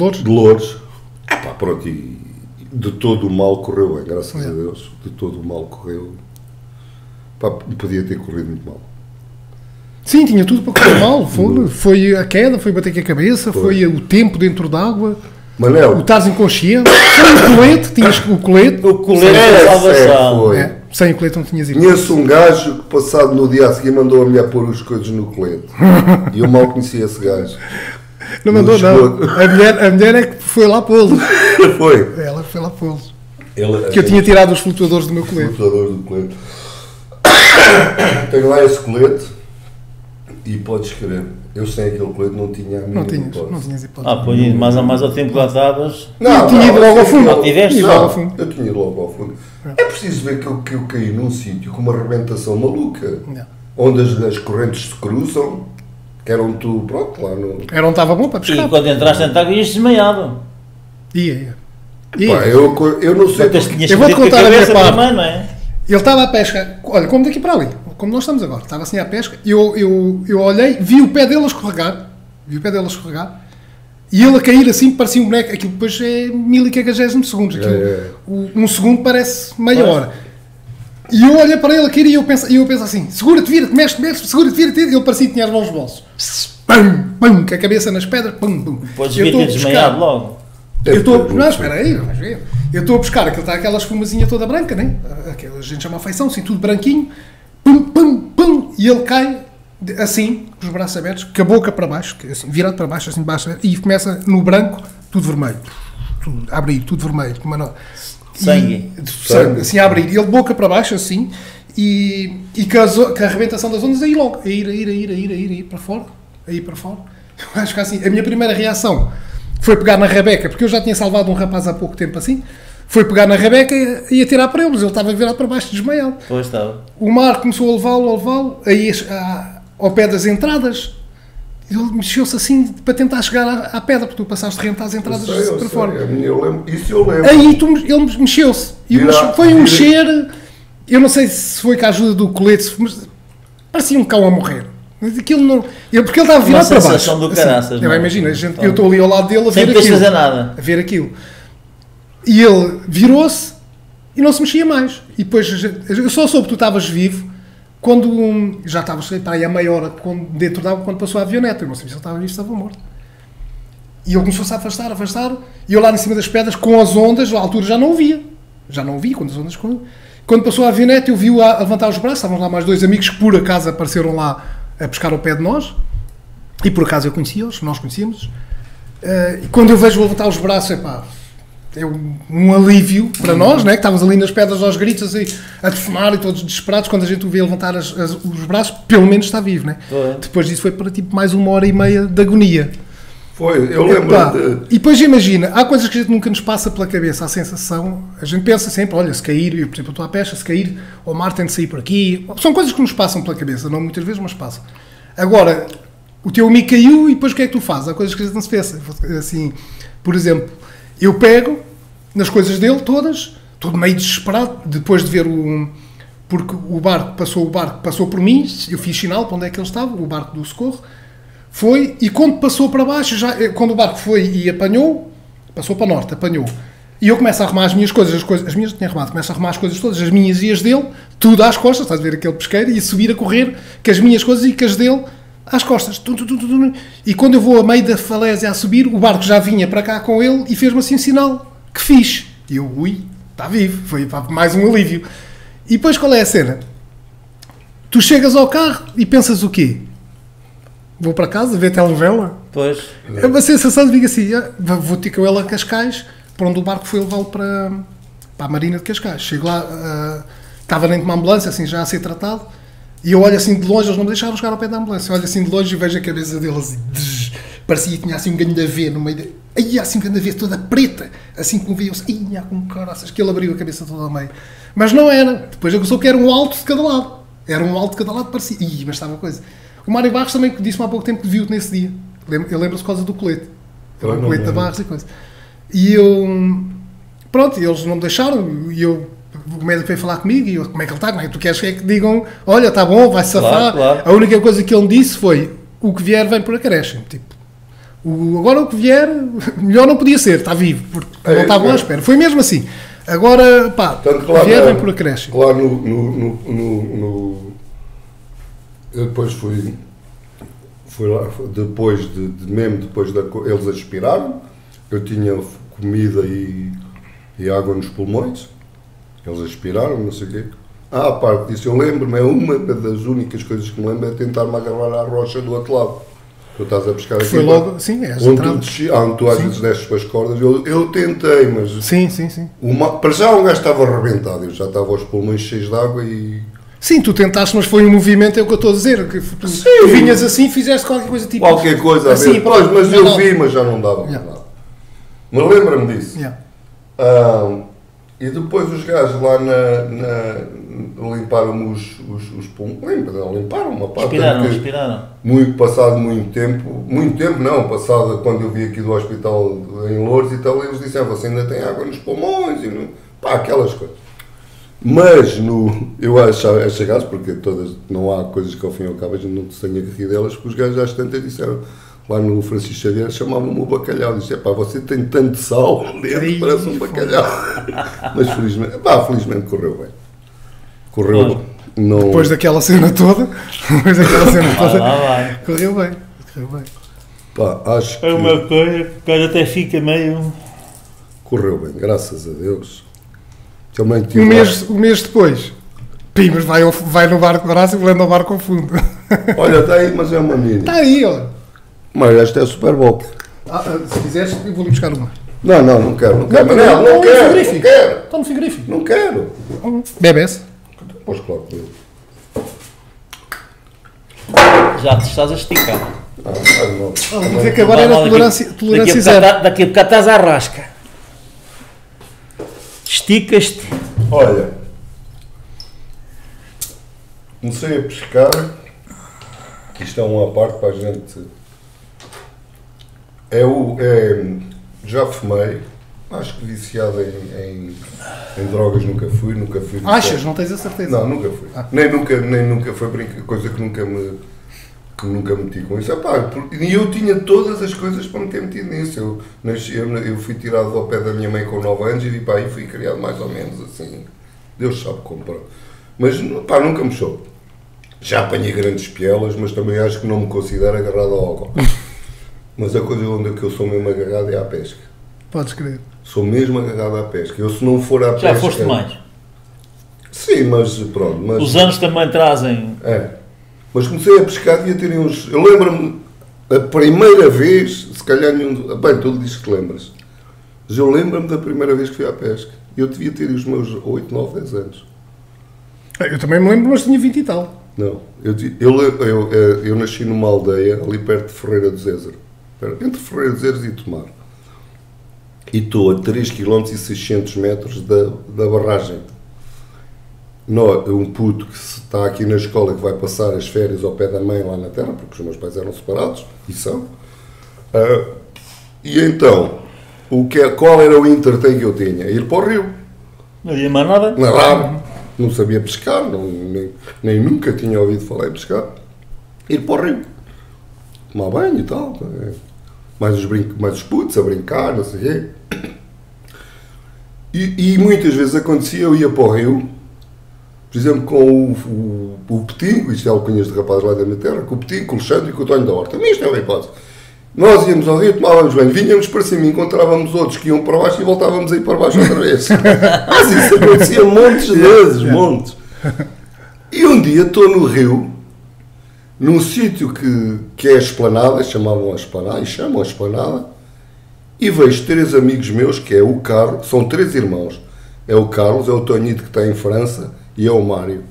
Lourdes. De Lourdes. Ah pá, pronto, e de todo o mal correu bem, graças a Deus. De todo o mal correu... Pá, podia ter corrido muito mal. Sim, tinha tudo para correr mal. Foi a queda, foi bater com a cabeça, foi o tempo dentro d'água, o estás inconsciente, sem o colete, tinhas o colete. O colete da salvação. É, sem o colete não tinhas ido. Conheço um gajo que passado no dia a seguir mandou a mulher pôr os coisas no colete. E eu mal conhecia esse gajo. Não mandou não. A mulher é que foi lá pô-lo. Foi. Ela foi lá pô-lo. Que eu tinha tirado os flutuadores do meu colete. Os flutuadores do colete. Tenho lá esse colete e podes crer, eu sem aquele colete não tinha a mínima hipótese. Não tinhas hipótese. Ah, pois, mais ao tempo que lá estavas... Não, tinha ido logo ao fundo. Não tiveste? Não, eu tinha ido logo ao fundo. É preciso ver que eu caí num sítio com uma arrebentação maluca, onde as correntes se cruzam, que era onde tu, pronto, lá no... Era onde estava bom para pescar. E quando entraste na água ias desmaiado. Pá, eu não sei... Eu vou-te contar a minha parte. Ele estava à pesca, olha, como daqui para ali, como nós estamos agora, estava assim à pesca, eu olhei, vi o pé dele a escorregar, e ele a cair assim, parecia um boneco, aquilo depois é 1000 e qualquer segundos, aquilo, um segundo parece meia hora. E eu olhei para ele a cair e eu penso assim, segura-te, vira-te, mexe, segura-te, vira-te, ele parecia que tinha as mãos nos bolsos. Pum, pum, com a cabeça nas pedras, pum, pum. Podes vir ter desmaiado logo. Eu estou a... Não, espera aí, vais ver. Eu estou a pescar, aquilo está aquela esfumazinha toda branca, né? A gente chama a feição, assim, tudo branquinho, pum, pum, pum, e ele cai, assim, com os braços abertos, com a boca para baixo, assim, virado para baixo, assim, de baixo, e começa no branco, tudo vermelho, abrir, tudo vermelho, como é sangue. Sangue, assim, abrir, ele boca para baixo, assim, e com a arrebentação das ondas, aí logo, a ir para fora, Eu acho que assim, a minha primeira reação... Foi pegar na Rebeca, porque eu já tinha salvado um rapaz há pouco tempo assim. Foi pegar na Rebeca e atirar para eles. Ele estava virado para baixo, desmaiado. Pois estava. O mar começou a levá-lo, aí ao pé das entradas. Ele mexeu-se assim para tentar chegar à pedra, porque tu passaste rente às entradas para fora. Eu lembro, isso eu lembro. Aí ele mexeu-se. Foi um cheiro. Eu não sei se foi com a ajuda do colete, mas parecia um cão a morrer. Aquilo não... Porque ele estava virado para baixo. Do caraças, assim, imagina, eu estou ali ao lado dele a ver aquilo. Sem fazer nada. A ver aquilo. E ele virou-se e não se mexia mais. E depois, eu só soube que tu estavas vivo quando... Já estavas para aí a meia hora dentro da água quando passou a avioneta. Eu não sabia se ele estava vivo, estava morto. E ele começou-se a afastar. E eu lá em cima das pedras, com as ondas, à altura já não o via. Já não o via quando as ondas... Quando passou a avioneta, eu vi-o a levantar os braços. Estavam lá mais 2 amigos que por acaso apareceram lá a pescar ao pé de nós, e por acaso eu conhecia-os, nós conhecíamos, e quando eu vejo levantar os braços, epá, é um alívio para nós, né, que estávamos ali nas pedras aos gritos, assim, a defumar e todos desesperados, quando a gente o vê levantar os braços, pelo menos está vivo, né? Depois disso foi para tipo mais 1h30 de agonia. Foi, eu lembro. Epá, e depois imagina, há coisas que a gente nunca nos passa pela cabeça, a sensação, a gente pensa sempre, olha, se cair, eu, por exemplo, estou à pesca, se cair, o mar tem de sair por aqui, são coisas que nos passam pela cabeça, não muitas vezes, mas passam. Agora, o teu amigo caiu e depois o que é que tu fazes? Há coisas que não se pensa. Assim, por exemplo, eu pego nas coisas dele todas, todo meio desesperado, depois de ver o... Porque o barco passou por mim, eu fiz sinal para onde é que ele estava, o barco do socorro, foi, e quando passou para baixo, já, quando o barco foi e apanhou, passou para norte, apanhou. E eu começo a arrumar as minhas tinha arrumado, começo a arrumar as coisas todas, as minhas e as dele, tudo às costas, estás a ver aquele pesqueiro, e subir a correr com as minhas coisas e com as dele às costas. E quando eu vou a meio da falésia a subir, o barco já vinha para cá com ele e fez-me assim um sinal, que fiz. E eu, ui, está vivo, foi mais um alívio. E depois qual é a cena? Tu chegas ao carro e pensas o quê? Vou para casa ver telenovela? Pois. É uma sensação de vir assim, vou ter com ele a Cascais, para onde o barco foi levá-lo para a Marina de Cascais. Chego lá, estava dentro de uma ambulância, assim, já a ser tratado, e eu olho assim de longe, eles não me deixaram chegar ao pé da ambulância, eu olho assim de longe e vejo a cabeça dele assim, parecia que tinha assim um grande AV no meio de... Aí assim um grande AV toda preta, assim como viam-se, ia com caraças, que ele abriu a cabeça toda ao meio. Mas não era. Depois acusou que era um alto de cada lado. Era um alto de cada lado, parecia. Ih, mas estava coisa. O Mário Barros também disse-me há pouco tempo que viu-te nesse dia. Eu lembro-se por causa do colete. Era um colete da Barros e coisa. E eu... Pronto, eles não me deixaram. E eu... O médico veio falar comigo e eu... Como é que ele está? Como é que tu queres que digam... Olha, está bom, vai safar. Claro, claro. A única coisa que ele me disse foi... O que vier vem por acréscimo. Tipo... Agora o que vier... Melhor não podia ser. Está vivo. Porque não estava à espera. Foi mesmo assim. Agora, pá, portanto, lá vieram por acréscimo. Lá no eu depois fui lá, depois mesmo depois da... Eles aspiraram, eu tinha comida e água nos pulmões, eles aspiraram, não sei o quê. Ah, a parte disso, eu lembro-me, é uma das únicas coisas que me lembro, é tentar-me agarrar à rocha do outro lado. Tu estás a pescar aqui, logo, sim, é onde tu às vezes desces para as cordas, eu tentei, mas... Sim, sim, sim. Para já um gajo estava arrebentado, eu já estava aos pulmões cheios de água e... Sim, tu tentaste, mas foi um movimento, é o que eu estou a dizer, que tu vinhas assim, fizeste qualquer coisa tipo... Qualquer coisa, assim, pronto, mas eu vi, mas já não dava. Yeah. Mas lembra-me disso. Yeah. E depois os gajos lá limparam os pulmões, limparam uma parte. Aspiraram. Passado quando eu vi aqui do hospital em Lourdes e tal, eles disseram, você ainda tem água nos pulmões, e não, pá, aquelas coisas. Mas, eu acho gás, porque todas, não há coisas que ao fim e ao cabo a gente não se tenha que rir delas, porque os gajos às tantas disseram, lá no Francisco Xavier chamavam-me o bacalhau, disse, pá, você tem tanto sal dentro, parece um bacalhau. Mas felizmente correu bem. Correu, não... Depois daquela cena toda, correu bem, Pá, acho que... É uma coisa que o cara até fica meio... Correu bem, graças a Deus. Também tive um mês depois, Pimas vai no barco de braço e leva o barco ao fundo. Olha, está aí, mas é uma mini. Está aí, ó. Mas esta é a Superbox. Se quiseres, eu vou-lhe buscar uma. Não quero. Não quero. Está no frigorífico. Não quero. Bebe essa. Pois claro. Já te estás a esticar. Vou dizer que agora era tolerância zero. Daqui a bocado estás à rasca. Esticas-te. Olha. Comecei a pescar. Isto é uma parte para a gente... Já fumei. Acho que viciado em drogas nunca fui. Achas? Não tens a certeza? Não, nunca fui. Nem nunca foi coisa que nunca meti com isso. E eu tinha todas as coisas para me ter metido nisso. Eu fui tirado ao pé da minha mãe com 9 anos e fui criado mais ou menos assim. Deus sabe como. Mas pá, nunca me soube. Já apanhei grandes pielas, mas também acho que não me considero agarrado ao álcool. Mas a coisa onde é que eu sou mesmo agarrado é à pesca. Podes crer. Sou mesmo agarrado à pesca. Eu se não for à pesca... Já foste mais. Sim, mas pronto. Mas... Os anos também trazem... É. Mas comecei a pescar e a terem uns... Eu lembro-me, a primeira vez, se calhar nenhum... Bem, tu dizes que te lembras. Mas eu lembro-me da primeira vez que fui à pesca. Eu devia ter os meus 8, 9, 10 anos. Eu também me lembro, mas tinha 20 e tal. Não. Eu nasci numa aldeia, ali perto de Ferreira do Zézer. Entre Ferreira dos Eiros e Tomar. E estou a 3,6 km da barragem. um puto que está aqui na escola, que vai passar as férias ao pé da mãe lá na terra, porque os meus pais eram separados, e são. E então, qual era o entertain que eu tinha? Ir para o rio. Não ia mais nada? Narrar. Não sabia pescar, nem nunca tinha ouvido falar em pescar. Ir para o rio. Tomar banho e tal. Mais os putos a brincar, não sei o quê. E muitas vezes acontecia, eu ia para o rio, por exemplo, com o Petinho, isto é alcunhas de rapazes lá da minha terra, com o Petinho, com o Alexandre e com o Tonho da Horta. Mas isto é uma hipótese. Nós íamos ao rio, tomávamos banho, vinhamos para cima, encontrávamos outros que iam para baixo e voltávamos a ir para baixo outra vez. Mas isso acontecia montes de vezes, montes. E um dia estou no rio, num sítio que é a esplanada, chamavam a esplanada, e chamam a esplanada, e vejo três amigos meus, que é o Carlos, são três irmãos, é o Carlos, é o Tonhito que está em França, e é o Mário,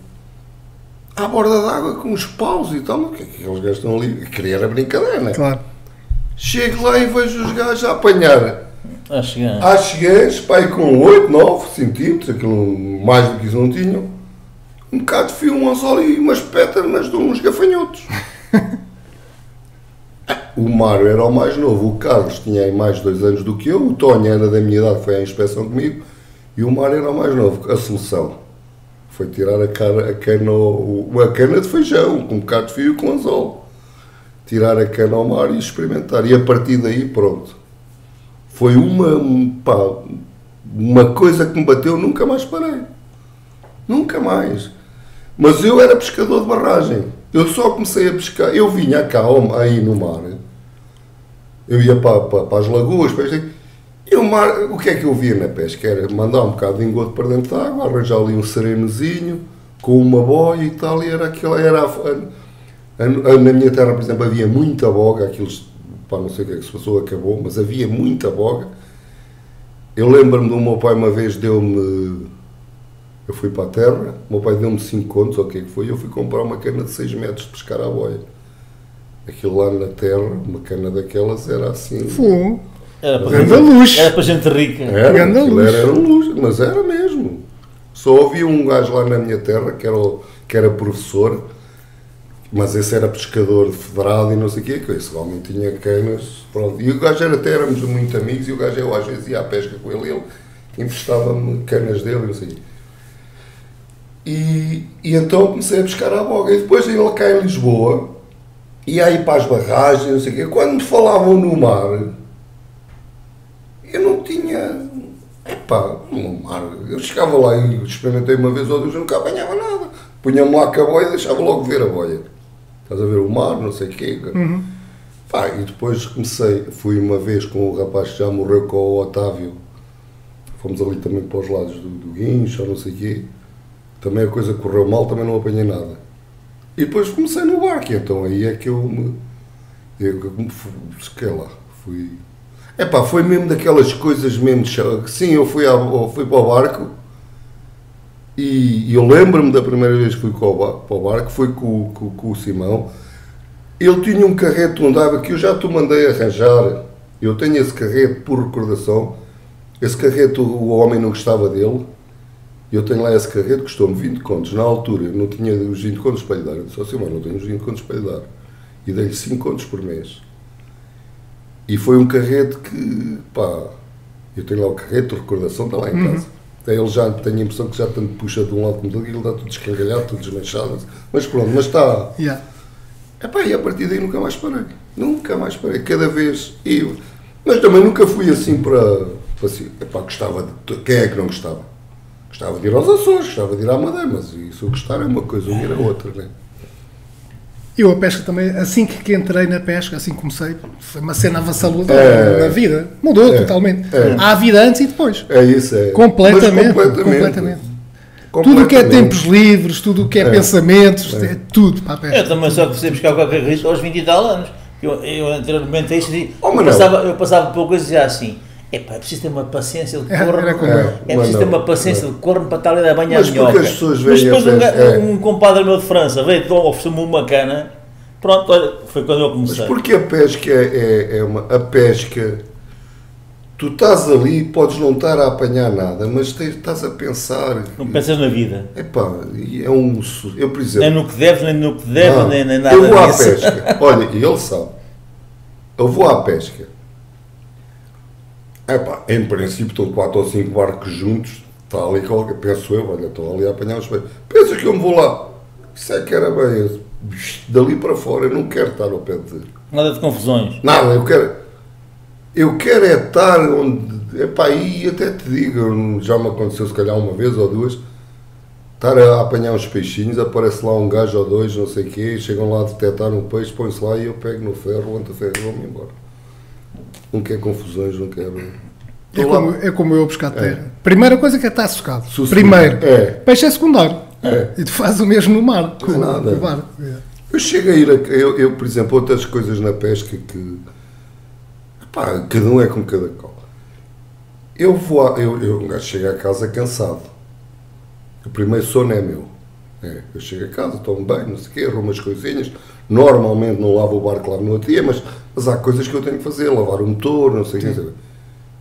à borda d'água com os paus e tal, mas o que é que eles gastam ali? Queria a brincadeira, não é? Claro. Chego lá e vejo os gajos a apanhar. Às cheguei, pai, com 8, 9 centímetros, aquilo mais do que isso não tinham, um bocado de fio, um anzol e umas pétalas de uns gafanhotos. O Mário era o mais novo, o Carlos tinha mais 2 anos do que eu, o Tonho era da minha idade, foi à inspeção comigo, e o Mário era o mais novo. A solução foi tirar a cana de feijão, com um bocado de fio e com anzol. Tirar a cana ao mar e experimentar. E a partir daí, pronto. Foi uma coisa que me bateu, nunca mais parei. Nunca mais. Mas eu era pescador de barragem. Eu só comecei a pescar. Eu vinha cá, aí no mar. Eu ia para as lagoas, o que é que eu via na pesca? Era mandar um bocado de engodo para dentro da água, arranjar ali um serenozinho, com uma boia e tal, e era aquilo, era... Na minha terra, por exemplo, havia muita boga, aqueles, pá, não sei o que é que se passou, acabou, mas havia muita boga. Eu lembro-me do meu pai uma vez deu-me, eu fui para a terra, o meu pai deu-me 5 contos, ou o que é que foi, eu fui comprar uma cana de 6 metros de pescar à boia. Aquilo lá na terra, uma cana daquelas era assim... Fum! Era para gente rica. Era luz, mas era mesmo. Só havia um gajo lá na minha terra, que era professor, mas esse era pescador federado e não sei o quê, que esse homem tinha canas, pronto. E o gajo éramos muito amigos, e o gajo eu às vezes ia à pesca com ele, e ele emprestava-me canas dele e não sei o quê. E então comecei a pescar à boga, e depois ele cá em Lisboa, ia aí para as barragens, não sei o quê. Quando me falavam no mar, eu não tinha... Epá, no mar, eu chegava lá e experimentei uma vez ou duas, eu nunca apanhava nada. Punha-me lá com a boia e deixava logo ver a boia. Estás a ver o mar, não sei o quê. Uhum. Pá, e depois comecei, fui uma vez com o rapaz que já morreu, com o Otávio. Fomos ali também para os lados do Guincho, não sei o quê. Também a coisa correu mal, também não apanhei nada. E depois comecei no barco, então aí é que eu me sei lá, fui... Epá, foi mesmo daquelas coisas mesmo... Sim, eu fui para o barco. E eu lembro-me da primeira vez que fui para o barco, foi com o Simão. Ele tinha um carrete de Daiva que eu já te mandei arranjar. Eu tenho esse carrete por recordação. Esse carrete o homem não gostava dele. Eu tenho lá esse carrete, custou-me 20 contos. Na altura eu não tinha os 20 contos para lhe dar. Eu disse, Simão, não tenho os 20 contos para lhe dar. E dei-lhe 5 contos por mês. E foi um carrete que, pá, eu tenho lá o carrete de recordação, está lá em casa. Ele já tem a impressão que já tanto puxa de um lado como do outro, ele está tudo escangalhado, tudo desmanchado. Mas pronto, mas está... Yeah. Epá, e a partir daí nunca mais parei. Nunca mais parei. Cada vez... Mas também nunca fui assim para assim... Epá, gostava de... Quem é que não gostava? Gostava de ir aos Açores, gostava de ir à Madeira, mas isso eu gostar é uma coisa, eu ir a outra, não é? Eu a pesca também, assim que entrei na pesca, assim comecei, foi uma cena avassaladora na vida, mudou totalmente. Há vida antes e depois. É isso, é. Completamente. Tudo o que é tempos livres, tudo o que é pensamentos, é tudo para a pesca. Eu também só comecei a pescar qualquer risco aos 20 e tal anos. Eu anteriormente a isso eu passava por coisas já assim. Epá, é preciso ter uma paciência de corno, para estar ali a banhar a minhoca. Mas depois um compadre meu de França veio e ofereceu-me uma cana, pronto, olha, foi quando eu comecei. Mas porque a pesca é uma... A pesca Tu estás ali, podes não estar a apanhar nada, mas estás a pensar... Não pensas na vida. Epá, é um... Eu, por exemplo... Nem no que deves, nem no que deves, nem nada. Eu vou à pesca. Olha, ele sabe. Eu vou à pesca. Epá, em princípio estão 4 ou 5 barcos juntos, está ali qualquer... Penso eu, olha, estou ali a apanhar os peixes. Pensa que eu me vou lá. Isso é que era bem... Dali para fora, eu não quero estar ao pé de... Nada de confusões. Nada, eu quero... Eu quero é estar onde... Epá, aí até te digo, já me aconteceu se calhar uma vez ou duas, estar a apanhar uns peixinhos, aparece lá um gajo ou dois, não sei o quê, chegam lá a detectar um peixe, põe-se lá e eu pego no ferro, levanto o ferro e vou-me embora. Não quero confusões, não quero... É como eu buscar terra. É. Primeira coisa que é estar socado. Primeiro. É. Peixe é secundário. É. E tu fazes o mesmo no mar. Não é nada. No mar. É. Eu chego a ir... Eu, por exemplo, outras coisas na pesca que... Ah, cada um é com cada qual. Eu vou a, um gajo chega a casa cansado. O primeiro sono é meu. É, eu chego a casa, tomo bem, não sei o quê, arrumo as coisinhas. Normalmente não lavo o barco lá no outro dia, mas há coisas que eu tenho que fazer, lavar o motor, não sei o quê.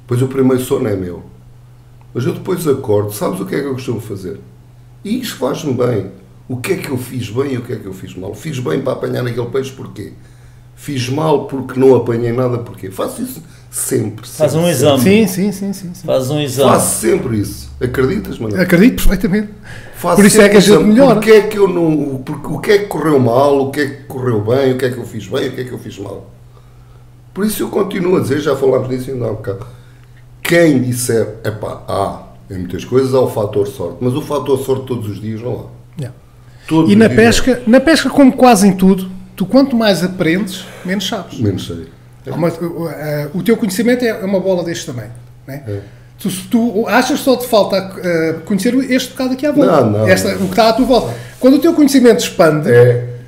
Pois o primeiro sono é meu. Mas eu depois acordo, sabes o que é que eu costumo fazer? E isso faz-me bem. O que é que eu fiz bem e o que é que eu fiz mal? Fiz bem para apanhar aquele peixe, porquê? Fiz mal porque não apanhei nada, porque faço isso sempre. Faz um exame. Sim. Faz um exame. Faço sempre isso. Acreditas, Manel? Acredito perfeitamente. Faço por isso é que a gente melhora. Porque é que eu não, porque, o que é que correu mal, o que é que correu bem, o que é que eu fiz bem, o que é que eu fiz mal. Por isso eu continuo a dizer, já falámos disso ainda há um bocado. Quem disser, epá, em muitas coisas há o fator sorte, mas o fator sorte todos os dias não há. Yeah. Todos e na pesca, como quase em tudo, tu quanto mais aprendes, menos sabes. Menos sei. É. O teu conhecimento é uma bola deste tamanho. Né? É. Tu achas só te falta conhecer este bocado aqui à volta. O que está à tua volta. Quando o teu conhecimento expande,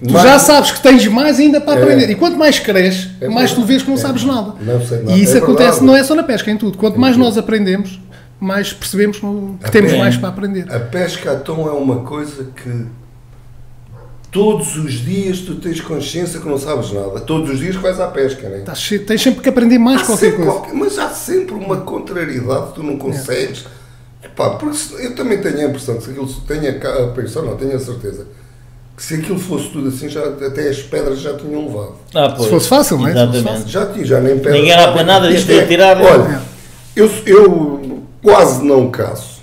tu já sabes que tens mais ainda para aprender. E quanto mais cresces, mais tu vês que não sabes nada. Não sei nada. E isso acontece, não é só na pesca, em tudo. Quanto mais nós aprendemos, mais percebemos que temos mais para aprender. A pesca, então, é uma coisa que... Todos os dias tu tens consciência que não sabes nada. Todos os dias que vais à pesca, não é? Tens sempre que aprender mais qualquer coisa. Mas há sempre uma contrariedade que tu não consegues. É. Epá, porque eu também tenho a impressão, que se aquilo tenho a certeza, que se aquilo fosse tudo assim, já, até as pedras já tinham levado. Se fosse fácil, não é? Exatamente. Já tinha, já nem pedras. Ninguém era para nada disto de tirar. Olha, eu quase não caço.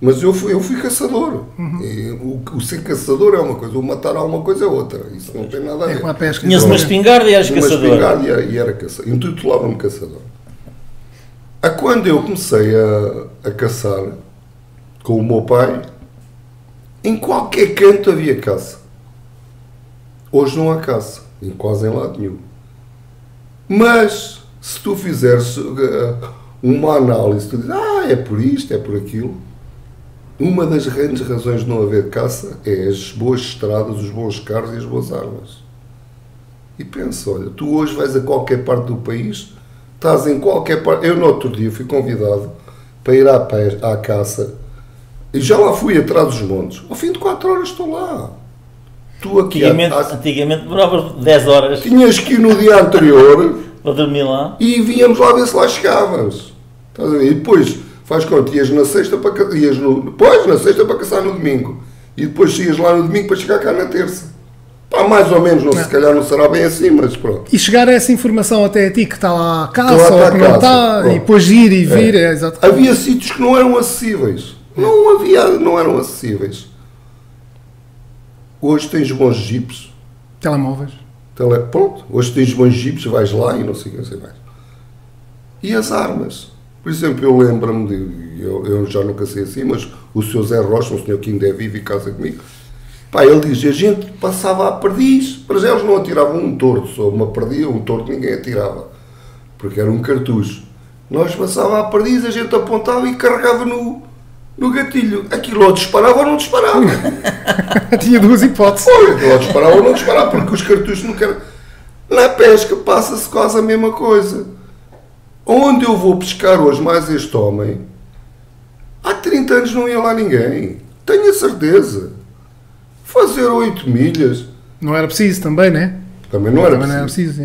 Mas eu fui caçador. Uhum. E o ser caçador é uma coisa, o matar alguma coisa é outra. Isso não tem nada a ver. Tinhas uma espingarda e eras caçador. Uma espingarda e era caçador. Intitulava-me caçador. Quando eu comecei a caçar com o meu pai, em qualquer canto havia caça. Hoje não há caça, em quase em lado nenhum. Mas, se tu fizeres uma análise, tu dizes, é por isto, é por aquilo... Uma das grandes razões de não haver caça é as boas estradas, os bons carros e as boas armas. E pensa, olha, tu hoje vais a qualquer parte do país, estás em qualquer parte... Eu, no outro dia, fui convidado para ir à caça e já lá fui atrás dos montes. Ao fim de 4 horas estou lá. Tu aqui antigamente demoravas 10 horas. Tinhas que ir no dia anterior para dormir lá e vínhamos lá ver se lá chegavas. Estás a ver? E depois... Faz conta, ias na sexta para caçar, na sexta para caçar no domingo. E depois ias lá no domingo para chegar cá na terça. Pá, mais ou menos, se calhar não será bem assim, mas pronto. E chegar a essa informação até a ti, que está lá a caça, ou que não está, e depois ir e vir, exatamente. Havia sítios que não eram acessíveis. Não eram acessíveis. Hoje tens bons jipes. Telemóveis. Pronto, hoje tens bons jipes, vais lá e não sei o que mais. E as armas. Por exemplo, eu lembro-me de... Eu já nunca sei assim, mas o Sr. Zé Rocha, um senhor que ainda é vivo e casa comigo, pá, ele diz, a gente passava a perdiz, para já eles não atiravam um tordo, só uma perdiz, um tordo ninguém atirava, porque era um cartucho. Nós passava a perdiz, a gente apontava e carregava no gatilho. Aquilo ou disparava ou não disparava. Tinha duas hipóteses. Ou disparava ou não disparava, porque os cartuchos não querem... Na pesca passa-se quase a mesma coisa. Onde eu vou pescar hoje mais este homem, há 30 anos não ia lá ninguém. Tenho a certeza. Fazer 8 milhas. Não era preciso também, né? Também não era preciso.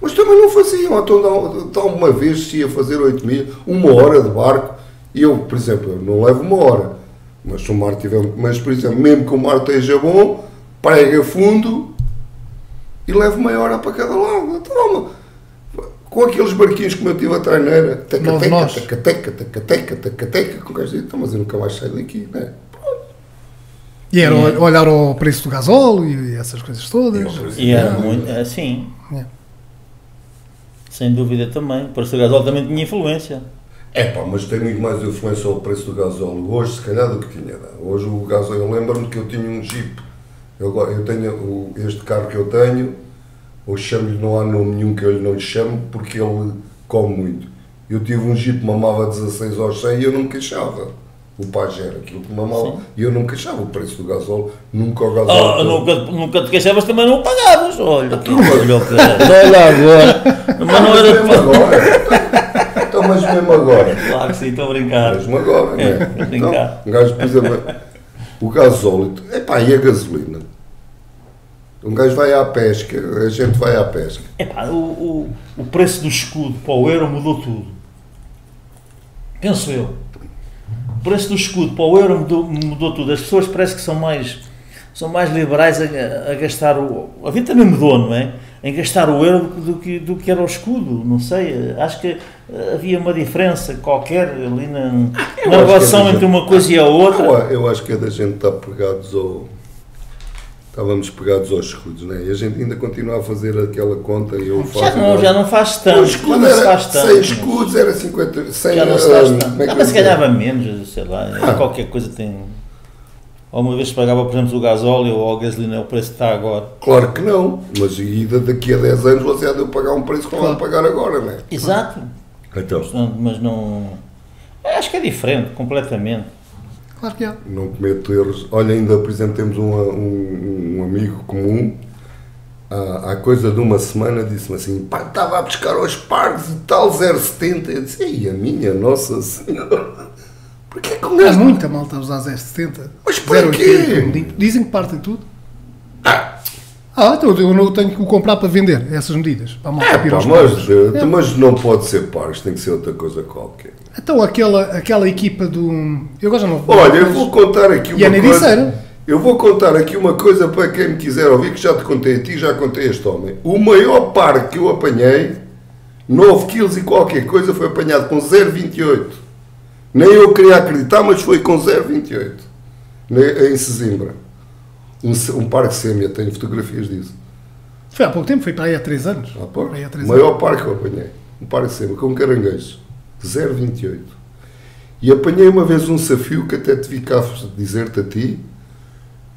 Mas também não faziam, então de alguma vez se ia fazer 8 milhas, uma hora de barco, e eu, por exemplo, eu não levo uma hora, mas se o mar tiver, mas por exemplo, mesmo que o mar esteja bom, prega fundo e levo meia hora para cada lado, toma. Com aqueles barquinhos que eu tive a treineira, tacateca, com o gajo dizia, mas eu nunca mais saio daqui, não é? E era olhar ao preço do gasóleo e essas coisas todas. E era muito, assim. Sem dúvida também. O preço do gasóleo também tinha influência. É pá, mas tem muito mais influência ao preço do gasóleo hoje, se calhar, do que tinha. Hoje o gasóleo, eu lembro-me que eu tinha um Jeep. Eu tenho este carro que eu tenho, eu chamo-lhe, não há nome nenhum que eu lhe não lhe chamo, porque ele come muito. Eu tive um Jeep, mamava 16 aos 100 e eu não me queixava. O Pajero, aquilo que mamava, e eu não me queixava o preço do gasóleo, nunca o gasóleo... nunca te queixavas, também não pagavas, olha, que olha agora, mas não era... Mesmo agora, então, mas mesmo agora... Claro que sim, estou a brincar. Mesmo agora, não é? Brincar. Então, um gajo, por exemplo, o gasóleo, epá, e a gasolina? Um gajo vai à pesca, a gente vai à pesca. Epá, o preço do escudo para o euro mudou tudo, penso eu. O preço do escudo para o euro mudou tudo. As pessoas parece que são mais liberais a gastar o... A vida também mudou, não é? Em gastar o euro do que era o escudo, não sei. Acho que havia uma diferença qualquer ali na relação entre uma coisa e a outra. Eu acho que a da gente está pegados ao... Estávamos pegados aos escudos, não é? E a gente ainda continua a fazer aquela conta e eu faço... Já não faz tanto. Escudo se faz tanto. 100 escudos era 50... 100, já não se faz tanto. Mas se calhava menos, sei lá, qualquer coisa tem... Alguma vez se pagava, por exemplo, o gasóleo ou a gasolina, o preço que está agora? Claro que não, mas daqui a 10 anos você há de pagar um preço como vai pagar agora, não é? Exato. Então. Mas não... Acho que é diferente, completamente. Claro que é. Não cometo erros. Olha, ainda, por exemplo, temos um amigo comum, há coisa de uma semana, disse-me assim, pá, estava a buscar aos parques e tal, 0,70. Eu disse, ei, a minha Nossa Senhora, porquê que o gajo... Há muita malta a usar 0,70. Mas porquê? Dizem que partem tudo. Então eu não tenho que o comprar para vender, essas medidas. Para malta mas não pode ser parques, tem que ser outra coisa qualquer. Então aquela equipa do... Eu gosto não. Olha, eu vou contar aqui uma coisa... E a Ericeira? Eu vou contar aqui uma coisa para quem me quiser ouvir, que já te contei a ti, já contei a este homem. O maior parque que eu apanhei, 9 quilos e qualquer coisa, foi apanhado com 0,28. Nem eu queria acreditar, mas foi com 0,28. Em Sesimbra. Um parque sêmia, tenho fotografias disso. Foi há pouco tempo, foi para aí há 3 anos. O maior parque que eu apanhei. Um parque sêmia, com um caranguejo. 0,28. E apanhei uma vez um safio que até te vi cá dizer-te a ti,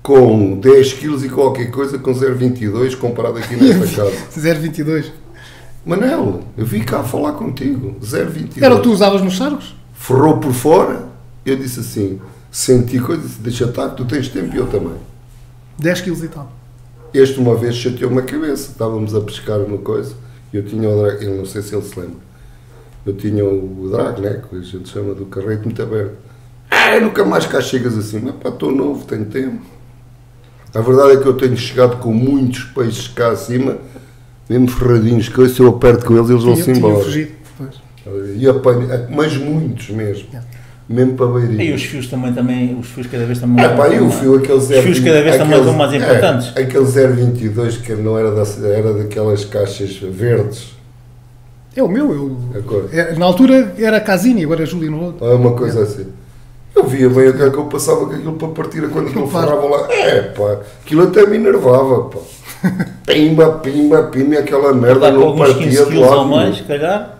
com 10 quilos e qualquer coisa, com 0,22 comparado aqui nesta casa. 0,22. Manel, eu vim cá falar contigo. 0,22. Era o que tu usavas nos sargos? Ferrou por fora. Eu disse assim, senti coisa, disse, deixa estar, tu tens tempo e eu também. 10 quilos e tal. Este uma vez chateou-me a cabeça. Estávamos a pescar uma coisa e eu tinha o drag, eu não sei se ele se lembra. Eu tinha o drag, né, que a gente chama do carreto muito aberto. Nunca mais cá chegas assim. Mas pá, estou novo, tenho tempo. A verdade é que eu tenho chegado com muitos peixes cá acima, mesmo ferradinhos, que se eu aperto com eles, eles vão-se embora. Fugido, e apanho, mas muitos mesmo. Mesmo para beirinhos. E os fios também, os fios cada vez também... Os fios cada vez são mais importantes. Aquele 0,22 que não era, era daquelas caixas verdes. É o meu, na altura era Casini, agora é Júlio no outro. Uma coisa assim. Eu via bem aquilo que eu passava com aquilo para partir, quando aquilo ferrava lá. Pá, aquilo até me enervava, pá. Pimba, pimba, pimba, aquela merda não partia de lado. Mais, calhar.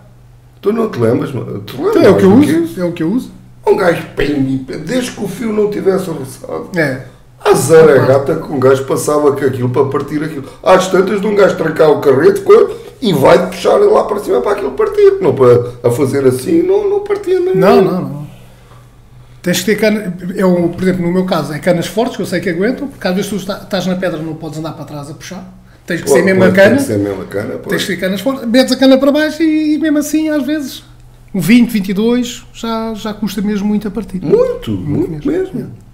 Tu não te lembras, mano? É o que eu uso, é o que eu uso. Um gajo pimba, desde que o fio não tivesse roçado. A zaragata que um gajo passava com aquilo para partir aquilo. Às tantas de um gajo trancar o carreto e vai puxar lá para cima para aquilo partir. Não para a fazer assim, não partia nem. Não. Tens que ter canas. Por exemplo, no meu caso, é canas fortes que eu sei que aguentam, porque às vezes tu estás na pedra, não podes andar para trás a puxar. Tens que ser mesmo a cana. Tens que ter canas fortes. Metes a cana para baixo e mesmo assim, às vezes, 20, 22 já custa mesmo muito a partir. Muito mesmo.